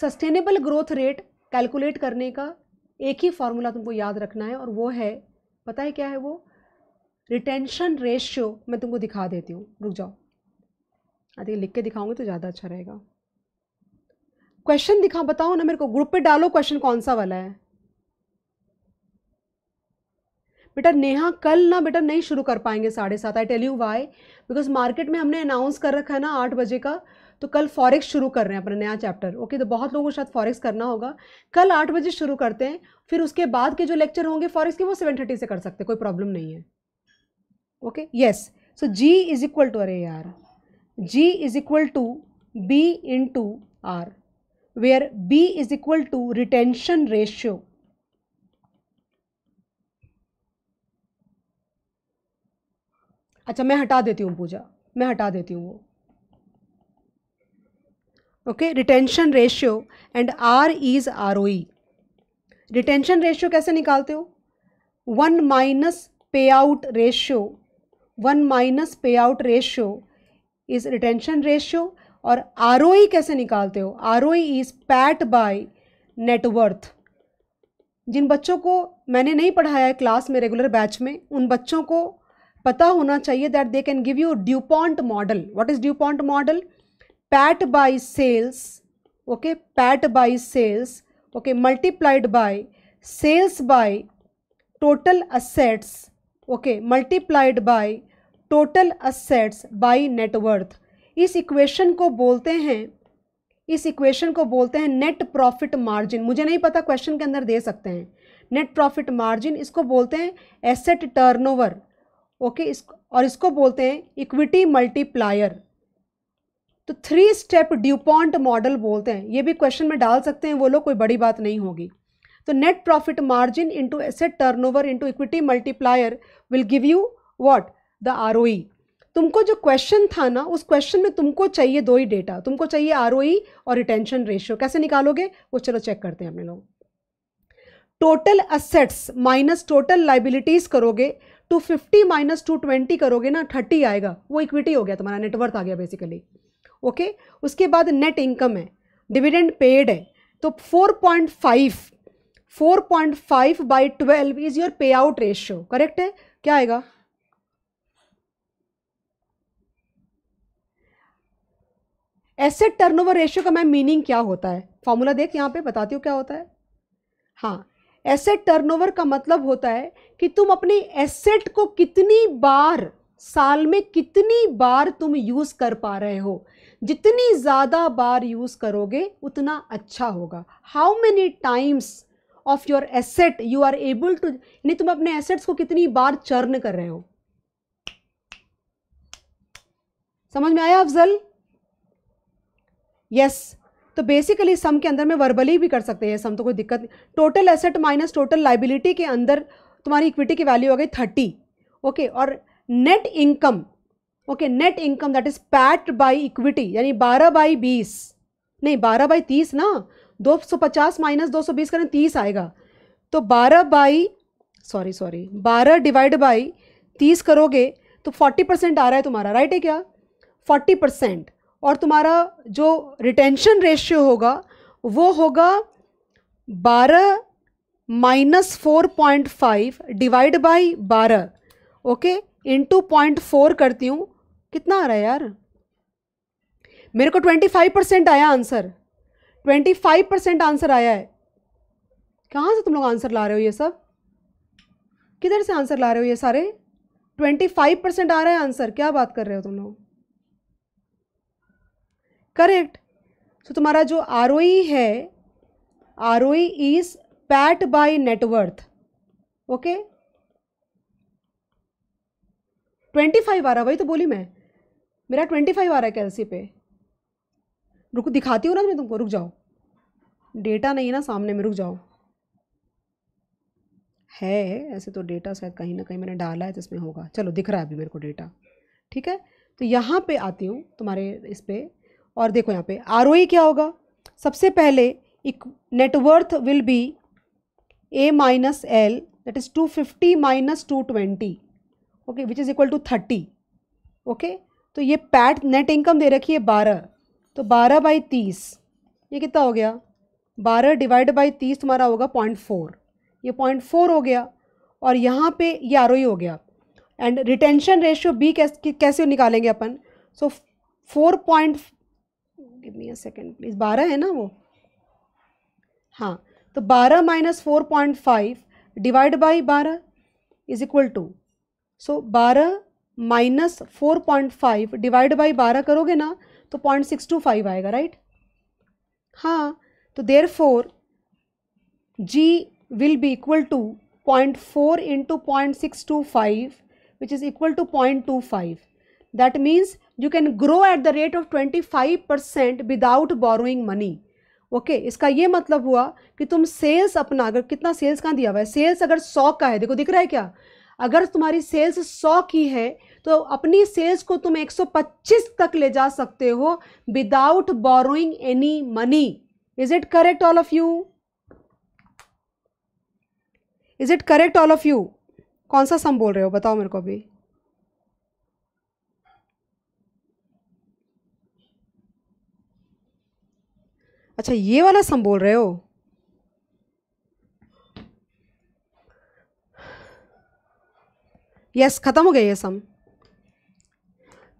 सस्टेनेबल ग्रोथ रेट कैलकुलेट करने का एक ही फार्मूला तुमको याद रखना है, और वो है, पता है क्या है वो? Retention ratio. मैं तुमको दिखा देती हूँ, रुक जाओ. आगे लिख के दिखाऊंगी तो ज़्यादा अच्छा रहेगा. क्वेश्चन दिखा, बताओ ना मेरे को, ग्रुप पे डालो क्वेश्चन कौन सा वाला है. बेटा नेहा कल ना बेटा नहीं शुरू कर पाएंगे 7:30. I tell you why, because market में हमने अनाउंस कर रखा है ना 8 बजे का, तो कल फॉरेक्स शुरू कर रहे हैं अपना नया चैप्टर. ओके तो बहुत लोगों को शायद फॉरेक्स करना होगा. कल 8 बजे शुरू करते हैं, फिर उसके बाद के जो लेक्चर होंगे फॉरेक्स के वो 7:30 से कर सकते हैं, कोई प्रॉब्लम नहीं है. Okay yes, so G is equal to, अरे यार, G is equal to B into R, where B is equal to retention ratio. अच्छा मैं हटा देती हूँ पूजा, मैं हटा देती हूँ वो. okay, retention ratio and R is ROE. Retention ratio कैसे निकालते हो? 1 minus payout ratio is retention ratio. और ROE कैसे निकालते हो? ROE is PAT by net worth. जिन बच्चों को मैंने नहीं पढ़ाया है क्लास में रेगुलर बैच में, उन बच्चों को पता होना चाहिए that they can give you DuPont model. What is DuPont model? PAT by sales, okay, PAT by sales, okay, multiplied by sales by total assets, okay, multiplied by total assets by net worth. इस equation को बोलते हैं, इस equation को बोलते हैं net profit margin. मुझे नहीं पता, क्वेश्चन के अंदर दे सकते हैं नेट प्रॉफिट मार्जिन. इसको बोलते हैं एसेट टर्नओवर, ओके, और इसको बोलते हैं इक्विटी मल्टीप्लायर. तो 3 स्टेप ड्यूपॉन्ट मॉडल बोलते हैं. ये भी क्वेश्चन में डाल सकते हैं वो लोग, कोई बड़ी बात नहीं होगी. तो net profit margin into asset turnover into equity multiplier will give you what? The ROE. तुमको जो क्वेश्चन था ना, उस क्वेश्चन में तुमको चाहिए 2 ही डेटा. तुमको चाहिए आरओई और रिटेंशन रेशियो. कैसे निकालोगे वो चलो चेक करते हैं हम लोग. Total assets minus total liabilities करोगे, 250 माइनस 220 करोगे ना, 30 आएगा. वो इक्विटी हो गया, तुम्हारा नेटवर्थ आ गया बेसिकली, ओके. उसके बाद नेट इनकम है, डिविडेंड पेड है. तो 4.5 by 12 is your pay out ratio, correct है? क्या आएगा? एसेट टर्नओवर रेशियो का मैम मीनिंग क्या होता है? फॉर्मूला देख यहाँ पे बताती हूँ क्या होता है. हाँ, एसेट टर्नओवर का मतलब होता है कि तुम अपने एसेट को कितनी बार, साल में कितनी बार तुम यूज़ कर पा रहे हो. जितनी ज़्यादा बार यूज़ करोगे उतना अच्छा होगा. How many times of your asset you are able to, यानी तुम अपने एसेट्स को कितनी बार चर्न कर रहे हो. समझ में आया अफजल? यस. तो बेसिकली सम के अंदर में वर्बली भी कर सकते हैं सम, तो कोई दिक्कत नहीं. Total asset minus total liability के अंदर तुम्हारी इक्विटी की वैल्यू हो गई 30, ओके. और net income, okay, net income that is PAT by equity, यानी 12 बाई 30 ना, 250 माइनस 220 करें 30 आएगा. तो 12 डिवाइड बाई 30 करोगे तो 40% आ रहा है तुम्हारा, राइट है क्या? 40%. और तुम्हारा जो रिटेंशन रेशियो होगा वो होगा 12 minus 4.5 divide by 12, okay, into 0.4 करती हूँ, कितना आ रहा है यार मेरे को? 25% आया आंसर. 25% आंसर आया है. कहाँ से तुम लोग आंसर ला रहे हो? ये सब किधर से आंसर ला रहे हो? ये सारे 25% आ रहा है आंसर. क्या बात कर रहे हो तुम लोग? करेक्ट. तो तुम्हारा जो आरओई है, ROE is PAT by net worth, okay. 25 आ रहा, वही तो बोली मैं, मेरा 25 आ रहा है कैलसी पे. रुको दिखाती हूँ ना मैं तुमको, रुक जाओ. डेटा नहीं है ना सामने में, रुक जाओ. है ऐसे तो डेटा शायद कहीं ना कहीं मैंने डाला है तो इसमें होगा. चलो दिख रहा है अभी मेरे को डेटा, ठीक है. तो यहाँ पे आती हूँ तुम्हारे इस पर और देखो यहाँ पे आरओई क्या होगा. सबसे पहले net worth will be A minus L, that is 250 minus 220, okay, which is equal to 30, okay. तो ये पैट नेट इनकम दे रखी है 12, तो 12 बाई 30 ये कितना हो गया? 12 डिवाइड बाई 30 तुम्हारा होगा 0.4, ये 0.4 हो गया. और यहाँ पे ये आरओई हो गया. एंड रिटेंशन रेशियो बी कैसे निकालेंगे अपन? सो 12 है ना वो, हाँ. तो 12 minus 4.5 divide by 12 is equal to, so 12 minus 4.5 divide by 12 करोगे ना तो 0.625 आएगा, राइट? हाँ. तो therefore G will be equal to 0.4 into 0.625 which is equal to 0.25. That means you can grow at the rate of 25% without borrowing money, okay. इसका ये मतलब हुआ कि तुम सेल्स अपना, अगर कितना सेल्स कहाँ दिया हुआ है, सेल्स अगर 100 का है, देखो दिख रहा है क्या, अगर तुम्हारी सेल्स 100 की है तो अपनी सेल्स को तुम 125 तक ले जा सकते हो without borrowing any money. Is it correct all of you? Is it correct all of you? कौन सा सम बोल रहे हो बताओ मेरे को अभी. अच्छा ये वाला सम बोल रहे हो. यस खत्म हो गया ये सम.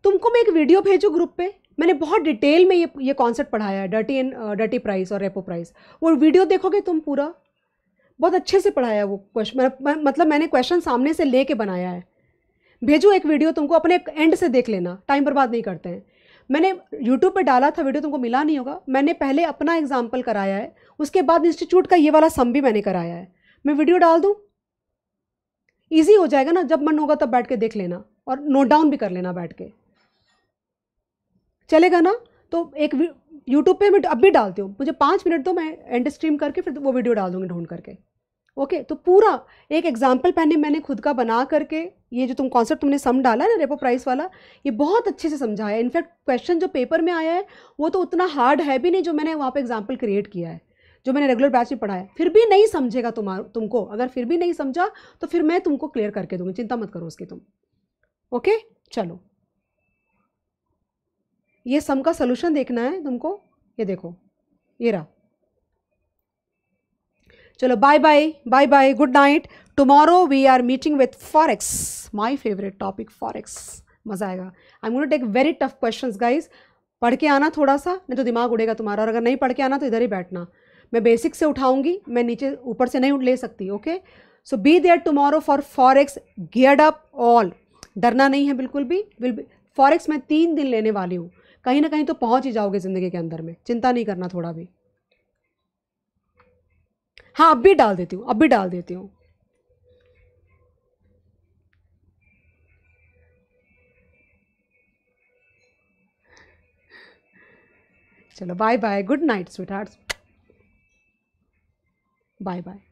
तुमको मैं एक वीडियो भेजू ग्रुप पे, मैंने बहुत डिटेल में ये कॉन्सेप्ट पढ़ाया है डर्टी प्राइस और रेपो प्राइस. वो वीडियो देखोगे तुम पूरा, बहुत अच्छे से पढ़ाया है वो क्वेश्चन, मतलब मैंने क्वेश्चन सामने से लेके बनाया है. भेजू एक वीडियो तुमको, अपने एंड से देख लेना, टाइम बर्बाद नहीं करते हैं. मैंने यूट्यूब पर डाला था वीडियो, तुमको मिला नहीं होगा. मैंने पहले अपना एग्जाम्पल कराया है, उसके बाद इंस्टीट्यूट का ये वाला सम भी मैंने कराया है. मैं वीडियो डाल दूँ, ईजी हो जाएगा ना, जब मन होगा तब बैठ के देख लेना और नोट डाउन भी कर लेना बैठ के, चलेगा ना. तो एक यूट्यूब पे मैं अब भी डालती हूँ, मुझे 5 मिनट दो, मैं एंड स्ट्रीम करके फिर वो वीडियो डाल दूँगी ढूंढ करके. ओके, तो पूरा एक एग्जाम्पल पहले मैंने खुद का बना करके, ये जो तुम कॉन्सेप्ट तुमने सम डाला ना रेपो प्राइस वाला, ये बहुत अच्छे से समझाया. इनफैक्ट क्वेश्चन जो पेपर में आया है वो तो उतना हार्ड है भी नहीं, जो मैंने वहाँ पर एग्जाम्पल क्रिएट किया है, जो मैंने रेगुलर बैच में पढ़ाया. फिर भी नहीं समझेगा तुमको, अगर फिर भी नहीं समझा तो फिर मैं तुमको क्लियर करके दूंगी, चिंता मत करो उसकी तुम. ओके चलो, ये सम का सलूशन देखना है तुमको, ये देखो ये रहा. चलो bye bye, bye bye, good night. Tomorrow we are meeting with forex, my favourite topic forex, मजा आएगा. I am going to take very tough questions guys. पढ़ के आना थोड़ा सा, नहीं तो दिमाग उड़ेगा तुम्हारा, और अगर नहीं पढ़ के आना तो इधर ही बैठना. मैं बेसिक से उठाऊंगी, मैं नीचे ऊपर से नहीं ले सकती. Okay, so be there tomorrow for forex, geared up all, डरना नहीं है बिल्कुल भी. फॉरेक्स मैं 3 दिन लेने वाली हूँ, कहीं ना कहीं तो पहुँच ही जाओगे ज़िंदगी के अंदर में, चिंता नहीं करना थोड़ा भी. हाँ अब भी डाल देती हूँ, अब भी डाल देती हूँ. चलो bye bye, good night sweethearts, bye bye.